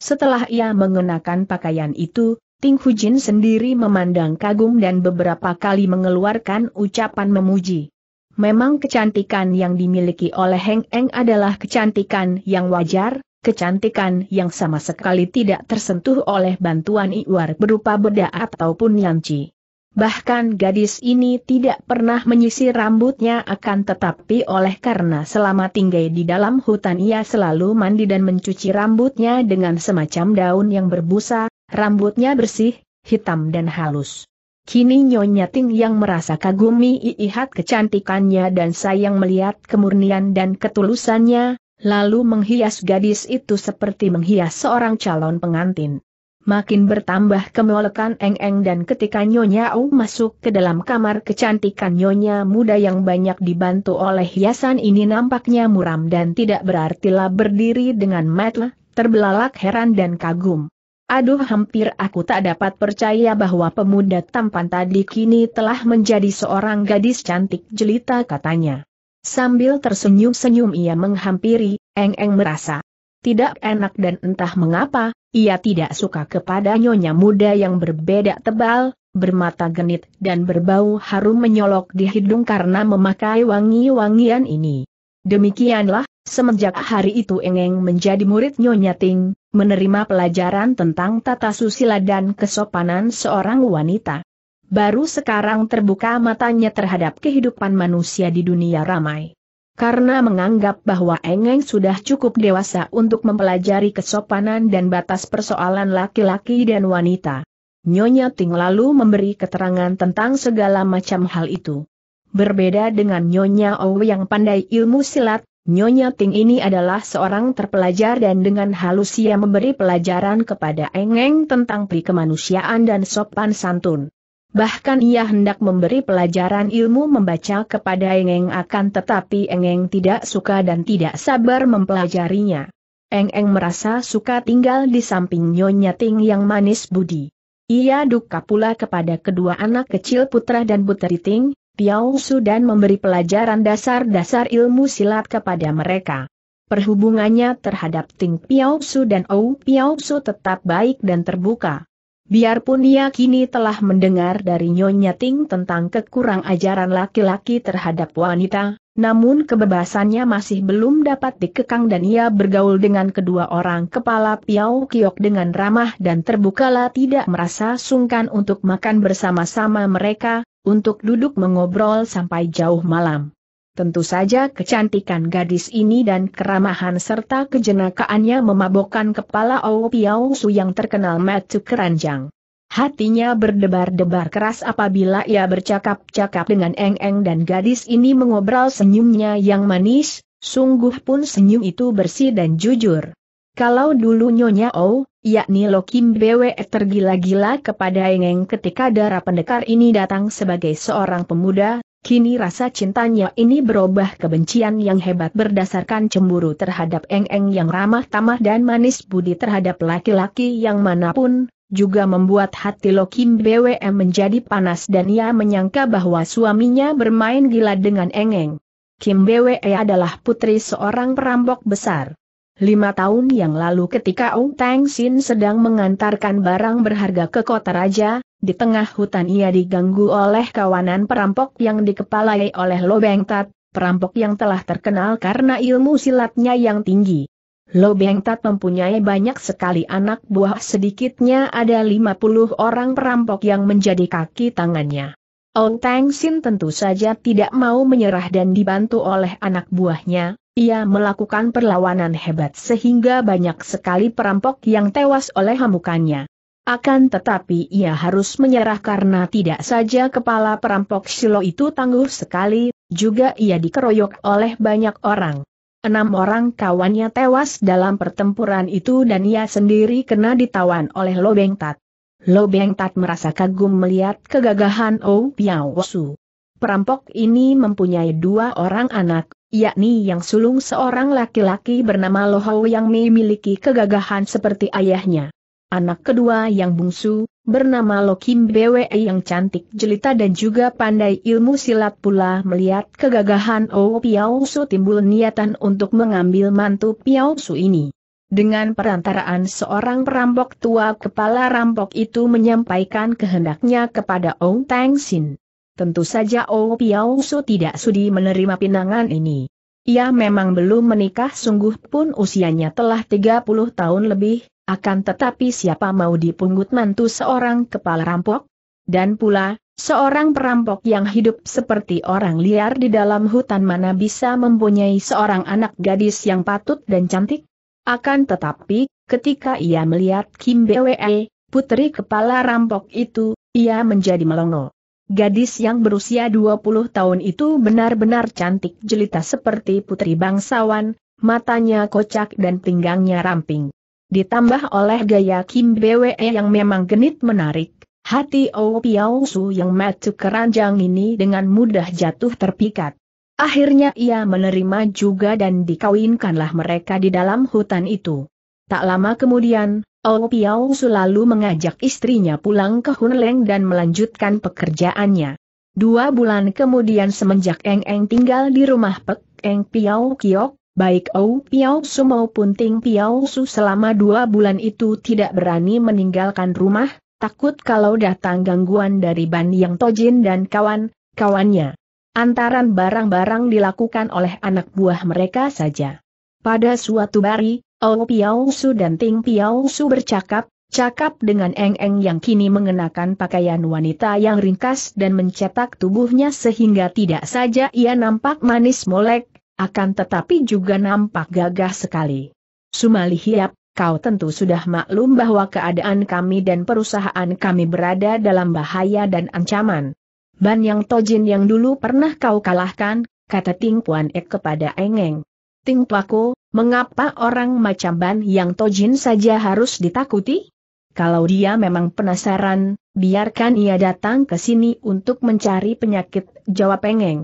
Setelah ia mengenakan pakaian itu, Ting Hujin sendiri memandang kagum dan beberapa kali mengeluarkan ucapan memuji. Memang kecantikan yang dimiliki oleh Engeng adalah kecantikan yang wajar, kecantikan yang sama sekali tidak tersentuh oleh bantuan luar berupa bedak ataupun yanci. Bahkan gadis ini tidak pernah menyisir rambutnya akan tetapi oleh karena selama tinggal di dalam hutan ia selalu mandi dan mencuci rambutnya dengan semacam daun yang berbusa, rambutnya bersih, hitam dan halus. Kini Nyonya Ting yang merasa kagumi lihat kecantikannya dan sayang melihat kemurnian dan ketulusannya, lalu menghias gadis itu seperti menghias seorang calon pengantin. Makin bertambah kemolekan Engeng dan ketika Nyonya Au masuk ke dalam kamar kecantikan nyonya muda yang banyak dibantu oleh hiasan ini nampaknya muram dan tidak berartilah berdiri dengan mata terbelalak heran dan kagum. Aduh hampir aku tak dapat percaya bahwa pemuda tampan tadi kini telah menjadi seorang gadis cantik jelita katanya. Sambil tersenyum-senyum ia menghampiri, Engeng merasa tidak enak dan entah mengapa, ia tidak suka kepada nyonya muda yang berbeda tebal, bermata genit dan berbau harum menyolok di hidung karena memakai wangi-wangian ini. Demikianlah, semenjak hari itu Engeng menjadi murid Nyonya Ting, menerima pelajaran tentang tata susila dan kesopanan seorang wanita. Baru sekarang terbuka matanya terhadap kehidupan manusia di dunia ramai. Karena menganggap bahwa Engeng sudah cukup dewasa untuk mempelajari kesopanan dan batas persoalan laki-laki dan wanita. Nyonya Ting lalu memberi keterangan tentang segala macam hal itu. Berbeda dengan Nyonya Ou yang pandai ilmu silat, Nyonya Ting ini adalah seorang terpelajar dan dengan halus ia memberi pelajaran kepada Engeng tentang prikemanusiaan dan sopan santun. Bahkan ia hendak memberi pelajaran ilmu membaca kepada Engeng akan tetapi Engeng tidak suka dan tidak sabar mempelajarinya. Engeng merasa suka tinggal di samping Nyonya Ting yang manis budi. Ia duka pula kepada kedua anak kecil putra dan putri Ting, Piao Su dan memberi pelajaran dasar-dasar ilmu silat kepada mereka. Perhubungannya terhadap Ting Piao Su dan Ou Piao Su tetap baik dan terbuka. Biarpun ia kini telah mendengar dari Nyonya Ting tentang kekurang ajaran laki-laki terhadap wanita, namun kebebasannya masih belum dapat dikekang dan ia bergaul dengan kedua orang kepala Piao Kiok dengan ramah dan terbukalah tidak merasa sungkan untuk makan bersama-sama mereka, untuk duduk mengobrol sampai jauh malam. Tentu saja kecantikan gadis ini dan keramahan serta kejenakaannya memabokkan kepala Ou Piao Su yang terkenal mata keranjang. Hatinya berdebar-debar keras apabila ia bercakap-cakap dengan Engeng dan gadis ini mengobrol senyumnya yang manis, sungguh pun senyum itu bersih dan jujur. Kalau dulu Nyonya Ou, yakni Lo Kim Bwe tergila-gila kepada Engeng ketika darah pendekar ini datang sebagai seorang pemuda, kini rasa cintanya ini berubah kebencian yang hebat berdasarkan cemburu terhadap Engeng yang ramah tamah dan manis budi terhadap laki-laki yang manapun, juga membuat hati Lo Kim Bwe menjadi panas dan ia menyangka bahwa suaminya bermain gila dengan Engeng. Kim Bwe adalah putri seorang perampok besar. 5 tahun yang lalu ketika Ong Teng Sin sedang mengantarkan barang berharga ke kota raja, di tengah hutan ia diganggu oleh kawanan perampok yang dikepalai oleh Lo Beng Tat, perampok yang telah terkenal karena ilmu silatnya yang tinggi. Lo Beng Tat mempunyai banyak sekali anak buah, sedikitnya ada 50 orang perampok yang menjadi kaki tangannya. Ong Teng Sin tentu saja tidak mau menyerah dan dibantu oleh anak buahnya, ia melakukan perlawanan hebat sehingga banyak sekali perampok yang tewas oleh hamukannya. Akan tetapi ia harus menyerah karena tidak saja kepala perampok Silo itu tangguh sekali, juga ia dikeroyok oleh banyak orang. 6 orang kawannya tewas dalam pertempuran itu dan ia sendiri kena ditawan oleh Lo Beng Tat. Lo Beng Tat merasa kagum melihat kegagahan Oh Piao Su. Perampok ini mempunyai 2 orang anak, yakni yang sulung seorang laki-laki bernama Lo Hao yang memiliki kegagahan seperti ayahnya. Anak kedua yang bungsu, bernama Lo Kim Bwe yang cantik jelita dan juga pandai ilmu silat pula melihat kegagahan Oh Piao Su timbul niatan untuk mengambil mantu Piao Su ini. Dengan perantaraan seorang perampok tua, kepala rampok itu menyampaikan kehendaknya kepada Ong Teng Sin. Tentu saja Oh Piao Su tidak sudi menerima pinangan ini. Ia memang belum menikah, sungguh pun usianya telah 30 tahun lebih. Akan tetapi siapa mau dipungut mantu seorang kepala rampok? Dan pula, seorang perampok yang hidup seperti orang liar di dalam hutan mana bisa mempunyai seorang anak gadis yang patut dan cantik? Akan tetapi, ketika ia melihat Kim Bwe, putri kepala rampok itu, ia menjadi melongo. Gadis yang berusia 20 tahun itu benar-benar cantik jelita seperti putri bangsawan, matanya kocak dan pinggangnya ramping. Ditambah oleh gaya Kim Bwe yang memang genit menarik, hati Oh Piao Su yang maju keranjang ini dengan mudah jatuh terpikat. Akhirnya ia menerima juga dan dikawinkanlah mereka di dalam hutan itu. Tak lama kemudian, Oh Piao Su lalu mengajak istrinya pulang ke Hunleng dan melanjutkan pekerjaannya. 2 bulan kemudian semenjak Eng Eng tinggal di rumah Pek Eng Piao Kiok, baik Oh Piao Su maupun Ting Piao Su selama 2 bulan itu tidak berani meninggalkan rumah, takut kalau datang gangguan dari Ban Yang Tojin dan kawan-kawannya. Antaran barang-barang dilakukan oleh anak buah mereka saja. Pada suatu hari, Oh Piao Su dan Ting Piao Su bercakap-cakap dengan Eng Eng yang kini mengenakan pakaian wanita yang ringkas dan mencetak tubuhnya sehingga tidak saja ia nampak manis molek, akan tetapi juga nampak gagah sekali. Sumali Hiap, kau tentu sudah maklum bahwa keadaan kami dan perusahaan kami berada dalam bahaya dan ancaman. Ban Yang Tojin yang dulu pernah kau kalahkan, kata Ting Puan Ek kepada Eng Eng. Ting Paku, mengapa orang macam Ban Yang Tojin saja harus ditakuti? Kalau dia memang penasaran, biarkan ia datang ke sini untuk mencari penyakit, jawab Eng Eng.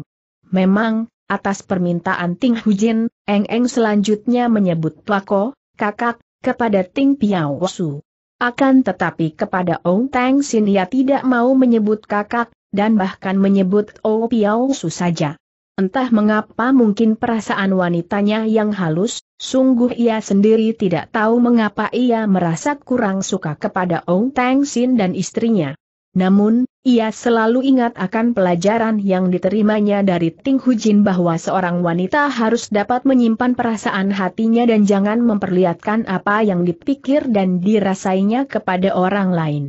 Memang, atas permintaan Ting Hujin, Eng Eng selanjutnya menyebut Plako, kakak, kepada Ting Piao Su. Akan tetapi kepada Ong Teng Sin ia tidak mau menyebut kakak, dan bahkan menyebut Oh Piao Su saja. Entah mengapa mungkin perasaan wanitanya yang halus, sungguh ia sendiri tidak tahu mengapa ia merasa kurang suka kepada Ong Teng Sin dan istrinya. Namun, ia selalu ingat akan pelajaran yang diterimanya dari Ting Hujin bahwa seorang wanita harus dapat menyimpan perasaan hatinya dan jangan memperlihatkan apa yang dipikir dan dirasainya kepada orang lain.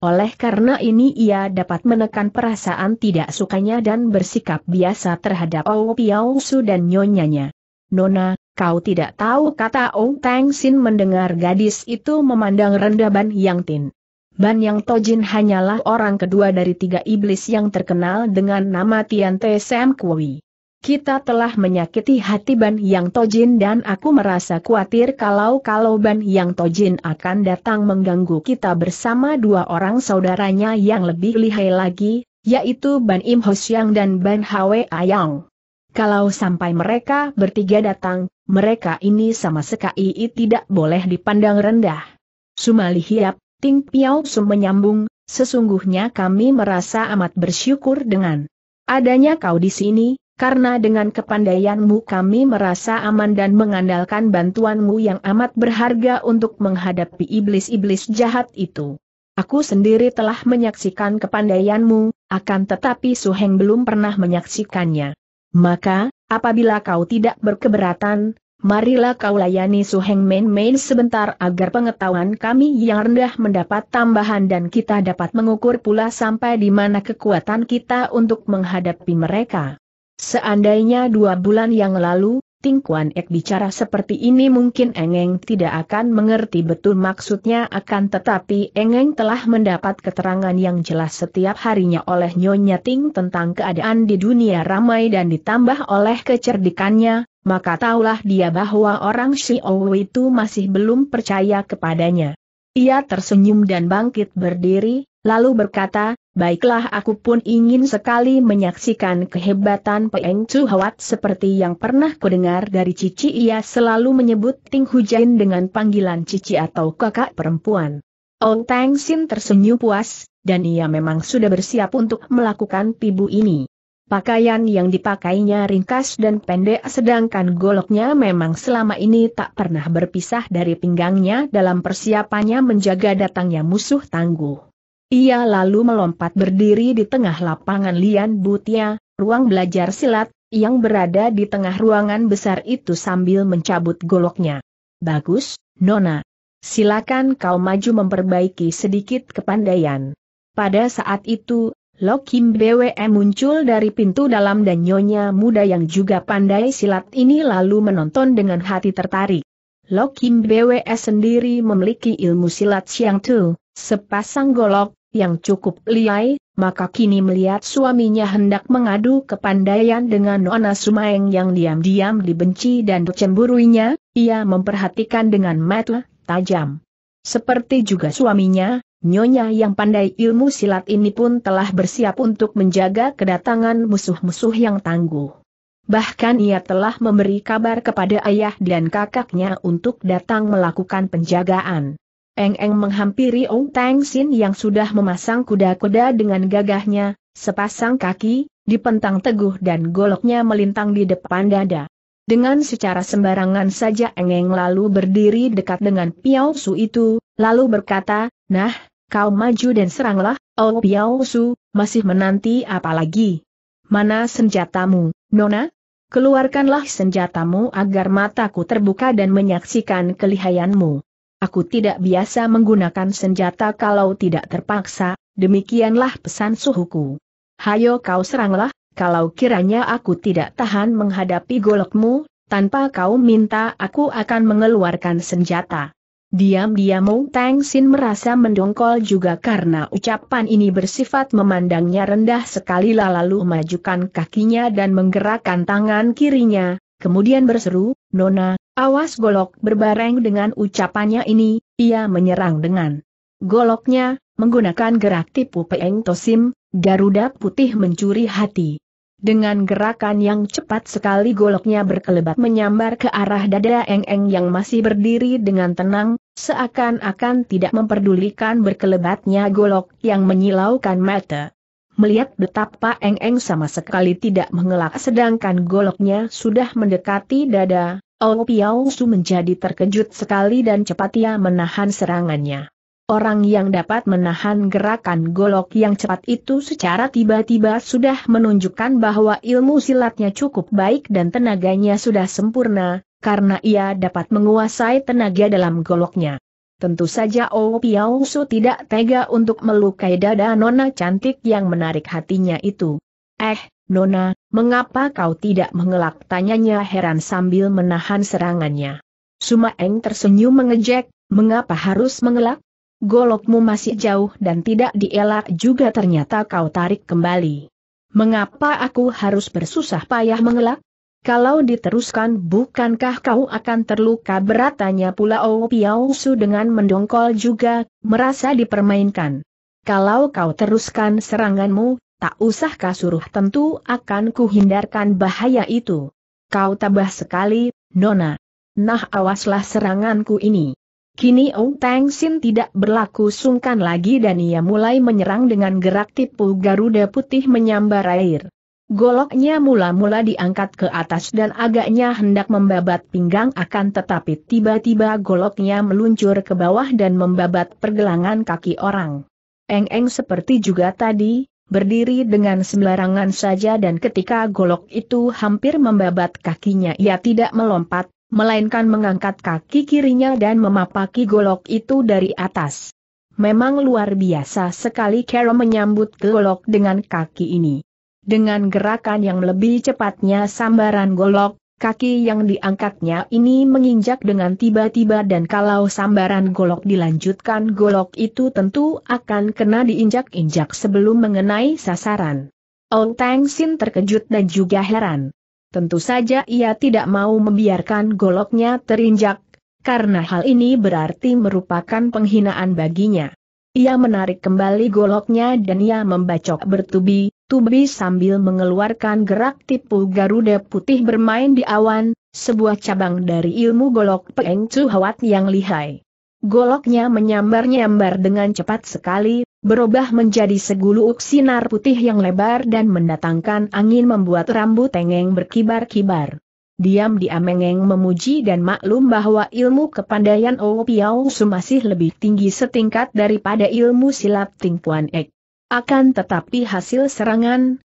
Oleh karena ini ia dapat menekan perasaan tidak sukanya dan bersikap biasa terhadap Oh Piao Su dan nyonyanya. Nona, kau tidak tahu, kata Ong Teng Sin mendengar gadis itu memandang rendah Ban Yang Tin. Ban Yang Tojin hanyalah orang kedua dari 3 iblis yang terkenal dengan nama Tian Te Sam Kui. Kita telah menyakiti hati Ban Yang Tojin dan aku merasa khawatir kalau Ban Yang Tojin akan datang mengganggu kita bersama 2 orang saudaranya yang lebih lihai lagi, yaitu Ban Im Ho Siang dan Ban Hwe Ayang. Kalau sampai mereka bertiga datang, mereka ini sama sekali tidak boleh dipandang rendah. Sumali Hiap, Ting Piao Su menyambung, sesungguhnya kami merasa amat bersyukur dengan adanya kau di sini, karena dengan kepandaianmu kami merasa aman dan mengandalkan bantuanmu yang amat berharga untuk menghadapi iblis-iblis jahat itu. Aku sendiri telah menyaksikan kepandaianmu, akan tetapi Su Heng belum pernah menyaksikannya. Maka, apabila kau tidak berkeberatan, marilah kau layani Su Heng main-main sebentar agar pengetahuan kami yang rendah mendapat tambahan dan kita dapat mengukur pula sampai di mana kekuatan kita untuk menghadapi mereka. Seandainya 2 bulan yang lalu, Ting Kuan Ek bicara seperti ini mungkin Engeng tidak akan mengerti betul maksudnya akan tetapi Engeng telah mendapat keterangan yang jelas setiap harinya oleh Nyonya Ting tentang keadaan di dunia ramai dan ditambah oleh kecerdikannya. Maka taulah dia bahwa orang Xiao itu masih belum percaya kepadanya. Ia tersenyum dan bangkit berdiri, lalu berkata, baiklah aku pun ingin sekali menyaksikan kehebatan Peng Chu Hwat seperti yang pernah kudengar dari Cici. Ia selalu menyebut Ting Hujain dengan panggilan Cici atau kakak perempuan. Ong Teng Sin tersenyum puas, dan ia memang sudah bersiap untuk melakukan pibu ini. Pakaian yang dipakainya ringkas dan pendek sedangkan goloknya memang selama ini tak pernah berpisah dari pinggangnya dalam persiapannya menjaga datangnya musuh tangguh. Ia lalu melompat berdiri di tengah lapangan Lian Butia, ruang belajar silat, yang berada di tengah ruangan besar itu sambil mencabut goloknya. Bagus, Nona. Silakan kau maju memperbaiki sedikit kepandaian. Pada saat itu, Lo Kim Bwe muncul dari pintu dalam dan nyonya muda yang juga pandai silat ini lalu menonton dengan hati tertarik. Lo Kim Bwe sendiri memiliki ilmu silat Siang Tu, sepasang golok, yang cukup liai, maka kini melihat suaminya hendak mengadu kepandaian dengan Nona Sumaeng yang diam-diam dibenci dan cemburuinya, ia memperhatikan dengan mata tajam. Seperti juga suaminya, nyonya yang pandai ilmu silat ini pun telah bersiap untuk menjaga kedatangan musuh-musuh yang tangguh. Bahkan ia telah memberi kabar kepada ayah dan kakaknya untuk datang melakukan penjagaan. Eng-eng menghampiri Ong Teng Sin yang sudah memasang kuda-kuda dengan gagahnya, sepasang kaki, dipentang teguh dan goloknya melintang di depan dada. Dengan secara sembarangan saja Eng-eng lalu berdiri dekat dengan Piao Su itu, lalu berkata, nah, kau maju dan seranglah, oh Piao Su, masih menanti apa lagi? Mana senjatamu, Nona? Keluarkanlah senjatamu agar mataku terbuka dan menyaksikan kelihayanmu. Aku tidak biasa menggunakan senjata kalau tidak terpaksa, demikianlah pesan suhuku. Hayo kau seranglah, kalau kiranya aku tidak tahan menghadapi golokmu, tanpa kau minta aku akan mengeluarkan senjata. Diam-diam Ong Teng Sin merasa mendongkol juga karena ucapan ini bersifat memandangnya rendah sekali lalu majukan kakinya dan menggerakkan tangan kirinya, kemudian berseru, Nona, awas golok berbareng dengan ucapannya ini, ia menyerang dengan goloknya, menggunakan gerak tipu Peng Tosim, Garuda Putih Mencuri Hati. Dengan gerakan yang cepat sekali goloknya berkelebat menyambar ke arah dada Eng-eng yang masih berdiri dengan tenang, seakan-akan tidak memperdulikan berkelebatnya golok yang menyilaukan mata. Melihat betapa Eng-eng sama sekali tidak mengelak sedangkan goloknya sudah mendekati dada, Oh Piao Su menjadi terkejut sekali dan cepat ia menahan serangannya. Orang yang dapat menahan gerakan golok yang cepat itu secara tiba-tiba sudah menunjukkan bahwa ilmu silatnya cukup baik dan tenaganya sudah sempurna, karena ia dapat menguasai tenaga dalam goloknya. Tentu saja Oh Piao Su tidak tega untuk melukai dada Nona cantik yang menarik hatinya itu. Nona, mengapa kau tidak mengelak? Tanyanya heran sambil menahan serangannya. Sumaeng tersenyum mengejek, mengapa harus mengelak? Golokmu masih jauh dan tidak dielak juga ternyata kau tarik kembali. Mengapa aku harus bersusah payah mengelak? Kalau diteruskan bukankah kau akan terluka berat? Tanya pula Oh Piao Su dengan mendongkol juga, merasa dipermainkan. Kalau kau teruskan seranganmu, tak usah kau suruh tentu akan kuhindarkan bahaya itu. Kau tabah sekali, Nona. Nah awaslah seranganku ini. Kini Ong Teng Sin tidak berlaku sungkan lagi dan ia mulai menyerang dengan gerak tipu Garuda Putih menyambar air. Goloknya mula-mula diangkat ke atas dan agaknya hendak membabat pinggang akan tetapi tiba-tiba goloknya meluncur ke bawah dan membabat pergelangan kaki orang. Eng-eng seperti juga tadi, berdiri dengan sembarangan saja dan ketika golok itu hampir membabat kakinya ia tidak melompat, melainkan mengangkat kaki kirinya dan memapaki golok itu dari atas. Memang luar biasa sekali Carol menyambut golok dengan kaki ini. Dengan gerakan yang lebih cepatnya sambaran golok, kaki yang diangkatnya ini menginjak dengan tiba-tiba dan kalau sambaran golok dilanjutkan golok itu tentu akan kena diinjak-injak sebelum mengenai sasaran. Ong Teng Sin terkejut dan juga heran. Tentu saja ia tidak mau membiarkan goloknya terinjak, karena hal ini berarti merupakan penghinaan baginya. Ia menarik kembali goloknya dan ia membacok bertubi tubi sambil mengeluarkan gerak tipu Garuda Putih bermain di awan, sebuah cabang dari ilmu golok Peng Chu Hwat yang lihai. Goloknya menyambar-nyambar dengan cepat sekali, berubah menjadi seguluk sinar putih yang lebar dan mendatangkan angin membuat rambut Tengeng berkibar-kibar. Diam-diam Mengeng memuji dan maklum bahwa ilmu kepandaian O Piao Su masih lebih tinggi setingkat daripada ilmu silat Ting Puan Ek. Akan tetapi hasil serangan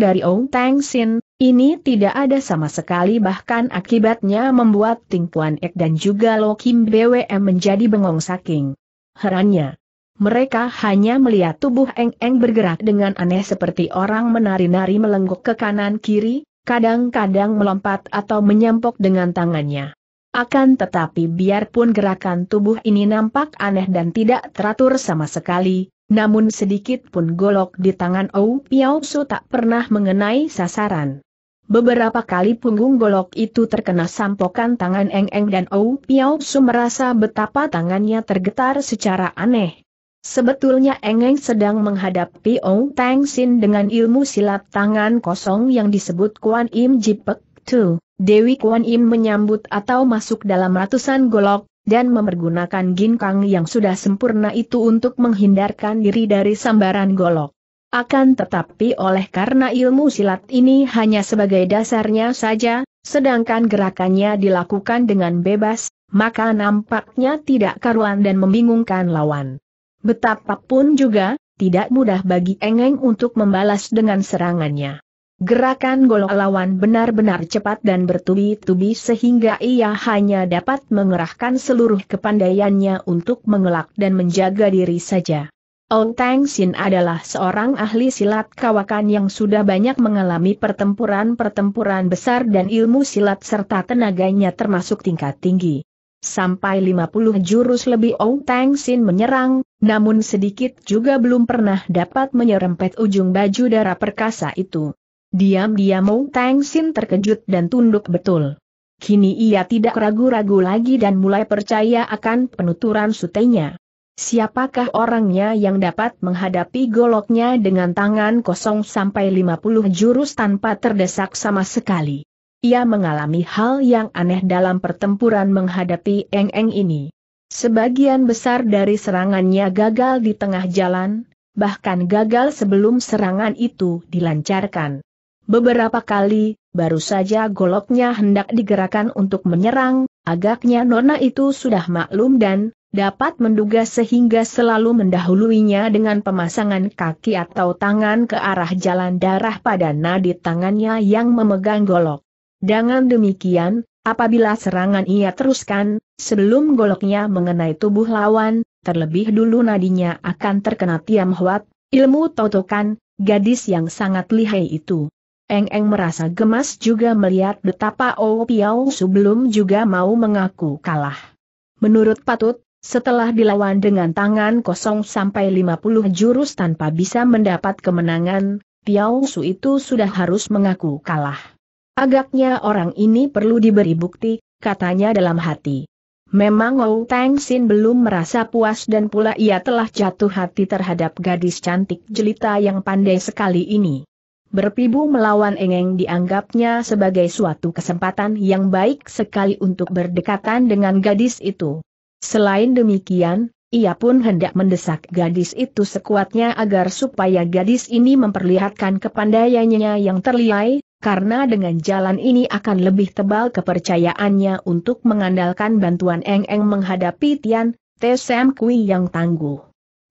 dari Ong Teng Sin, ini tidak ada sama sekali bahkan akibatnya membuat Ting Puan Ek dan juga Lo Kim BWM menjadi bengong saking herannya. Mereka hanya melihat tubuh Eng bergerak dengan aneh seperti orang menari-nari melenggok ke kanan-kiri, kadang-kadang melompat atau menyampok dengan tangannya. Akan tetapi biarpun gerakan tubuh ini nampak aneh dan tidak teratur sama sekali, namun sedikit pun golok di tangan Ou Piao Su tak pernah mengenai sasaran. Beberapa kali punggung golok itu terkena sampokan tangan Eng dan Ou Piao Su merasa betapa tangannya tergetar secara aneh. Sebetulnya Eng sedang menghadapi Ong Teng Sin dengan ilmu silat tangan kosong yang disebut Kuan Im Jipek Tu. Dewi Kuan Im menyambut atau masuk dalam ratusan golok dan mempergunakan ginkang yang sudah sempurna itu untuk menghindarkan diri dari sambaran golok. Akan tetapi oleh karena ilmu silat ini hanya sebagai dasarnya saja, sedangkan gerakannya dilakukan dengan bebas, maka nampaknya tidak karuan dan membingungkan lawan. Betapapun juga, tidak mudah bagi Eng untuk membalas dengan serangannya. Gerakan golok lawan benar-benar cepat dan bertubi-tubi sehingga ia hanya dapat mengerahkan seluruh kepandaiannya untuk mengelak dan menjaga diri saja. Ong Teng Sin adalah seorang ahli silat kawakan yang sudah banyak mengalami pertempuran-pertempuran besar dan ilmu silat serta tenaganya termasuk tingkat tinggi. Sampai 50 jurus lebih Ong Teng Sin menyerang, namun sedikit juga belum pernah dapat menyerempet ujung baju dara perkasa itu. Diam-diam Ong Teng Sin terkejut dan tunduk betul. Kini ia tidak ragu-ragu lagi dan mulai percaya akan penuturan sutenya. Siapakah orangnya yang dapat menghadapi goloknya dengan tangan kosong sampai 50 jurus tanpa terdesak sama sekali? Ia mengalami hal yang aneh dalam pertempuran menghadapi Eng ini. Sebagian besar dari serangannya gagal di tengah jalan, bahkan gagal sebelum serangan itu dilancarkan. Beberapa kali, baru saja goloknya hendak digerakkan untuk menyerang, agaknya nona itu sudah maklum dan dapat menduga sehingga selalu mendahuluinya dengan pemasangan kaki atau tangan ke arah jalan darah pada nadi tangannya yang memegang golok. Dengan demikian, apabila serangan ia teruskan, sebelum goloknya mengenai tubuh lawan, terlebih dulu nadinya akan terkena Tiam Hwat, ilmu totokan, gadis yang sangat lihai itu. Eng merasa gemas juga melihat betapa O Piao Su belum juga mau mengaku kalah. Menurut patut, setelah dilawan dengan tangan kosong sampai 50 jurus tanpa bisa mendapat kemenangan, Piao Su itu sudah harus mengaku kalah. Agaknya orang ini perlu diberi bukti, katanya dalam hati. Memang Ong Teng Sin belum merasa puas dan pula ia telah jatuh hati terhadap gadis cantik jelita yang pandai sekali ini. Berpibu melawan Eng dianggapnya sebagai suatu kesempatan yang baik sekali untuk berdekatan dengan gadis itu. Selain demikian, ia pun hendak mendesak gadis itu sekuatnya agar supaya gadis ini memperlihatkan kepandaiannya yang terlihai, karena dengan jalan ini akan lebih tebal kepercayaannya untuk mengandalkan bantuan Eng menghadapi Tian Te Sam Kui yang tangguh.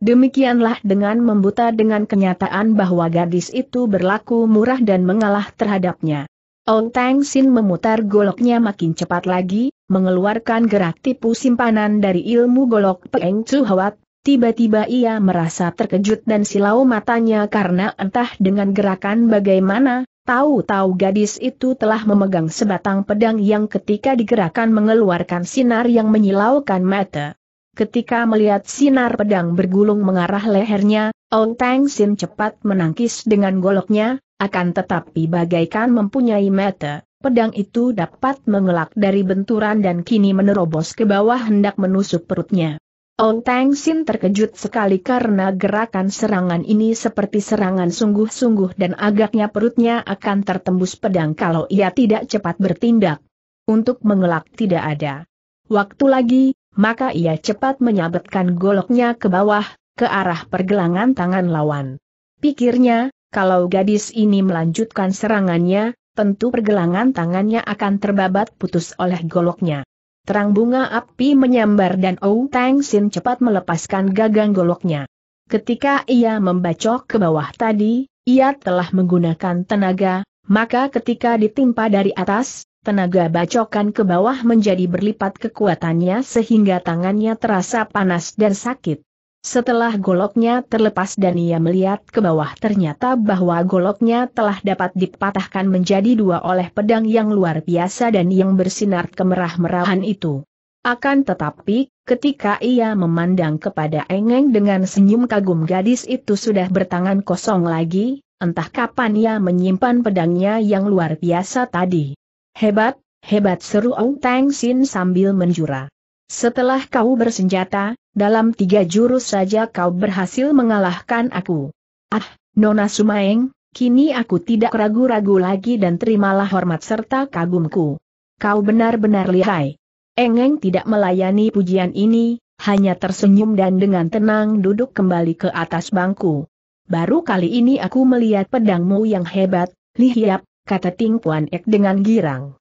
Demikianlah dengan membuta dengan kenyataan bahwa gadis itu berlaku murah dan mengalah terhadapnya. Ontang Sin memutar goloknya makin cepat lagi, mengeluarkan gerak tipu simpanan dari ilmu golok Peng Chu Hwat. Tiba-tiba ia merasa terkejut dan silau matanya karena entah dengan gerakan bagaimana, tahu-tahu gadis itu telah memegang sebatang pedang yang ketika digerakkan mengeluarkan sinar yang menyilaukan mata. Ketika melihat sinar pedang bergulung mengarah lehernya, Ontang Sin cepat menangkis dengan goloknya, akan tetapi bagaikan mempunyai mata, pedang itu dapat mengelak dari benturan dan kini menerobos ke bawah hendak menusuk perutnya. Ontang Sin terkejut sekali karena gerakan serangan ini seperti serangan sungguh-sungguh dan agaknya perutnya akan tertembus pedang kalau ia tidak cepat bertindak. Untuk mengelak tidak ada waktu lagi, maka ia cepat menyabetkan goloknya ke bawah, ke arah pergelangan tangan lawan. Pikirnya, kalau gadis ini melanjutkan serangannya, tentu pergelangan tangannya akan terbabat putus oleh goloknya. Terang bunga api menyambar dan Ontang Sin cepat melepaskan gagang goloknya. Ketika ia membacok ke bawah tadi, ia telah menggunakan tenaga, maka ketika ditimpa dari atas, tenaga bacokan ke bawah menjadi berlipat kekuatannya sehingga tangannya terasa panas dan sakit. Setelah goloknya terlepas dan ia melihat ke bawah ternyata bahwa goloknya telah dapat dipatahkan menjadi dua oleh pedang yang luar biasa dan yang bersinar kemerah-merahan itu. Akan tetapi, ketika ia memandang kepada Engeng dengan senyum kagum, gadis itu sudah bertangan kosong lagi, entah kapan ia menyimpan pedangnya yang luar biasa tadi. Hebat, hebat, seru Ontang Sin sambil menjura. Setelah kau bersenjata, dalam 3 jurus saja kau berhasil mengalahkan aku. Ah, Nona Sumaeng, kini aku tidak ragu-ragu lagi dan terimalah hormat serta kagumku. Kau benar-benar lihai. Engeng tidak melayani pujian ini, hanya tersenyum dan dengan tenang duduk kembali ke atas bangku. Baru kali ini aku melihat pedangmu yang hebat, Lihiap, kata Ting Puan Ek dengan girang.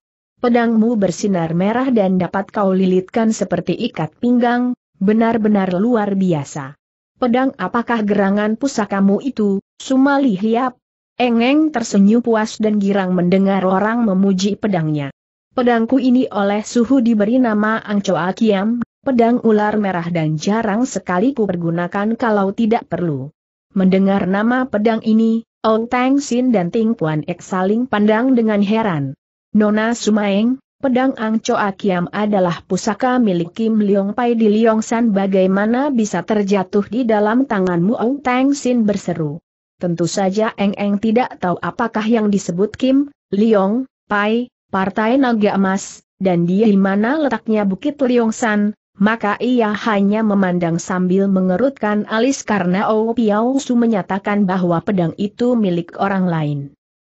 Pedangmu bersinar merah dan dapat kau lilitkan seperti ikat pinggang, benar-benar luar biasa. Pedang apakah gerangan pusakamu itu, Suma Lihiap? Engeng tersenyum puas dan girang mendengar orang memuji pedangnya. Pedangku ini oleh suhu diberi nama Angcoa Kiam, pedang ular merah dan jarang sekali ku pergunakan kalau tidak perlu. Mendengar nama pedang ini, Ontang Sin dan Ting Puan Ek saling pandang dengan heran. Nona Sumaeng, pedang Angcoa Kiam adalah pusaka milik Kim Leong Pai di Leongsan, bagaimana bisa terjatuh di dalam tanganmu? Ontang Sin berseru. Tentu saja Engeng tidak tahu apakah yang disebut Kim Leong Pai, Partai Naga Emas, dan dia di mana letaknya Bukit Leongsan, maka ia hanya memandang sambil mengerutkan alis karena O Piao Su menyatakan bahwa pedang itu milik orang lain.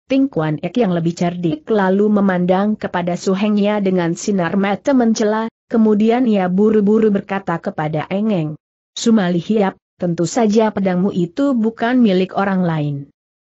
Ting Kuan Ek yang lebih cerdik lalu memandang kepada suhengnya dengan sinar mata mencela, kemudian ia buru-buru berkata kepada Engeng, Suma Lihiap, tentu saja pedangmu itu bukan milik orang lain.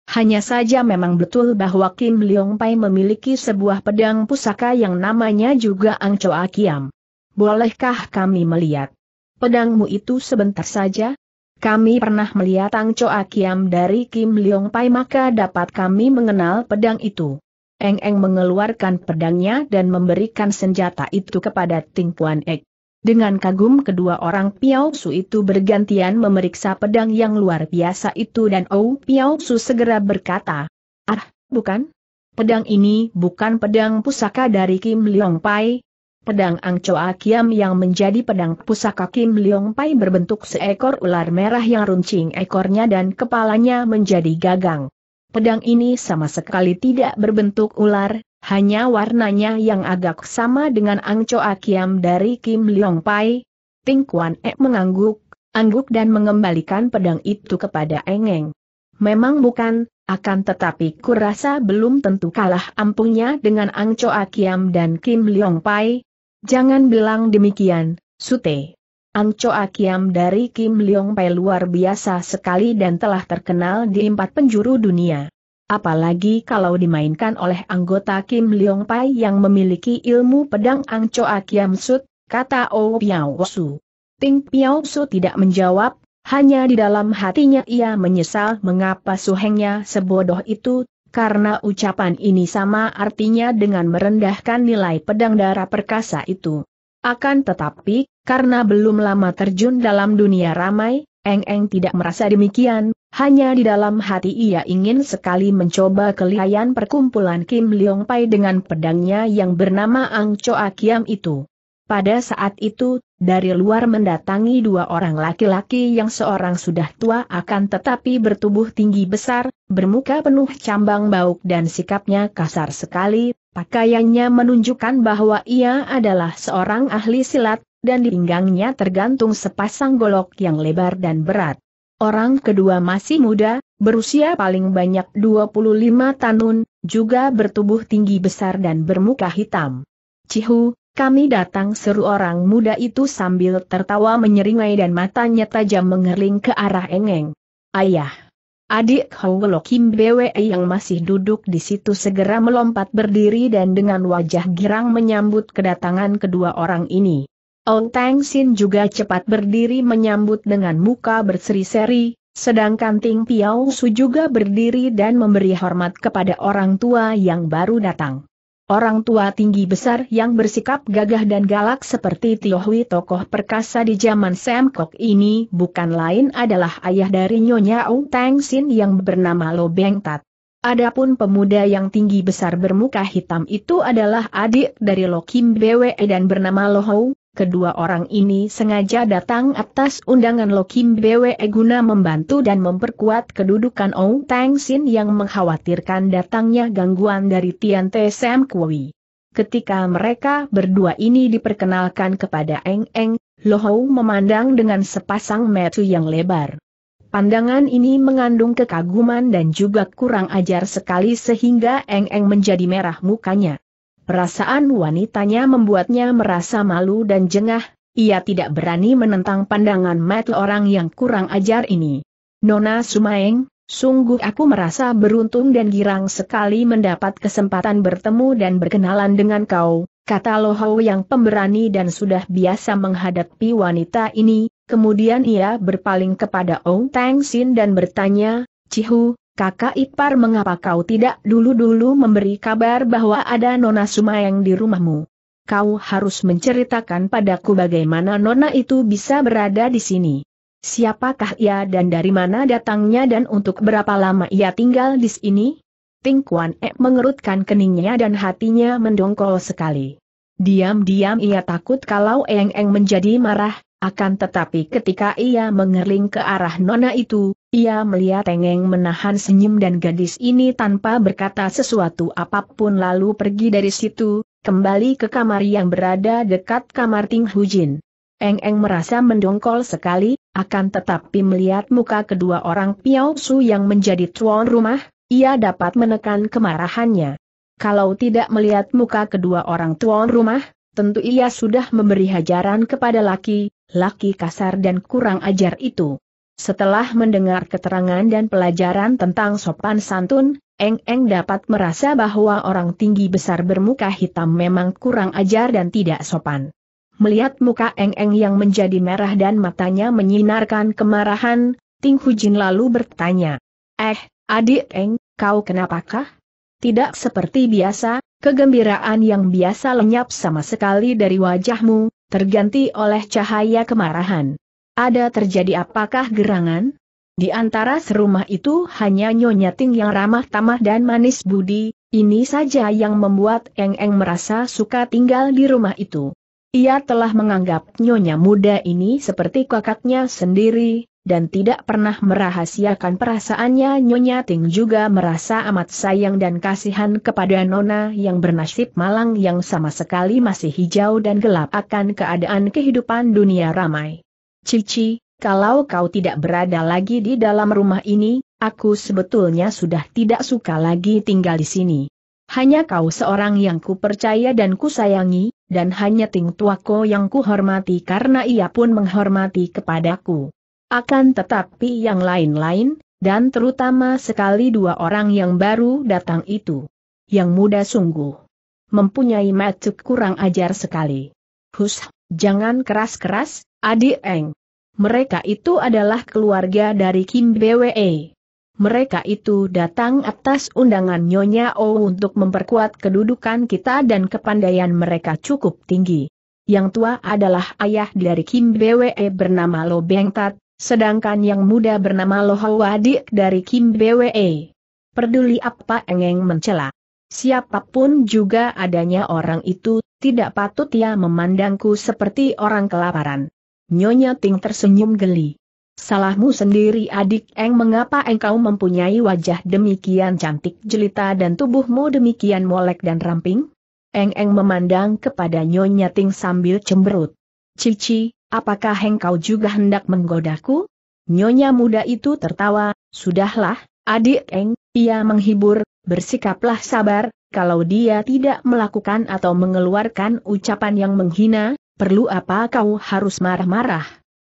Hanya saja memang betul bahwa Kim Leong Pai memiliki sebuah pedang pusaka yang namanya juga Angcoa Kiam. Bolehkah kami melihat pedangmu itu sebentar saja? Kami pernah melihat Angcoa Kiam dari Kim Leong Pai maka dapat kami mengenal pedang itu. Engeng mengeluarkan pedangnya dan memberikan senjata itu kepada Ting Puan Ek. Dengan kagum kedua orang Piao Su itu bergantian memeriksa pedang yang luar biasa itu dan Oh Piao Su segera berkata, Ah, bukan. Pedang ini bukan pedang pusaka dari Kim Leong Pai. Pedang Angcoa Kiam yang menjadi pedang pusaka Kim Leong Pai berbentuk seekor ular merah yang runcing ekornya dan kepalanya menjadi gagang. Pedang ini sama sekali tidak berbentuk ular, hanya warnanya yang agak sama dengan Angcoa Kiam dari Kim Leong Pai. Ting Kuan Ek mengangguk-angguk dan mengembalikan pedang itu kepada Engeng. Memang bukan, akan tetapi kurasa belum tentu kalah ampuhnya dengan Angcoa Kiam dan Kim Leong Pai. Jangan bilang demikian, Sute. Angcoa Kiam dari Kim Leong Pai luar biasa sekali dan telah terkenal di 4 penjuru dunia. Apalagi kalau dimainkan oleh anggota Kim Leong Pai yang memiliki ilmu pedang Angcoa Kiam Sut, kata Oh Piao Su. Ting Piao Su tidak menjawab, hanya di dalam hatinya ia menyesal mengapa suhengnya sebodoh itu, karena ucapan ini sama artinya dengan merendahkan nilai pedang darah perkasa itu. Akan tetapi, karena belum lama terjun dalam dunia ramai, Eng Eng tidak merasa demikian, hanya di dalam hati ia ingin sekali mencoba kelihayan perkumpulan Kim Leong Pai dengan pedangnya yang bernama Ang Choa Kiam itu. Pada saat itu, dari luar mendatangi dua orang laki-laki yang seorang sudah tua akan tetapi bertubuh tinggi besar, bermuka penuh cambang bauk dan sikapnya kasar sekali, pakaiannya menunjukkan bahwa ia adalah seorang ahli silat, dan di pinggangnya tergantung sepasang golok yang lebar dan berat. Orang kedua masih muda, berusia paling banyak 25 tahun, juga bertubuh tinggi besar dan bermuka hitam. "Cihu, kami datang," seru orang muda itu sambil tertawa menyeringai dan matanya tajam mengerling ke arah Eng Eng. "Ayah." Adik Hwelo Kim Bwe yang masih duduk di situ segera melompat berdiri dan dengan wajah girang menyambut kedatangan kedua orang ini. Ong Teng Sin juga cepat berdiri menyambut dengan muka berseri-seri, sedangkan Ting Piao Su juga berdiri dan memberi hormat kepada orang tua yang baru datang. Orang tua tinggi besar yang bersikap gagah dan galak seperti Tio Hui tokoh perkasa di zaman Sam Kok ini bukan lain adalah ayah dari Nyonya Ong Teng Sin yang bernama Lo Beng Tat. Adapun pemuda yang tinggi besar bermuka hitam itu adalah adik dari Lo Kim Bwe dan bernama Lo Hou. Kedua orang ini sengaja datang atas undangan Lo Kim Bwe guna membantu dan memperkuat kedudukan Ong Teng Sin yang mengkhawatirkan datangnya gangguan dari Tian Te Sam Kui. Ketika mereka berdua ini diperkenalkan kepada Eng Eng, Lo Hou memandang dengan sepasang mata yang lebar. Pandangan ini mengandung kekaguman dan juga kurang ajar sekali sehingga Eng Eng menjadi merah mukanya. Perasaan wanitanya membuatnya merasa malu dan jengah, ia tidak berani menentang pandangan mata orang yang kurang ajar ini. "Nona Sumaeng, sungguh aku merasa beruntung dan girang sekali mendapat kesempatan bertemu dan berkenalan dengan kau," kata Lo Hou yang pemberani dan sudah biasa menghadapi wanita ini. Kemudian ia berpaling kepada Ong Teng Sin dan bertanya, "Cihu, kakak ipar, mengapa kau tidak dulu-dulu memberi kabar bahwa ada Nona Sumaeng di rumahmu? Kau harus menceritakan padaku bagaimana Nona itu bisa berada di sini. Siapakah ia dan dari mana datangnya dan untuk berapa lama ia tinggal di sini?" Ting Kuan Ek mengerutkan keningnya dan hatinya mendongkol sekali. Diam-diam ia takut kalau Eng Eng menjadi marah. Akan tetapi ketika ia mengerling ke arah nona itu, ia melihat Eng Eng menahan senyum dan gadis ini tanpa berkata sesuatu apapun lalu pergi dari situ, kembali ke kamar yang berada dekat kamar Ting Hu Jin. Eng Eng merasa mendongkol sekali, akan tetapi melihat muka kedua orang Piao Su yang menjadi tuan rumah, ia dapat menekan kemarahannya. Kalau tidak melihat muka kedua orang tuan rumah, tentu ia sudah memberi hajaran kepada laki-laki kasar dan kurang ajar itu. Setelah mendengar keterangan dan pelajaran tentang sopan santun, Eng Eng dapat merasa bahwa orang tinggi besar bermuka hitam memang kurang ajar dan tidak sopan. Melihat muka Eng Eng yang menjadi merah dan matanya menyinarkan kemarahan, Ting Hu Jin lalu bertanya, "Adik Eng, kau kenapakah?" "Tidak seperti biasa, kegembiraan yang biasa lenyap sama sekali dari wajahmu, terganti oleh cahaya kemarahan. Ada terjadi apakah gerangan?" "Di antara serumah itu hanya Nyonya Ting yang ramah tamah dan manis budi, ini saja yang membuat Eng Eng merasa suka tinggal di rumah itu. Ia telah menganggap Nyonya muda ini seperti kakaknya sendiri, dan tidak pernah merahasiakan perasaannya. Nyonya Ting juga merasa amat sayang dan kasihan kepada nona yang bernasib malang yang sama sekali masih hijau dan gelap akan keadaan kehidupan dunia ramai. "Cici, kalau kau tidak berada lagi di dalam rumah ini, aku sebetulnya sudah tidak suka lagi tinggal di sini. Hanya kau seorang yang ku percaya dan ku sayangi, dan hanya Ting tuaku yang ku hormati karena ia pun menghormati kepadaku. Akan tetapi yang lain-lain, dan terutama sekali dua orang yang baru datang itu. Yang muda sungguh mempunyai mata kurang ajar sekali." "Hush, jangan keras-keras, adik Eng. Mereka itu adalah keluarga dari Kim Bwe. mereka itu datang atas undangan Nyonya O untuk memperkuat kedudukan kita dan kepandaian mereka cukup tinggi. Yang tua adalah ayah dari Kim Bwe bernama Lo Beng Tat, sedangkan yang muda bernama Lo Hwa Dik dari Kim Bwe. Peduli apa Engeng mencela? Siapapun juga adanya orang itu, tidak patut ia memandangku seperti orang kelaparan. Nyonya Ting tersenyum geli. Salahmu sendiri adik Eng, mengapa engkau mempunyai wajah demikian cantik jelita dan tubuhmu demikian molek dan ramping? Eng memandang kepada Nyonya Ting sambil cemberut. Cici, apakah engkau juga hendak menggodaku? Nyonya muda itu tertawa, sudahlah, adik Eng, ia menghibur, bersikaplah sabar, kalau dia tidak melakukan atau mengeluarkan ucapan yang menghina, perlu apa kau harus marah-marah?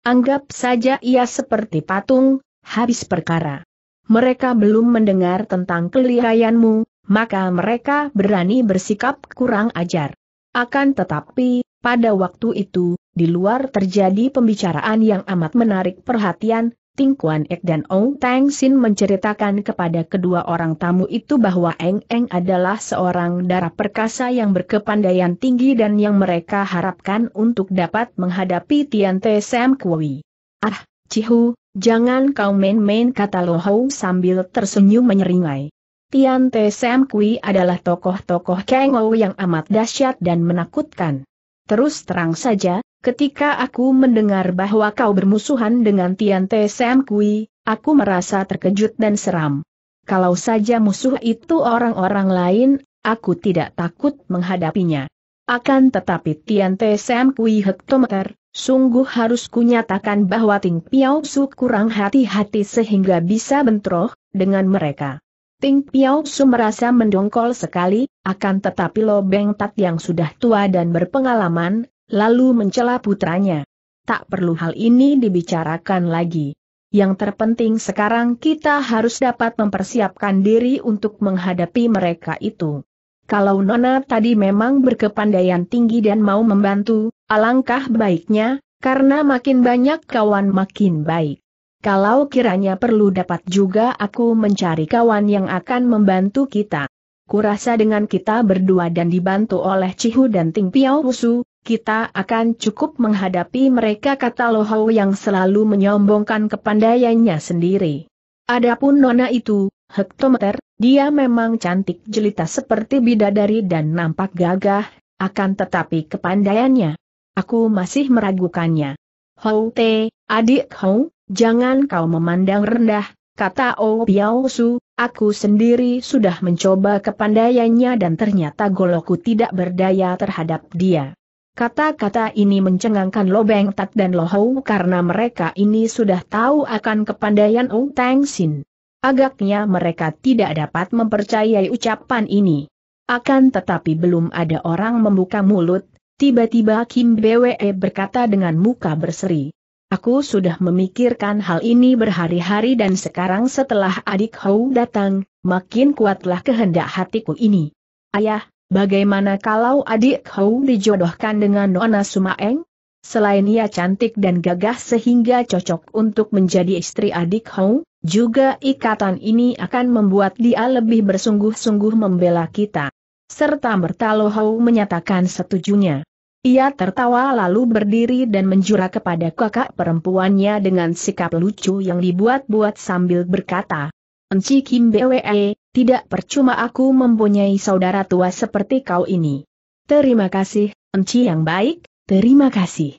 Anggap saja ia seperti patung, habis perkara. Mereka belum mendengar tentang kelihaianmu, maka mereka berani bersikap kurang ajar. Akan tetapi, pada waktu itu, di luar terjadi pembicaraan yang amat menarik perhatian. Ting Kuan Ek dan Ong Teng Sin menceritakan kepada kedua orang tamu itu bahwa Eng adalah seorang dara perkasa yang berkepandaian tinggi dan yang mereka harapkan untuk dapat menghadapi Tian Te Sam Kui. Ah, Cihu, jangan kau main-main, kata Lo Hou sambil tersenyum menyeringai. Tian Te Sam Kui adalah tokoh-tokoh Kang Ou yang amat dahsyat dan menakutkan. Terus terang saja, ketika aku mendengar bahwa kau bermusuhan dengan Tian Te Sam Kui, aku merasa terkejut dan seram. Kalau saja musuh itu orang-orang lain, aku tidak takut menghadapinya. Akan tetapi Tian Te Sam Kui hektometer, sungguh harus kunyatakan bahwa Ting Piao Su kurang hati-hati sehingga bisa bentroh dengan mereka. Ting Piao Su merasa mendongkol sekali, akan tetapi Lo Beng Tat yang sudah tua dan berpengalaman, lalu mencela putranya. Tak perlu hal ini dibicarakan lagi. Yang terpenting sekarang kita harus dapat mempersiapkan diri untuk menghadapi mereka itu. Kalau Nona tadi memang berkepandaian tinggi dan mau membantu, alangkah baiknya, karena makin banyak kawan makin baik. Kalau kiranya perlu dapat juga aku mencari kawan yang akan membantu kita. Kurasa dengan kita berdua dan dibantu oleh Cihu dan Ting Piao Su, kita akan cukup menghadapi mereka, kata Lo Hou yang selalu menyombongkan kepandaiannya sendiri. Adapun Nona itu, hektometer, dia memang cantik jelita seperti bidadari dan nampak gagah, akan tetapi kepandaiannya, aku masih meragukannya. Hou Te, adik Hou, jangan kau memandang rendah, kata O Piao Su, aku sendiri sudah mencoba kepandaiannya dan ternyata golokku tidak berdaya terhadap dia. Kata-kata ini mencengangkan Lo Beng Tat dan Lo Hou karena mereka ini sudah tahu akan kepandaian Ong Teng Sin. Agaknya mereka tidak dapat mempercayai ucapan ini. Akan tetapi belum ada orang membuka mulut, tiba-tiba Kim Bwe berkata dengan muka berseri. Aku sudah memikirkan hal ini berhari-hari dan sekarang setelah adik Hou datang, makin kuatlah kehendak hatiku ini. Ayah, bagaimana kalau adik Hou dijodohkan dengan Nona Sumaeng? Selain ia cantik dan gagah sehingga cocok untuk menjadi istri adik Hou, juga ikatan ini akan membuat dia lebih bersungguh-sungguh membela kita. Serta merta Lo Hou menyatakan setujunya. Ia tertawa lalu berdiri dan menjura kepada kakak perempuannya dengan sikap lucu yang dibuat-buat sambil berkata, Enci Kim Bwe, tidak percuma aku mempunyai saudara tua seperti kau ini. Terima kasih, Enci yang baik, terima kasih.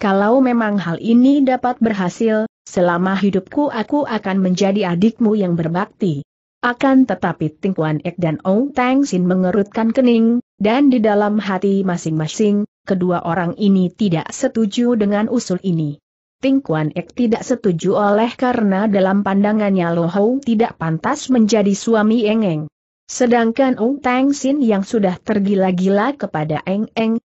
Kalau memang hal ini dapat berhasil, selama hidupku aku akan menjadi adikmu yang berbakti. Akan tetapi Ting Kuan Ek dan Ong Teng Sin mengerutkan kening, dan di dalam hati masing-masing, kedua orang ini tidak setuju dengan usul ini. Ting Kuan Ek tidak setuju oleh karena dalam pandangannya Lo Hou tidak pantas menjadi suami Eng. Sedangkan Ong Teng Sin yang sudah tergila-gila kepada Eng,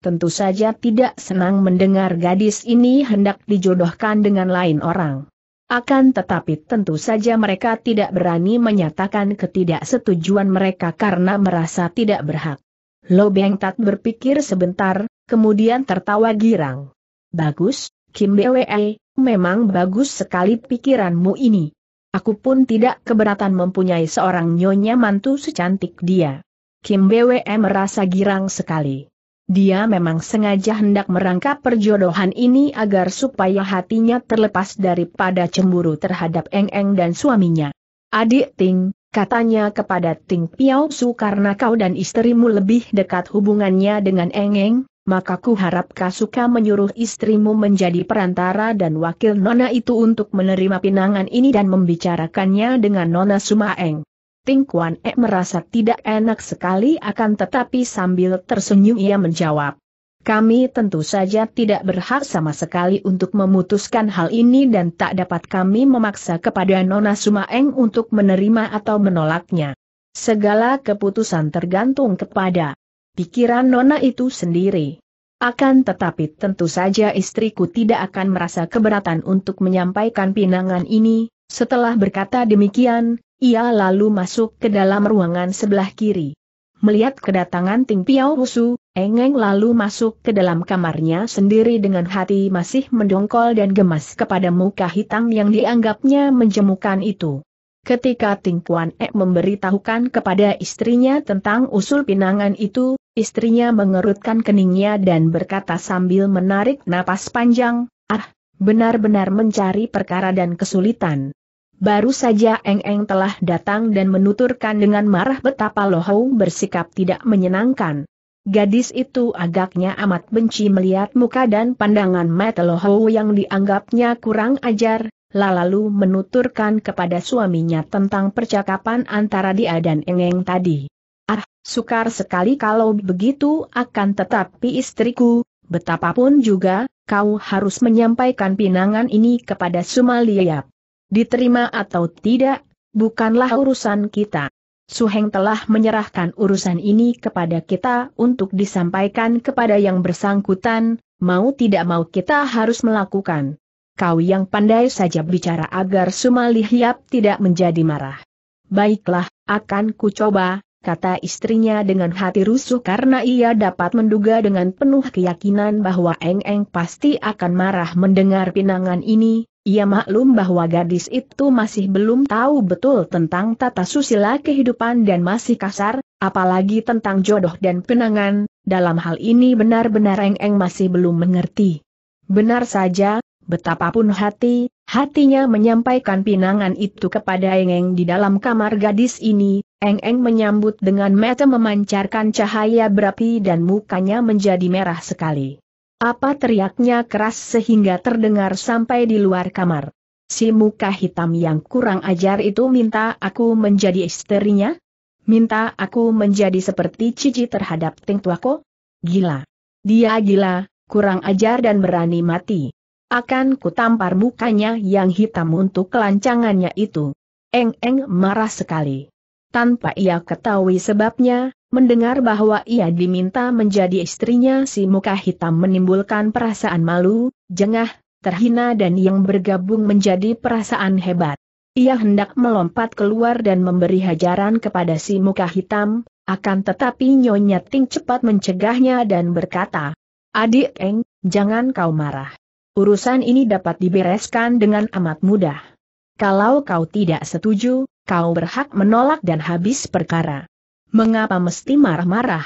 tentu saja tidak senang mendengar gadis ini hendak dijodohkan dengan lain orang. Akan tetapi tentu saja mereka tidak berani menyatakan ketidaksetujuan mereka karena merasa tidak berhak. Lo Beng Tat berpikir sebentar, kemudian tertawa girang. Bagus, Kim Bwe, memang bagus sekali pikiranmu ini. Aku pun tidak keberatan mempunyai seorang nyonya mantu secantik dia. Kim Bwe merasa girang sekali. Dia memang sengaja hendak merangkap perjodohan ini agar supaya hatinya terlepas daripada cemburu terhadap Eng Eng dan suaminya. Adik Ting, katanya kepada Ting Piao Su, karena kau dan istrimu lebih dekat hubungannya dengan Eng Eng, maka ku harap kau suka menyuruh istrimu menjadi perantara dan wakil nona itu untuk menerima pinangan ini dan membicarakannya dengan Nona Sumaeng. Ting Kuan E merasa tidak enak sekali, akan tetapi sambil tersenyum ia menjawab, kami tentu saja tidak berhak sama sekali untuk memutuskan hal ini dan tak dapat kami memaksa kepada Nona Sumaeng untuk menerima atau menolaknya. Segala keputusan tergantung kepada pikiran Nona itu sendiri. Akan tetapi tentu saja istriku tidak akan merasa keberatan untuk menyampaikan pinangan ini. Setelah berkata demikian, ia lalu masuk ke dalam ruangan sebelah kiri. Melihat kedatangan Ting Piao Su, Eng Eng lalu masuk ke dalam kamarnya sendiri dengan hati masih mendongkol dan gemas kepada muka hitam yang dianggapnya menjemukan itu. Ketika Ting Kuan E memberitahukan kepada istrinya tentang usul pinangan itu, istrinya mengerutkan keningnya dan berkata sambil menarik napas panjang, "Ah, benar-benar mencari perkara dan kesulitan." Baru saja Eng Eng telah datang dan menuturkan dengan marah betapa Lo Hou bersikap tidak menyenangkan. Gadis itu agaknya amat benci melihat muka dan pandangan mata Lo Hou yang dianggapnya kurang ajar. Lalu menuturkan kepada suaminya tentang percakapan antara dia dan Eng Eng tadi. Ah, sukar sekali kalau begitu, akan tetapi istriku, betapapun juga, kau harus menyampaikan pinangan ini kepada Sumaliap. Diterima atau tidak, bukanlah urusan kita. Suheng telah menyerahkan urusan ini kepada kita untuk disampaikan kepada yang bersangkutan, mau tidak mau kita harus melakukan. Kau yang pandai saja bicara agar Sumaliap tidak menjadi marah. Baiklah, akan ku coba, kata istrinya dengan hati rusuh karena ia dapat menduga dengan penuh keyakinan bahwa Eng Eng pasti akan marah mendengar pinangan ini. Ia maklum bahwa gadis itu masih belum tahu betul tentang tata susila kehidupan dan masih kasar, apalagi tentang jodoh dan pinangan. Dalam hal ini benar-benar Eng Eng masih belum mengerti. Benar saja. Betapapun hatinya menyampaikan pinangan itu kepada Eng Eng di dalam kamar gadis ini, Eng Eng menyambut dengan mata memancarkan cahaya berapi dan mukanya menjadi merah sekali. Apa teriaknya keras sehingga terdengar sampai di luar kamar. Si muka hitam yang kurang ajar itu minta aku menjadi istrinya? Minta aku menjadi seperti cici terhadap Ting Tuako? Gila. Dia gila, kurang ajar dan berani mati. Akan kutampar mukanya yang hitam untuk kelancangannya itu. Eng Eng marah sekali. Tanpa ia ketahui sebabnya, mendengar bahwa ia diminta menjadi istrinya si muka hitam menimbulkan perasaan malu, jengah, terhina dan yang bergabung menjadi perasaan hebat. Ia hendak melompat keluar dan memberi hajaran kepada si muka hitam, akan tetapi Nyonya Ting cepat mencegahnya dan berkata, "Adik Eng, jangan kau marah. Urusan ini dapat dibereskan dengan amat mudah. Kalau kau tidak setuju, kau berhak menolak dan habis perkara. Mengapa mesti marah-marah?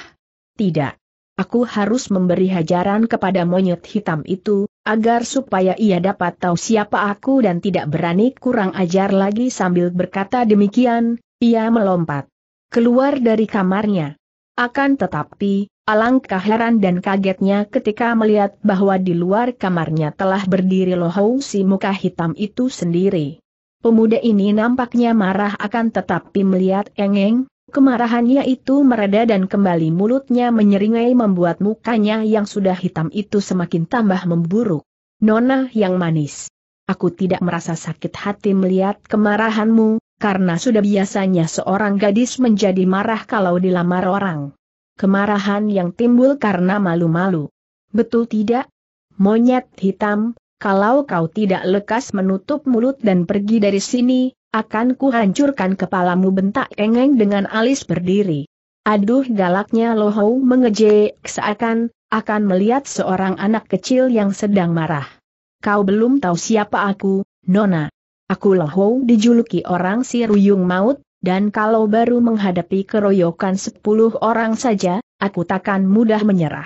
Tidak. Aku harus memberi hajaran kepada monyet hitam itu, agar supaya ia dapat tahu siapa aku dan tidak berani kurang ajar lagi." Sambil berkata demikian, ia melompat keluar dari kamarnya. Akan tetapi, alangkah heran dan kagetnya ketika melihat bahwa di luar kamarnya telah berdiri Lo Hou si muka hitam itu sendiri. Pemuda ini nampaknya marah, akan tetapi melihat Eng Eng, kemarahannya itu mereda dan kembali mulutnya menyeringai membuat mukanya yang sudah hitam itu semakin tambah memburuk. "Nona yang manis, aku tidak merasa sakit hati melihat kemarahanmu, karena sudah biasanya seorang gadis menjadi marah kalau dilamar orang. Kemarahan yang timbul karena malu-malu. Betul tidak? Monyet hitam, kalau kau tidak lekas menutup mulut dan pergi dari sini, akan kuhancurkan kepalamu," bentak Eng Eng dengan alis berdiri. Aduh, galaknya Lo Hou mengejek seakan melihat seorang anak kecil yang sedang marah. "Kau belum tahu siapa aku, Nona. Aku Laho dijuluki orang Siruyung Maut, dan kalau baru menghadapi keroyokan 10 orang saja, aku takkan mudah menyerah.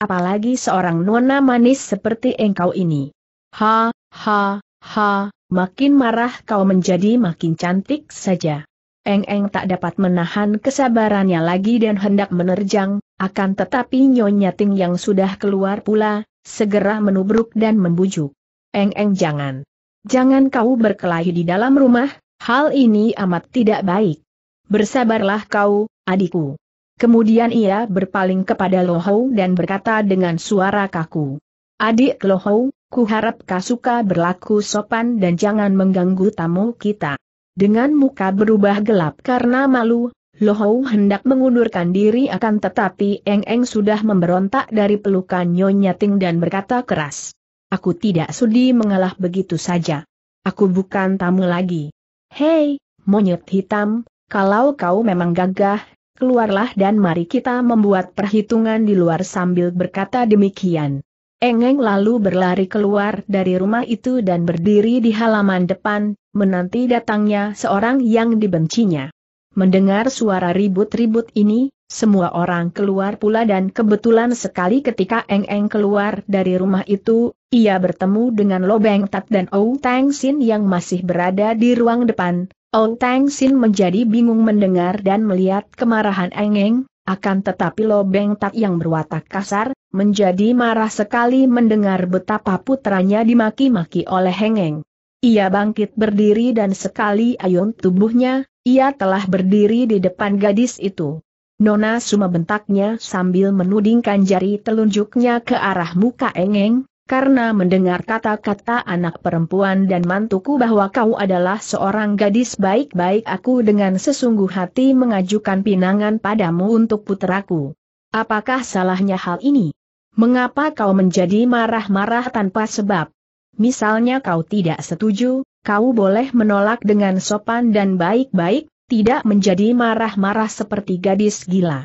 Apalagi seorang nona manis seperti engkau ini. Ha, ha, ha, makin marah kau menjadi makin cantik saja. Eng-eng tak dapat menahan kesabarannya lagi dan hendak menerjang, akan tetapi Nyonya Ting yang sudah keluar pula, segera menubruk dan membujuk. Eng-eng jangan. Jangan kau berkelahi di dalam rumah, hal ini amat tidak baik. Bersabarlah kau, adikku. Kemudian ia berpaling kepada Lohou dan berkata dengan suara kaku. Adik Lohou, kuharap kau suka berlaku sopan dan jangan mengganggu tamu kita. Dengan muka berubah gelap karena malu, Lohou hendak mengundurkan diri akan tetapi Eng-eng sudah memberontak dari pelukan Nyonya Ting dan berkata keras. Aku tidak sudi mengalah begitu saja. Aku bukan tamu lagi. Hei, monyet hitam, kalau kau memang gagah, keluarlah dan mari kita membuat perhitungan di luar. Sambil berkata demikian, Eng-eng lalu berlari keluar dari rumah itu dan berdiri di halaman depan, menanti datangnya seorang yang dibencinya. Mendengar suara ribut-ribut ini, semua orang keluar pula dan kebetulan sekali ketika Eng-eng keluar dari rumah itu, ia bertemu dengan Lobeng Tat dan Ou Tang Sin yang masih berada di ruang depan. Ou Tang Sin menjadi bingung mendengar dan melihat kemarahan Eng-eng, akan tetapi Lobeng Tat yang berwatak kasar, menjadi marah sekali mendengar betapa putranya dimaki-maki oleh Eng-eng. Ia bangkit berdiri dan sekali ayun tubuhnya, ia telah berdiri di depan gadis itu. Nona Suma, bentaknya sambil menudingkan jari telunjuknya ke arah muka Eng-eng, karena mendengar kata-kata anak perempuan dan mantuku bahwa kau adalah seorang gadis baik-baik, aku dengan sesungguh hati mengajukan pinangan padamu untuk putraku. Apakah salahnya hal ini? Mengapa kau menjadi marah-marah tanpa sebab? Misalnya kau tidak setuju, kau boleh menolak dengan sopan dan baik-baik, tidak menjadi marah-marah seperti gadis gila.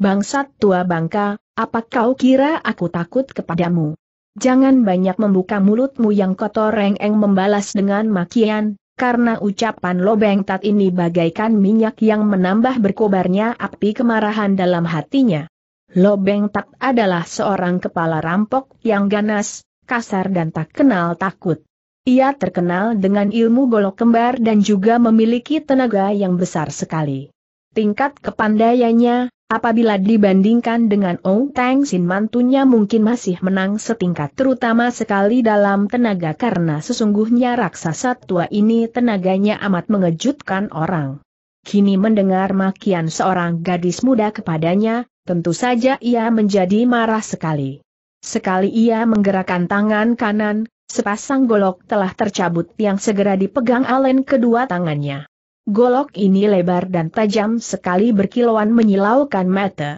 Bangsat tua bangka, apa kau kira aku takut kepadamu? Jangan banyak membuka mulutmu yang kotor. Eng-eng membalas dengan makian, karena ucapan Lobeng Tat ini bagaikan minyak yang menambah berkobarnya api kemarahan dalam hatinya. Lobeng Tat adalah seorang kepala rampok yang ganas, kasar dan tak kenal takut. Ia terkenal dengan ilmu golok kembar dan juga memiliki tenaga yang besar sekali. Tingkat kepandaiannya, apabila dibandingkan dengan Ou Tang Sin mantunya, mungkin masih menang setingkat, terutama sekali dalam tenaga, karena sesungguhnya raksasa tua ini tenaganya amat mengejutkan orang. Kini mendengar makian seorang gadis muda kepadanya, tentu saja ia menjadi marah sekali. Sekali ia menggerakkan tangan kanan, sepasang golok telah tercabut yang segera dipegang alen kedua tangannya. Golok ini lebar dan tajam sekali berkilauan menyilaukan mata.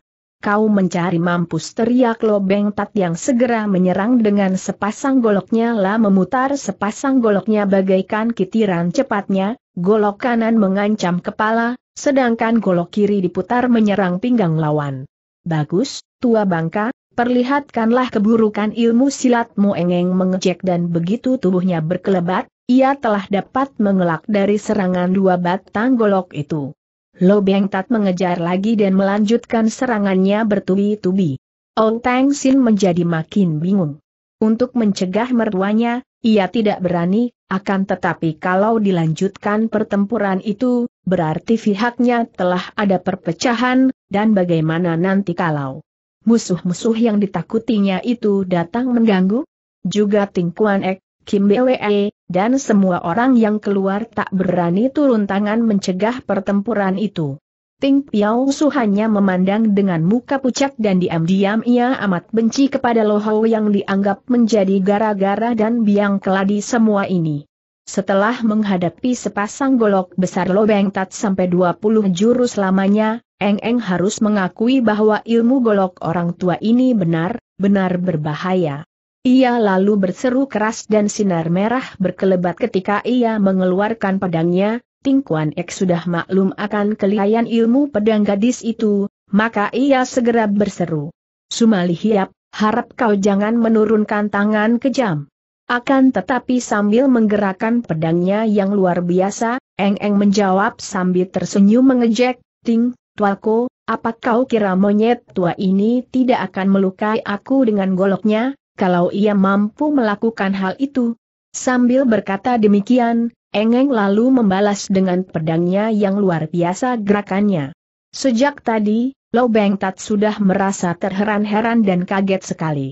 Kau mencari mampus, teriak Lobeng Tat yang segera menyerang dengan sepasang goloknya. Lah memutar sepasang goloknya bagaikan kitiran cepatnya, golok kanan mengancam kepala, sedangkan golok kiri diputar menyerang pinggang lawan. Bagus, tua bangka, perlihatkanlah keburukan ilmu silatmu. Eng-eng mengejek dan begitu tubuhnya berkelebat, ia telah dapat mengelak dari serangan 2 batang golok itu. Lobeng Tat mengejar lagi dan melanjutkan serangannya bertubi-tubi. Ou Tang Sin menjadi makin bingung. Untuk mencegah mertuanya, ia tidak berani, akan tetapi kalau dilanjutkan pertempuran itu, berarti pihaknya telah ada perpecahan, dan bagaimana nanti kalau musuh-musuh yang ditakutinya itu datang mengganggu? Juga Ting Kuan Ek, Kim Bwe, dan semua orang yang keluar tak berani turun tangan mencegah pertempuran itu. Ting Piao Su hanya memandang dengan muka pucat dan diam-diam ia amat benci kepada Lohou yang dianggap menjadi gara-gara dan biang keladi semua ini. Setelah menghadapi sepasang golok besar Lobeng Tat sampai 20 jurus lamanya, Eng-eng harus mengakui bahwa ilmu golok orang tua ini benar-benar berbahaya. Ia lalu berseru keras dan sinar merah berkelebat ketika ia mengeluarkan pedangnya. Ting Kuan Ek sudah maklum akan kelihayan ilmu pedang gadis itu, maka ia segera berseru. Sumali Hiap, harap kau jangan menurunkan tangan kejam. Akan tetapi sambil menggerakkan pedangnya yang luar biasa, Eng-Eng menjawab sambil tersenyum mengejek, "Ting, tuaku, apa kau kira monyet tua ini tidak akan melukai aku dengan goloknya, kalau ia mampu melakukan hal itu?" Sambil berkata demikian, Eng-Eng lalu membalas dengan pedangnya yang luar biasa gerakannya. Sejak tadi, Lo Beng Tat sudah merasa terheran-heran dan kaget sekali.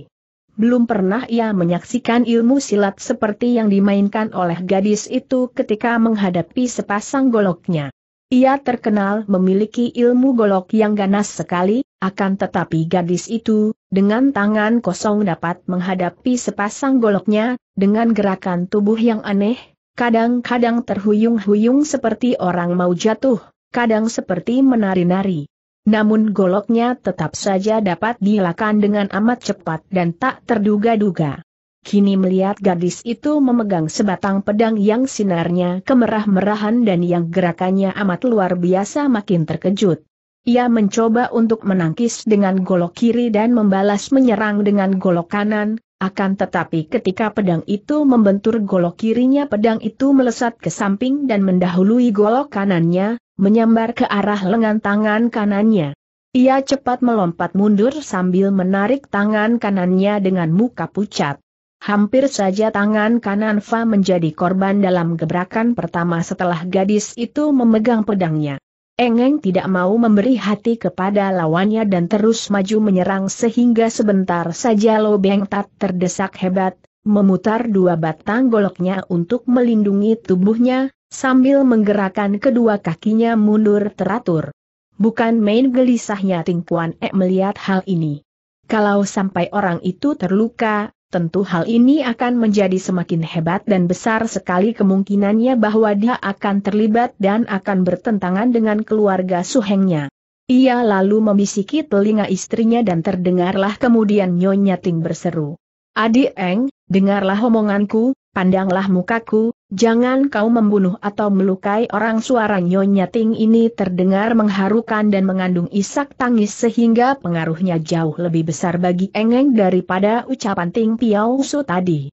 Belum pernah ia menyaksikan ilmu silat seperti yang dimainkan oleh gadis itu ketika menghadapi sepasang goloknya. Ia terkenal memiliki ilmu golok yang ganas sekali, akan tetapi gadis itu, dengan tangan kosong dapat menghadapi sepasang goloknya, dengan gerakan tubuh yang aneh, kadang-kadang terhuyung-huyung seperti orang mau jatuh, kadang seperti menari-nari. Namun goloknya tetap saja dapat dielakkan dengan amat cepat dan tak terduga-duga. Kini melihat gadis itu memegang sebatang pedang yang sinarnya kemerah-merahan dan yang gerakannya amat luar biasa makin terkejut. Ia mencoba untuk menangkis dengan golok kiri dan membalas menyerang dengan golok kanan, akan tetapi ketika pedang itu membentur golok kirinya, pedang itu melesat ke samping dan mendahului golok kanannya, menyambar ke arah lengan tangan kanannya. Ia cepat melompat mundur sambil menarik tangan kanannya dengan muka pucat. Hampir saja tangan kanan Fa menjadi korban dalam gebrakan pertama setelah gadis itu memegang pedangnya. Eng-Eng tidak mau memberi hati kepada lawannya dan terus maju menyerang sehingga sebentar saja Lo Beng Tat terdesak hebat, memutar dua batang goloknya untuk melindungi tubuhnya, sambil menggerakkan kedua kakinya mundur teratur. Bukan main gelisahnya Ting Kuan Ek melihat hal ini. Kalau sampai orang itu terluka, tentu hal ini akan menjadi semakin hebat dan besar sekali kemungkinannya bahwa dia akan terlibat dan akan bertentangan dengan keluarga suhengnya. Ia lalu membisiki telinga istrinya dan terdengarlah kemudian Nyonya Ting berseru, "Adik Eng, dengarlah omonganku, pandanglah mukaku, jangan kau membunuh atau melukai orang." Suara Nyonya Ting ini terdengar mengharukan dan mengandung isak tangis sehingga pengaruhnya jauh lebih besar bagi Eng-Eng daripada ucapan Ting Piao Su tadi.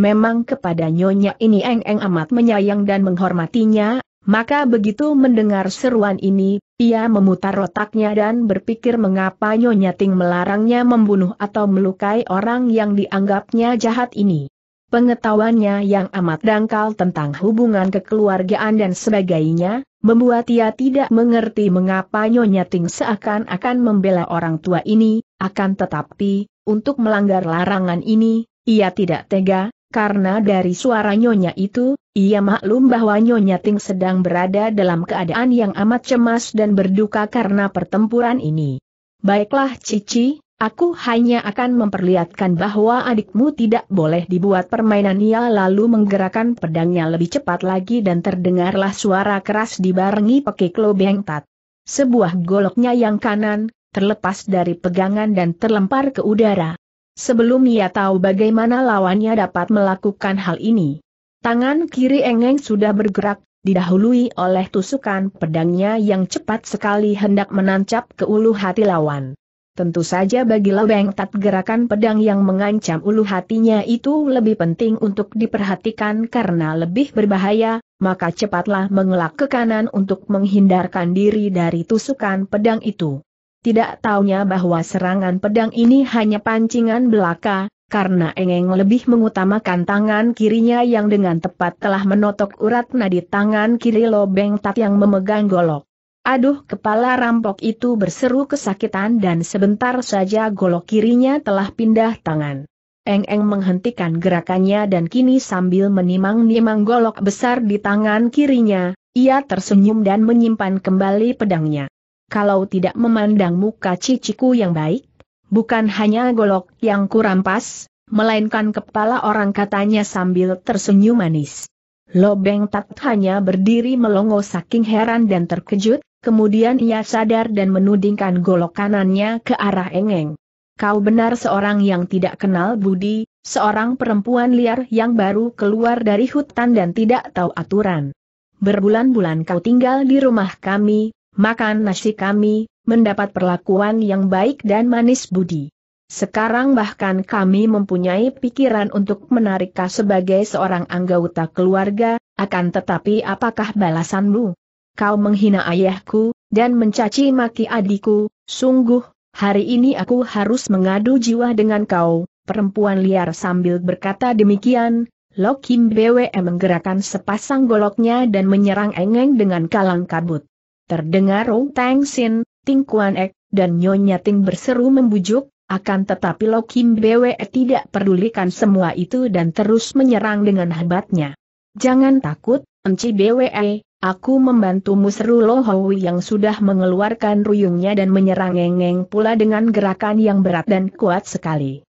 Memang kepada Nyonya ini Eng-Eng amat menyayang dan menghormatinya, maka begitu mendengar seruan ini, ia memutar otaknya dan berpikir mengapa Nyonya Ting melarangnya membunuh atau melukai orang yang dianggapnya jahat ini. Pengetahuannya yang amat dangkal tentang hubungan kekeluargaan dan sebagainya, membuat ia tidak mengerti mengapa Nyonya Ting seakan-akan membela orang tua ini, akan tetapi, untuk melanggar larangan ini, ia tidak tega, karena dari suara Nyonya itu, ia maklum bahwa Nyonya Ting sedang berada dalam keadaan yang amat cemas dan berduka karena pertempuran ini. "Baiklah Cici, aku hanya akan memperlihatkan bahwa adikmu tidak boleh dibuat permainan." Ia lalu menggerakkan pedangnya lebih cepat lagi dan terdengarlah suara keras dibarengi pekik Lo Beng Tat. Sebuah goloknya yang kanan, terlepas dari pegangan dan terlempar ke udara. Sebelum ia tahu bagaimana lawannya dapat melakukan hal ini, tangan kiri Eng-Eng sudah bergerak, didahului oleh tusukan pedangnya yang cepat sekali hendak menancap ke ulu hati lawan. Tentu saja bagi Lo Beng Tat gerakan pedang yang mengancam ulu hatinya itu lebih penting untuk diperhatikan karena lebih berbahaya, maka cepatlah mengelak ke kanan untuk menghindarkan diri dari tusukan pedang itu. Tidak taunya bahwa serangan pedang ini hanya pancingan belaka, karena Eng-Eng lebih mengutamakan tangan kirinya yang dengan tepat telah menotok urat nadi tangan kiri Lo Beng Tat yang memegang golok. "Aduh!" kepala rampok itu berseru kesakitan dan sebentar saja golok kirinya telah pindah tangan. Eng-Eng menghentikan gerakannya dan kini sambil menimang-nimang golok besar di tangan kirinya, ia tersenyum dan menyimpan kembali pedangnya. "Kalau tidak memandang muka ciciku yang baik, bukan hanya golok yang kurampas, melainkan kepala orang," katanya sambil tersenyum manis. Lo Beng Tat hanya berdiri melongo saking heran dan terkejut. Kemudian ia sadar dan menudingkan golok kanannya ke arah Eng-Eng. "Kau benar seorang yang tidak kenal budi, seorang perempuan liar yang baru keluar dari hutan dan tidak tahu aturan. Berbulan-bulan kau tinggal di rumah kami, makan nasi kami, mendapat perlakuan yang baik dan manis budi. Sekarang bahkan kami mempunyai pikiran untuk menariknya sebagai seorang anggota keluarga, akan tetapi apakah balasanmu? Kau menghina ayahku, dan mencaci maki adikku, sungguh, hari ini aku harus mengadu jiwa dengan kau, perempuan liar. Sambil berkata demikian, Lo Kim Bwe menggerakkan sepasang goloknya dan menyerang Engeng dengan kalang kabut. Terdengar Rong Teng Sin, Ting Kuan Ek, dan Nyonya Ting berseru membujuk, akan tetapi Lo Kim Bwe tidak pedulikan semua itu dan terus menyerang dengan hebatnya. Jangan takut, Enci Bwe, aku membantumu, seru Lo Hoi yang sudah mengeluarkan ruyungnya dan menyerang Engeng pula dengan gerakan yang berat dan kuat sekali.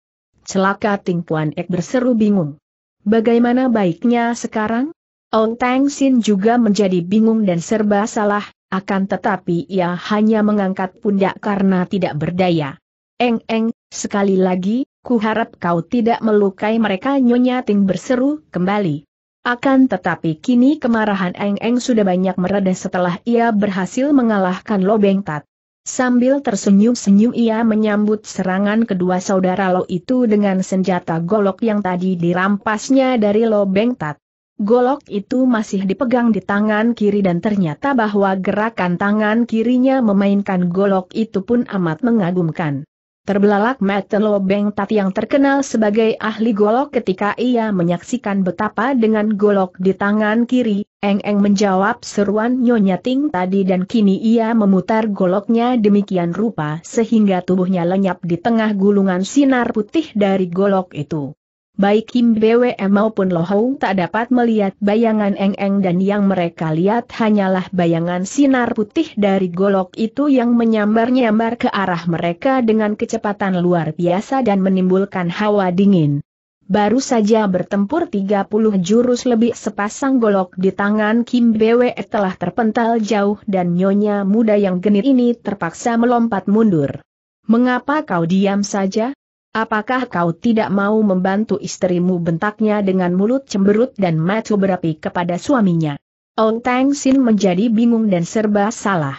Celaka, Ting Kuan Ek berseru bingung. Bagaimana baiknya sekarang? Ong Teng Sin juga menjadi bingung dan serba salah, akan tetapi ia hanya mengangkat pundak karena tidak berdaya. Engeng, sekali lagi, kuharap kau tidak melukai mereka, Nyonya Ting berseru kembali. Akan tetapi kini kemarahan Engeng sudah banyak mereda setelah ia berhasil mengalahkan Lo Beng Tat. Sambil tersenyum-senyum ia menyambut serangan kedua saudara Lo itu dengan senjata golok yang tadi dirampasnya dari Lo Beng Tat. Golok itu masih dipegang di tangan kiri dan ternyata bahwa gerakan tangan kirinya memainkan golok itu pun amat mengagumkan. Terbelalak mata Lo Beng Tat yang terkenal sebagai ahli golok ketika ia menyaksikan betapa dengan golok di tangan kiri, Engeng menjawab seruan Nyonya Ting tadi dan kini ia memutar goloknya demikian rupa sehingga tubuhnya lenyap di tengah gulungan sinar putih dari golok itu. Baik Kim Bwe maupun Lo Hong tak dapat melihat bayangan Engeng dan yang mereka lihat hanyalah bayangan sinar putih dari golok itu yang menyambar-nyambar ke arah mereka dengan kecepatan luar biasa dan menimbulkan hawa dingin. Baru saja bertempur 30 jurus lebih sepasang golok di tangan Kim Bwe telah terpental jauh dan nyonya muda yang genit ini terpaksa melompat mundur. Mengapa kau diam saja? Apakah kau tidak mau membantu istrimu, bentaknya dengan mulut cemberut dan mata berapi kepada suaminya? Ong Teng Sin menjadi bingung dan serba salah.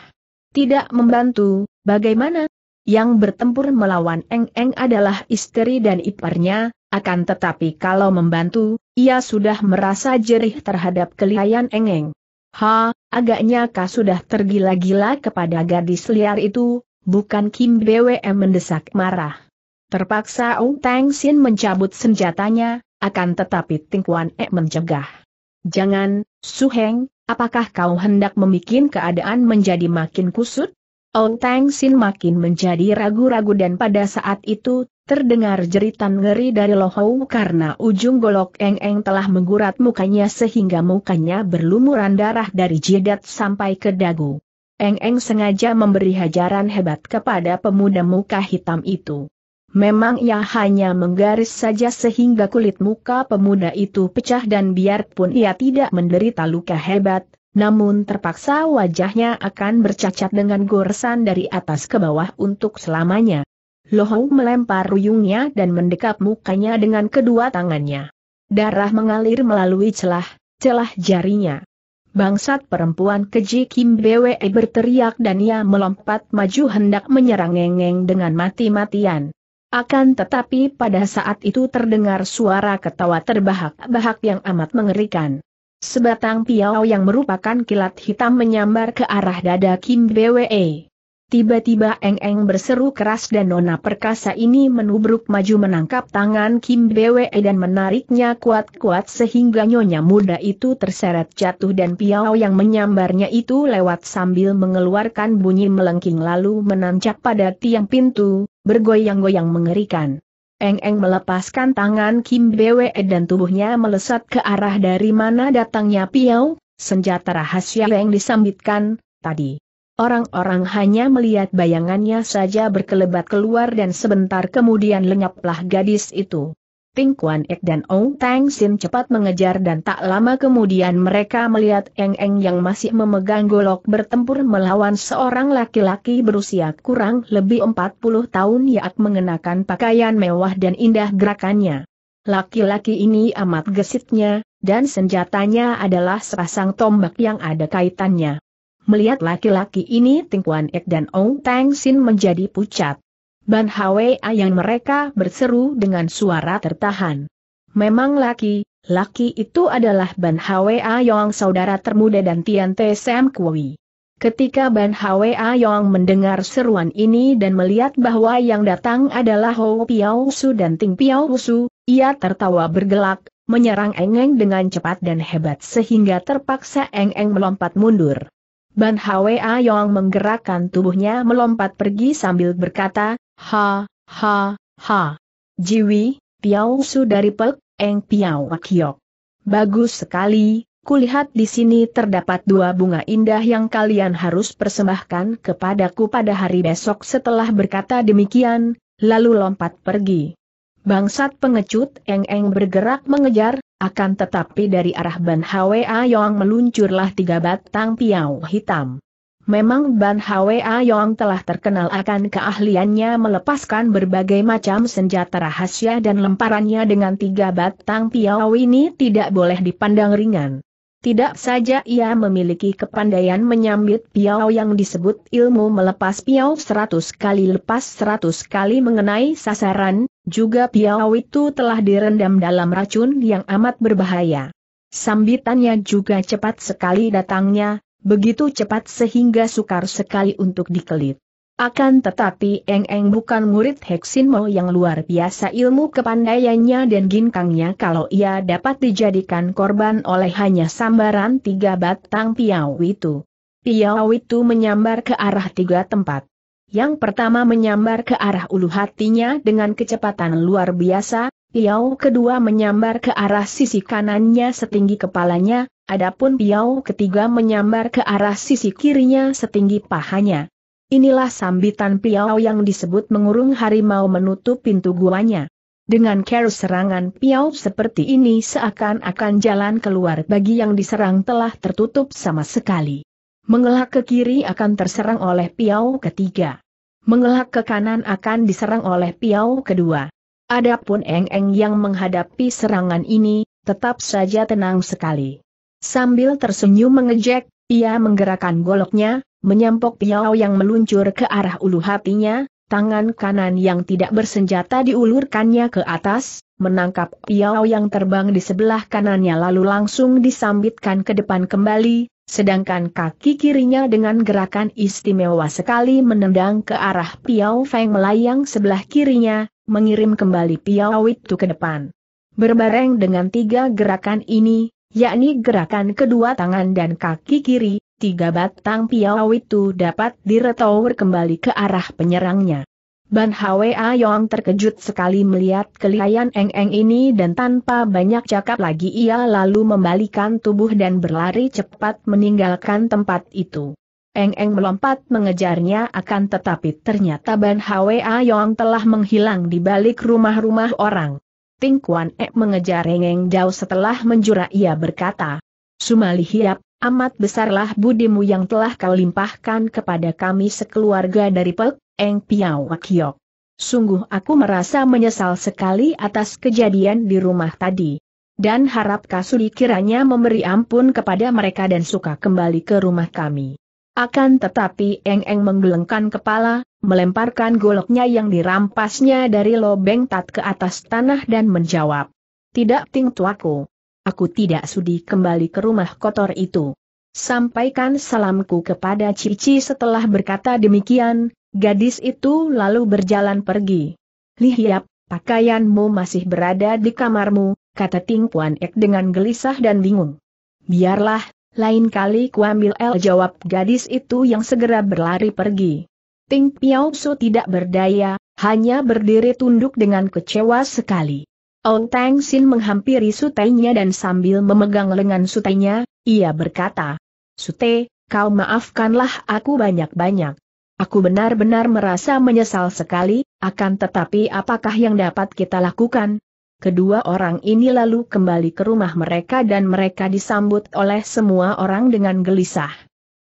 Tidak membantu, bagaimana? Yang bertempur melawan Engeng adalah istri dan iparnya, akan tetapi kalau membantu, ia sudah merasa jerih terhadap kelihaian Engeng. Ha, agaknya kau sudah tergila-gila kepada gadis liar itu, bukan? Kim Bwe mendesak marah. Terpaksa Ong Teng Sin mencabut senjatanya, akan tetapi Ting Kuan Ek mencegah. Jangan, Su Heng, apakah kau hendak membuat keadaan menjadi makin kusut? Ong Teng Sin makin menjadi ragu-ragu dan pada saat itu, terdengar jeritan ngeri dari Lo Hou karena ujung golok Engeng telah menggurat mukanya sehingga mukanya berlumuran darah dari jidat sampai ke dagu. Engeng sengaja memberi hajaran hebat kepada pemuda muka hitam itu. Memang ia hanya menggaris saja sehingga kulit muka pemuda itu pecah dan biarpun ia tidak menderita luka hebat, namun terpaksa wajahnya akan bercacat dengan goresan dari atas ke bawah untuk selamanya. Lo Hou melempar ruyungnya dan mendekap mukanya dengan kedua tangannya. Darah mengalir melalui celah-celah jarinya. Bangsat perempuan keji, Kim Bwe berteriak dan ia melompat maju hendak menyerang Engeng dengan mati-matian. Akan tetapi pada saat itu terdengar suara ketawa terbahak-bahak yang amat mengerikan. Sebatang piau yang merupakan kilat hitam menyambar ke arah dada Kim Bwe. Tiba-tiba Engeng berseru keras dan nona perkasa ini menubruk maju menangkap tangan Kim Bwe dan menariknya kuat-kuat sehingga nyonya muda itu terseret jatuh dan piau yang menyambarnya itu lewat sambil mengeluarkan bunyi melengking lalu menancap pada tiang pintu, bergoyang-goyang mengerikan. Engeng melepaskan tangan Kim Bwe dan tubuhnya melesat ke arah dari mana datangnya piau, senjata rahasia yang disambitkan tadi. Orang-orang hanya melihat bayangannya saja berkelebat keluar dan sebentar kemudian lenyaplah gadis itu. Ting Kuan Ek dan Ong Teng Sin cepat mengejar dan tak lama kemudian mereka melihat Engeng yang masih memegang golok bertempur melawan seorang laki-laki berusia kurang lebih 40 tahun yang mengenakan pakaian mewah dan indah gerakannya. Laki-laki ini amat gesitnya, dan senjatanya adalah sepasang tombak yang ada kaitannya. Melihat laki-laki ini Ting Kuan Ek dan Ong Teng Sin menjadi pucat. Ban Hwa yang mereka berseru dengan suara tertahan. Memang laki-laki itu adalah Ban Hwa Yong, saudara termuda dan Tian Te Sam Kui. Ketika Ban Hwa Yong mendengar seruan ini dan melihat bahwa yang datang adalah Ho Piao Su dan Ting Piao Su, ia tertawa bergelak, menyerang Engeng dengan cepat dan hebat sehingga terpaksa Engeng melompat mundur. Ban Hwa Yong menggerakkan tubuhnya melompat pergi sambil berkata, "Ha, ha, ha. Jiwi, Piao Su dari Pek, Eng Piao Kiok. Bagus sekali. Kulihat di sini terdapat dua bunga indah yang kalian harus persembahkan kepadaku pada hari besok." Setelah berkata demikian, lalu lompat pergi. Bangsat pengecut, Engeng bergerak mengejar, akan tetapi dari arah Ban Hwa Yong meluncurlah tiga batang piau hitam. Memang Ban Hwa Yong telah terkenal akan keahliannya melepaskan berbagai macam senjata rahasia, dan lemparannya dengan tiga batang piau ini tidak boleh dipandang ringan. Tidak saja ia memiliki kepandaian menyambit piau yang disebut ilmu melepas piau 100 kali lepas 100 kali mengenai sasaran, juga piau itu telah direndam dalam racun yang amat berbahaya. Sambitannya juga cepat sekali datangnya, begitu cepat sehingga sukar sekali untuk dikelit. Akan tetapi Engeng bukan murid Heksin Mo yang luar biasa ilmu kepandaiannya dan ginkangnya kalau ia dapat dijadikan korban oleh hanya sambaran tiga batang piau itu. Piau itu menyambar ke arah tiga tempat. Yang pertama menyambar ke arah ulu hatinya dengan kecepatan luar biasa, piau kedua menyambar ke arah sisi kanannya setinggi kepalanya, adapun piau ketiga menyambar ke arah sisi kirinya setinggi pahanya. Inilah sambitan piau yang disebut mengurung harimau menutup pintu guanya. Dengan cara serangan piau seperti ini seakan-akan jalan keluar bagi yang diserang telah tertutup sama sekali. Mengelak ke kiri akan terserang oleh piau ketiga. Mengelak ke kanan akan diserang oleh piau kedua. Adapun Engeng yang menghadapi serangan ini, tetap saja tenang sekali. Sambil tersenyum mengejek, ia menggerakkan goloknya, menyampok piau yang meluncur ke arah ulu hatinya, tangan kanan yang tidak bersenjata diulurkannya ke atas, menangkap piau yang terbang di sebelah kanannya lalu langsung disambitkan ke depan kembali, sedangkan kaki kirinya dengan gerakan istimewa sekali menendang ke arah piau Feng melayang sebelah kirinya, mengirim kembali piau itu ke depan. Berbareng dengan tiga gerakan ini, yakni gerakan kedua tangan dan kaki kiri, tiga batang piau itu dapat diretower kembali ke arah penyerangnya. Ban Hwa Yong terkejut sekali melihat kelihayan Engeng ini dan tanpa banyak cakap lagi ia lalu membalikan tubuh dan berlari cepat meninggalkan tempat itu. Engeng melompat mengejarnya akan tetapi ternyata Ban Hwa Yong telah menghilang di balik rumah-rumah orang. Ting Kuan Ek mengejar Engeng jauh setelah menjura ia berkata, "Sumali Hiap, amat besarlah budimu yang telah kau limpahkan kepada kami sekeluarga dari Pek, Eng Piao Kiok. Sungguh aku merasa menyesal sekali atas kejadian di rumah tadi. Dan harap Kasuri kiranya memberi ampun kepada mereka dan suka kembali ke rumah kami." Akan tetapi Engeng menggelengkan kepala, melemparkan goloknya yang dirampasnya dari lobeng tat ke atas tanah dan menjawab, "Tidak Ting Tuaku. Aku tidak sudi kembali ke rumah kotor itu. Sampaikan salamku kepada Cici." Setelah berkata demikian, gadis itu lalu berjalan pergi. "Li Hiap, pakaianmu masih berada di kamarmu," kata Ting Kuan Ek dengan gelisah dan bingung. "Biarlah, lain kali kuambil el," jawab gadis itu yang segera berlari pergi. Ting Piao Su tidak berdaya, hanya berdiri tunduk dengan kecewa sekali. Ong Teng Sin menghampiri sutenya dan sambil memegang lengan sutenya, ia berkata, "Sute, kau maafkanlah aku banyak-banyak. Aku benar-benar merasa menyesal sekali, akan tetapi apakah yang dapat kita lakukan?" Kedua orang ini lalu kembali ke rumah mereka dan mereka disambut oleh semua orang dengan gelisah.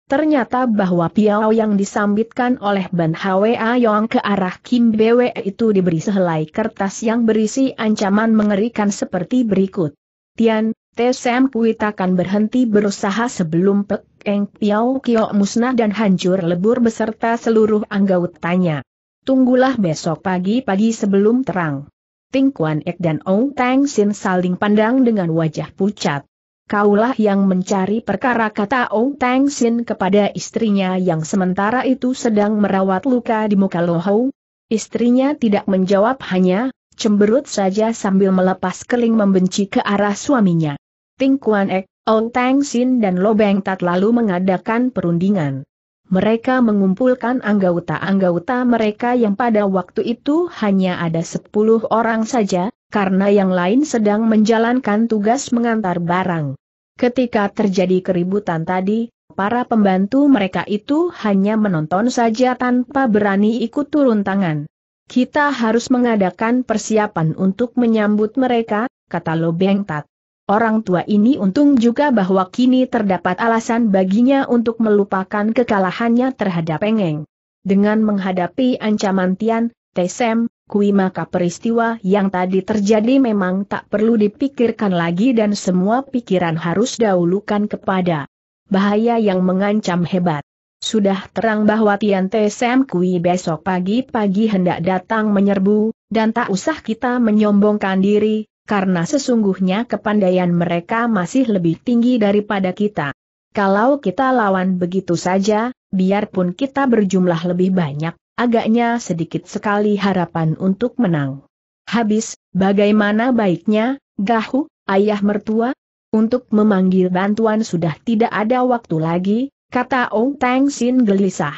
Ternyata bahwa piau yang disambitkan oleh Ban Hwa Yong ke arah Kim Bwe itu diberi sehelai kertas yang berisi ancaman mengerikan seperti berikut. "Tian, Te Sam Kui takkan berhenti berusaha sebelum Pek, Eng Piao Kiok musnah dan hancur lebur beserta seluruh anggotanya. tunggulah besok pagi-pagi sebelum terang. Ting Kuan Ek dan Ong Teng Sin saling pandang dengan wajah pucat. Kaulah yang mencari perkara, kata Ong Teng Sin kepada istrinya yang sementara itu sedang merawat luka di muka Lohou. Istrinya tidak menjawab, hanya cemberut saja sambil melepas keling membenci ke arah suaminya. Ting Kuan Ek, Ong Teng Sin dan Lobeng Tat lalu mengadakan perundingan. Mereka mengumpulkan anggota-anggota mereka yang pada waktu itu hanya ada 10 orang saja, karena yang lain sedang menjalankan tugas mengantar barang. Ketika terjadi keributan tadi, para pembantu mereka itu hanya menonton saja tanpa berani ikut turun tangan. Kita harus mengadakan persiapan untuk menyambut mereka, kata Lobeng Tat. Orang tua ini untung juga bahwa kini terdapat alasan baginya untuk melupakan kekalahannya terhadap Pengeng. Dengan menghadapi ancaman Tian, Tesem, Kui, maka peristiwa yang tadi terjadi memang tak perlu dipikirkan lagi dan semua pikiran harus dahulukan kepada bahaya yang mengancam hebat. Sudah terang bahwa Tian Tesem Kui besok pagi-pagi hendak datang menyerbu, dan tak usah kita menyombongkan diri, karena sesungguhnya kepandaian mereka masih lebih tinggi daripada kita. Kalau kita lawan begitu saja, biarpun kita berjumlah lebih banyak, agaknya sedikit sekali harapan untuk menang. Habis, bagaimana baiknya, Gahu, ayah mertua? Untuk memanggil bantuan sudah tidak ada waktu lagi, kata Ong Teng Sin gelisah.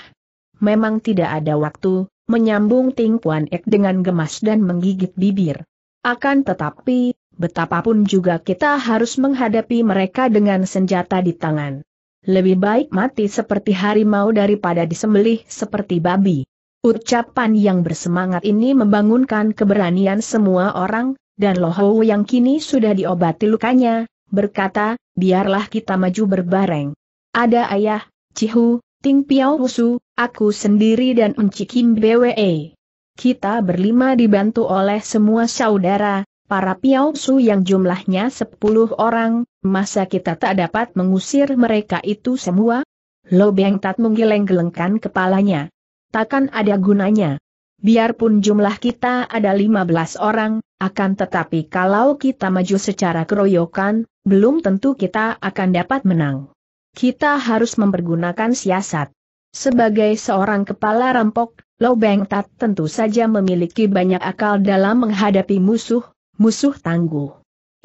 Memang tidak ada waktu, menyambung Ting Kuan Ek dengan gemas dan menggigit bibir. Akan tetapi, betapapun juga kita harus menghadapi mereka dengan senjata di tangan. Lebih baik mati seperti harimau daripada disembelih seperti babi. Ucapan yang bersemangat ini membangunkan keberanian semua orang, dan Lohou yang kini sudah diobati lukanya, berkata, biarlah kita maju berbareng. Ada ayah, Cihu, Ting Piao Rusu, aku sendiri dan Enci Kim Bwe. Kita berlima dibantu oleh semua saudara, para Piausu yang jumlahnya 10 orang, masa kita tak dapat mengusir mereka itu semua? Lobeng Tat menggeleng-gelengkan kepalanya. Takkan ada gunanya. Biarpun jumlah kita ada 15 orang, akan tetapi kalau kita maju secara keroyokan, belum tentu kita akan dapat menang. Kita harus mempergunakan siasat. Sebagai seorang kepala rampok, Lobeng Tat tentu saja memiliki banyak akal dalam menghadapi musuh tangguh.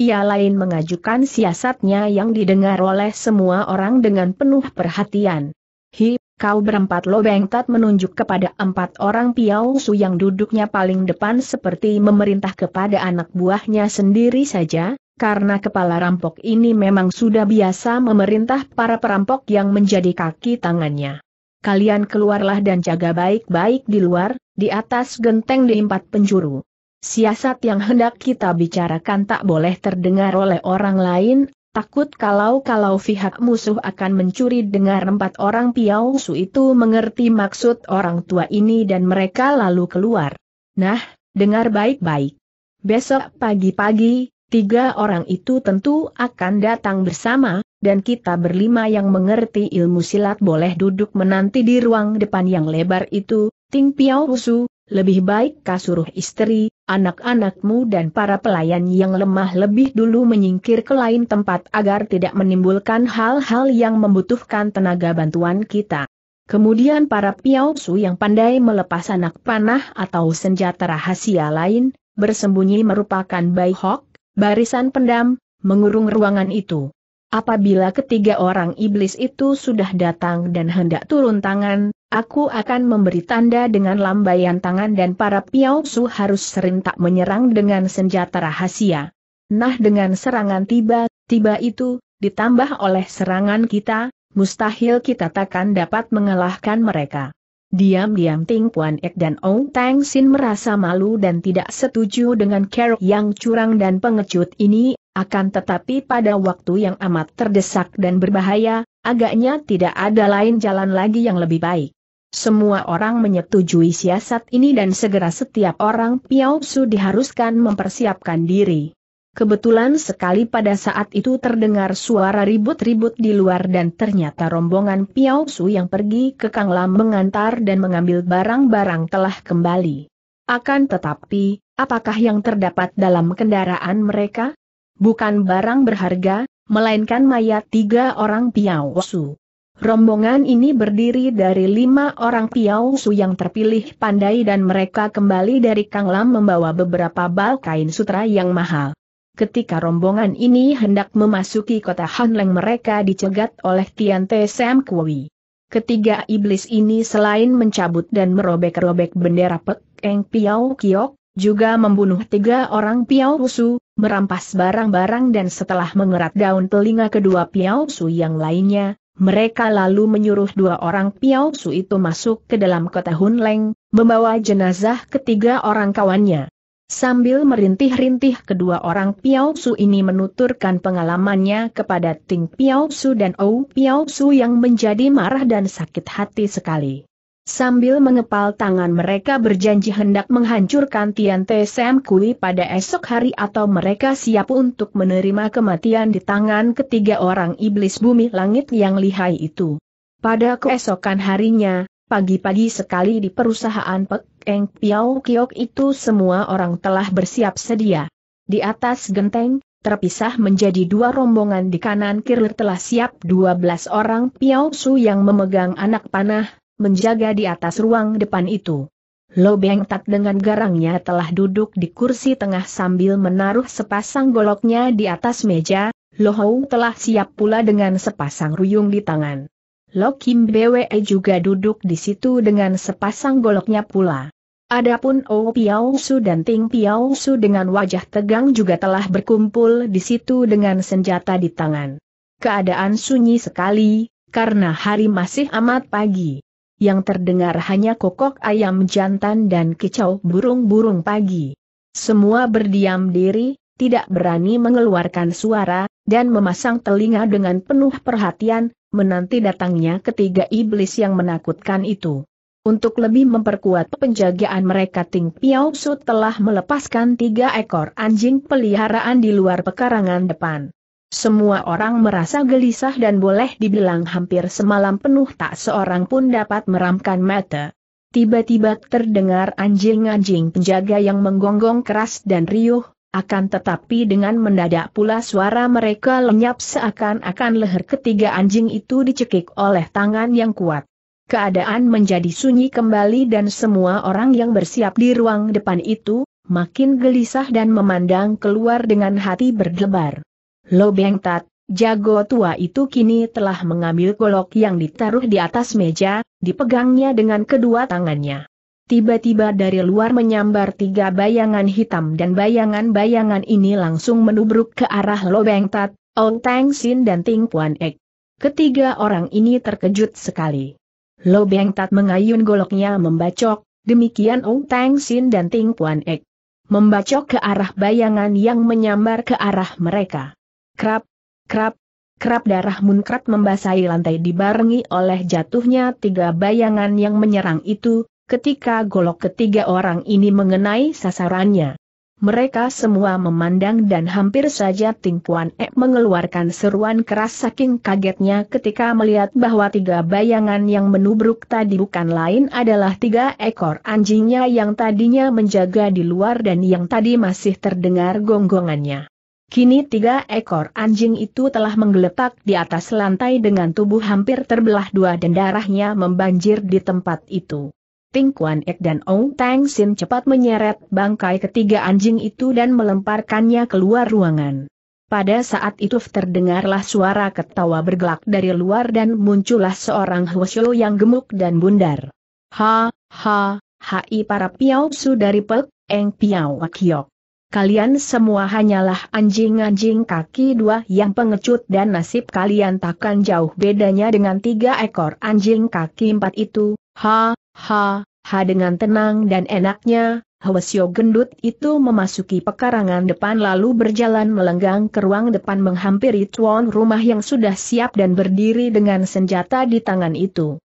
Ia lain mengajukan siasatnya yang didengar oleh semua orang dengan penuh perhatian. Hi, kau berempat, Lobeng Tat menunjuk kepada 4 orang Piausu yang duduknya paling depan seperti memerintah kepada anak buahnya sendiri saja, karena kepala rampok ini memang sudah biasa memerintah para perampok yang menjadi kaki tangannya. Kalian keluarlah dan jaga baik-baik di luar, di atas genteng di 4 penjuru. Siasat yang hendak kita bicarakan tak boleh terdengar oleh orang lain, takut kalau-kalau pihak musuh akan mencuri dengar. 4 orang Piausu itu mengerti maksud orang tua ini dan mereka lalu keluar. Nah, dengar baik-baik. Besok pagi-pagi, 3 orang itu tentu akan datang bersama, dan kita berlima yang mengerti ilmu silat boleh duduk menanti di ruang depan yang lebar itu. Ting Piao Rusu, lebih baik kau suruh istri, anak-anakmu dan para pelayan yang lemah lebih dulu menyingkir ke lain tempat agar tidak menimbulkan hal-hal yang membutuhkan tenaga bantuan kita. Kemudian para Piao Rusu yang pandai melepas anak panah atau senjata rahasia lain, bersembunyi merupakan Bai Hok, barisan pendam, mengurung ruangan itu. Apabila ketiga orang iblis itu sudah datang dan hendak turun tangan, aku akan memberi tanda dengan lambaian tangan dan para Piausu harus serentak menyerang dengan senjata rahasia. Nah, dengan serangan tiba-tiba itu, ditambah oleh serangan kita, mustahil kita takkan dapat mengalahkan mereka. Diam-diam Ting Kuan Ek dan Ong Teng Sin merasa malu dan tidak setuju dengan kerok yang curang dan pengecut ini. Akan tetapi pada waktu yang amat terdesak dan berbahaya, agaknya tidak ada lain jalan lagi yang lebih baik. Semua orang menyetujui siasat ini dan segera setiap orang Piausu diharuskan mempersiapkan diri. Kebetulan sekali pada saat itu terdengar suara ribut-ribut di luar dan ternyata rombongan Piao Su yang pergi ke Kang Lam mengantar dan mengambil barang-barang telah kembali. Akan tetapi, apakah yang terdapat dalam kendaraan mereka? Bukan barang berharga, melainkan mayat 3 orang Piao Su. Rombongan ini berdiri dari 5 orang Piao Su yang terpilih pandai dan mereka kembali dari Kang Lam membawa beberapa bal kain sutra yang mahal. Ketika rombongan ini hendak memasuki kota Hanleng mereka dicegat oleh Tian Te Sam Kui. Ketiga iblis ini selain mencabut dan merobek-robek bendera Pek Eng Piao Kiok, juga membunuh 3 orang Piao Su, merampas barang-barang dan setelah mengerat daun telinga kedua Piao Su yang lainnya, mereka lalu menyuruh 2 orang Piao Su itu masuk ke dalam kota Hanleng, membawa jenazah ke 3 orang kawannya. Sambil merintih-rintih kedua orang Piao Su ini menuturkan pengalamannya kepada Ting Piao Su dan Ou Piao Su yang menjadi marah dan sakit hati sekali. Sambil mengepal tangan mereka berjanji hendak menghancurkan Tian Te Sam Kui pada esok hari atau mereka siap untuk menerima kematian di tangan 3 orang iblis bumi langit yang lihai itu. Pada keesokan harinya, pagi-pagi sekali di perusahaan Pek Eng Piao Kiok itu semua orang telah bersiap sedia. Di atas genteng, terpisah menjadi 2 rombongan di kanan kiri telah siap 12 orang Piao Su yang memegang anak panah, menjaga di atas ruang depan itu. Lo Beng Tat dengan garangnya telah duduk di kursi tengah sambil menaruh sepasang goloknya di atas meja, Lo Hou telah siap pula dengan sepasang ruyung di tangan. Lo Kim Bwe juga duduk di situ dengan sepasang goloknya pula. Adapun Ou Piao Su dan Ting Piao Su dengan wajah tegang juga telah berkumpul di situ dengan senjata di tangan. Keadaan sunyi sekali, karena hari masih amat pagi. Yang terdengar hanya kokok ayam jantan dan kicau burung-burung pagi. Semua berdiam diri, tidak berani mengeluarkan suara, dan memasang telinga dengan penuh perhatian, menanti datangnya ketiga iblis yang menakutkan itu. Untuk lebih memperkuat penjagaan mereka Ting Piao Su telah melepaskan 3 ekor anjing peliharaan di luar pekarangan depan. Semua orang merasa gelisah dan boleh dibilang hampir semalam penuh tak seorang pun dapat meramkan mata. Tiba-tiba terdengar anjing-anjing penjaga yang menggonggong keras dan riuh, akan tetapi dengan mendadak pula suara mereka lenyap seakan-akan leher ketiga anjing itu dicekik oleh tangan yang kuat. Keadaan menjadi sunyi kembali dan semua orang yang bersiap di ruang depan itu, makin gelisah dan memandang keluar dengan hati berdebar. Lo Beng Tat, jago tua itu kini telah mengambil golok yang ditaruh di atas meja, dipegangnya dengan kedua tangannya. Tiba-tiba dari luar menyambar 3 bayangan hitam dan bayangan-bayangan ini langsung menubruk ke arah Lo Beng Tat, Ong Teng Sin dan Ting Puan Ek. Ketiga orang ini terkejut sekali. Lo Beng Tat mengayun goloknya membacok, demikian Ong Teng Sin dan Ting Puan Ek. Membacok ke arah bayangan yang menyambar ke arah mereka. Krap, krap, krap darah munkrat membasahi lantai dibarengi oleh jatuhnya 3 bayangan yang menyerang itu. Ketika golok ke-3 orang ini mengenai sasarannya, mereka semua memandang dan hampir saja Ting Puan Ek mengeluarkan seruan keras saking kagetnya ketika melihat bahwa 3 bayangan yang menubruk tadi bukan lain adalah 3 ekor anjingnya yang tadinya menjaga di luar dan yang tadi masih terdengar gonggongannya. Kini 3 ekor anjing itu telah menggeletak di atas lantai dengan tubuh hampir terbelah 2 dan darahnya membanjir di tempat itu. Ting Puan Ek dan Ong Teng Sin cepat menyeret bangkai ketiga anjing itu dan melemparkannya keluar ruangan. Pada saat itu terdengarlah suara ketawa bergelak dari luar dan muncullah seorang Hwasyo yang gemuk dan bundar. Ha, ha, hai para Piao Su dari Pek Eng Piao Kiok. Kalian semua hanyalah anjing-anjing kaki 2 yang pengecut dan nasib kalian takkan jauh bedanya dengan 3 ekor anjing kaki 4 itu. Ha, ha, ha dengan tenang dan enaknya, Hwasyo gendut itu memasuki pekarangan depan lalu berjalan melenggang ke ruang depan menghampiri tuan rumah yang sudah siap dan berdiri dengan senjata di tangan itu.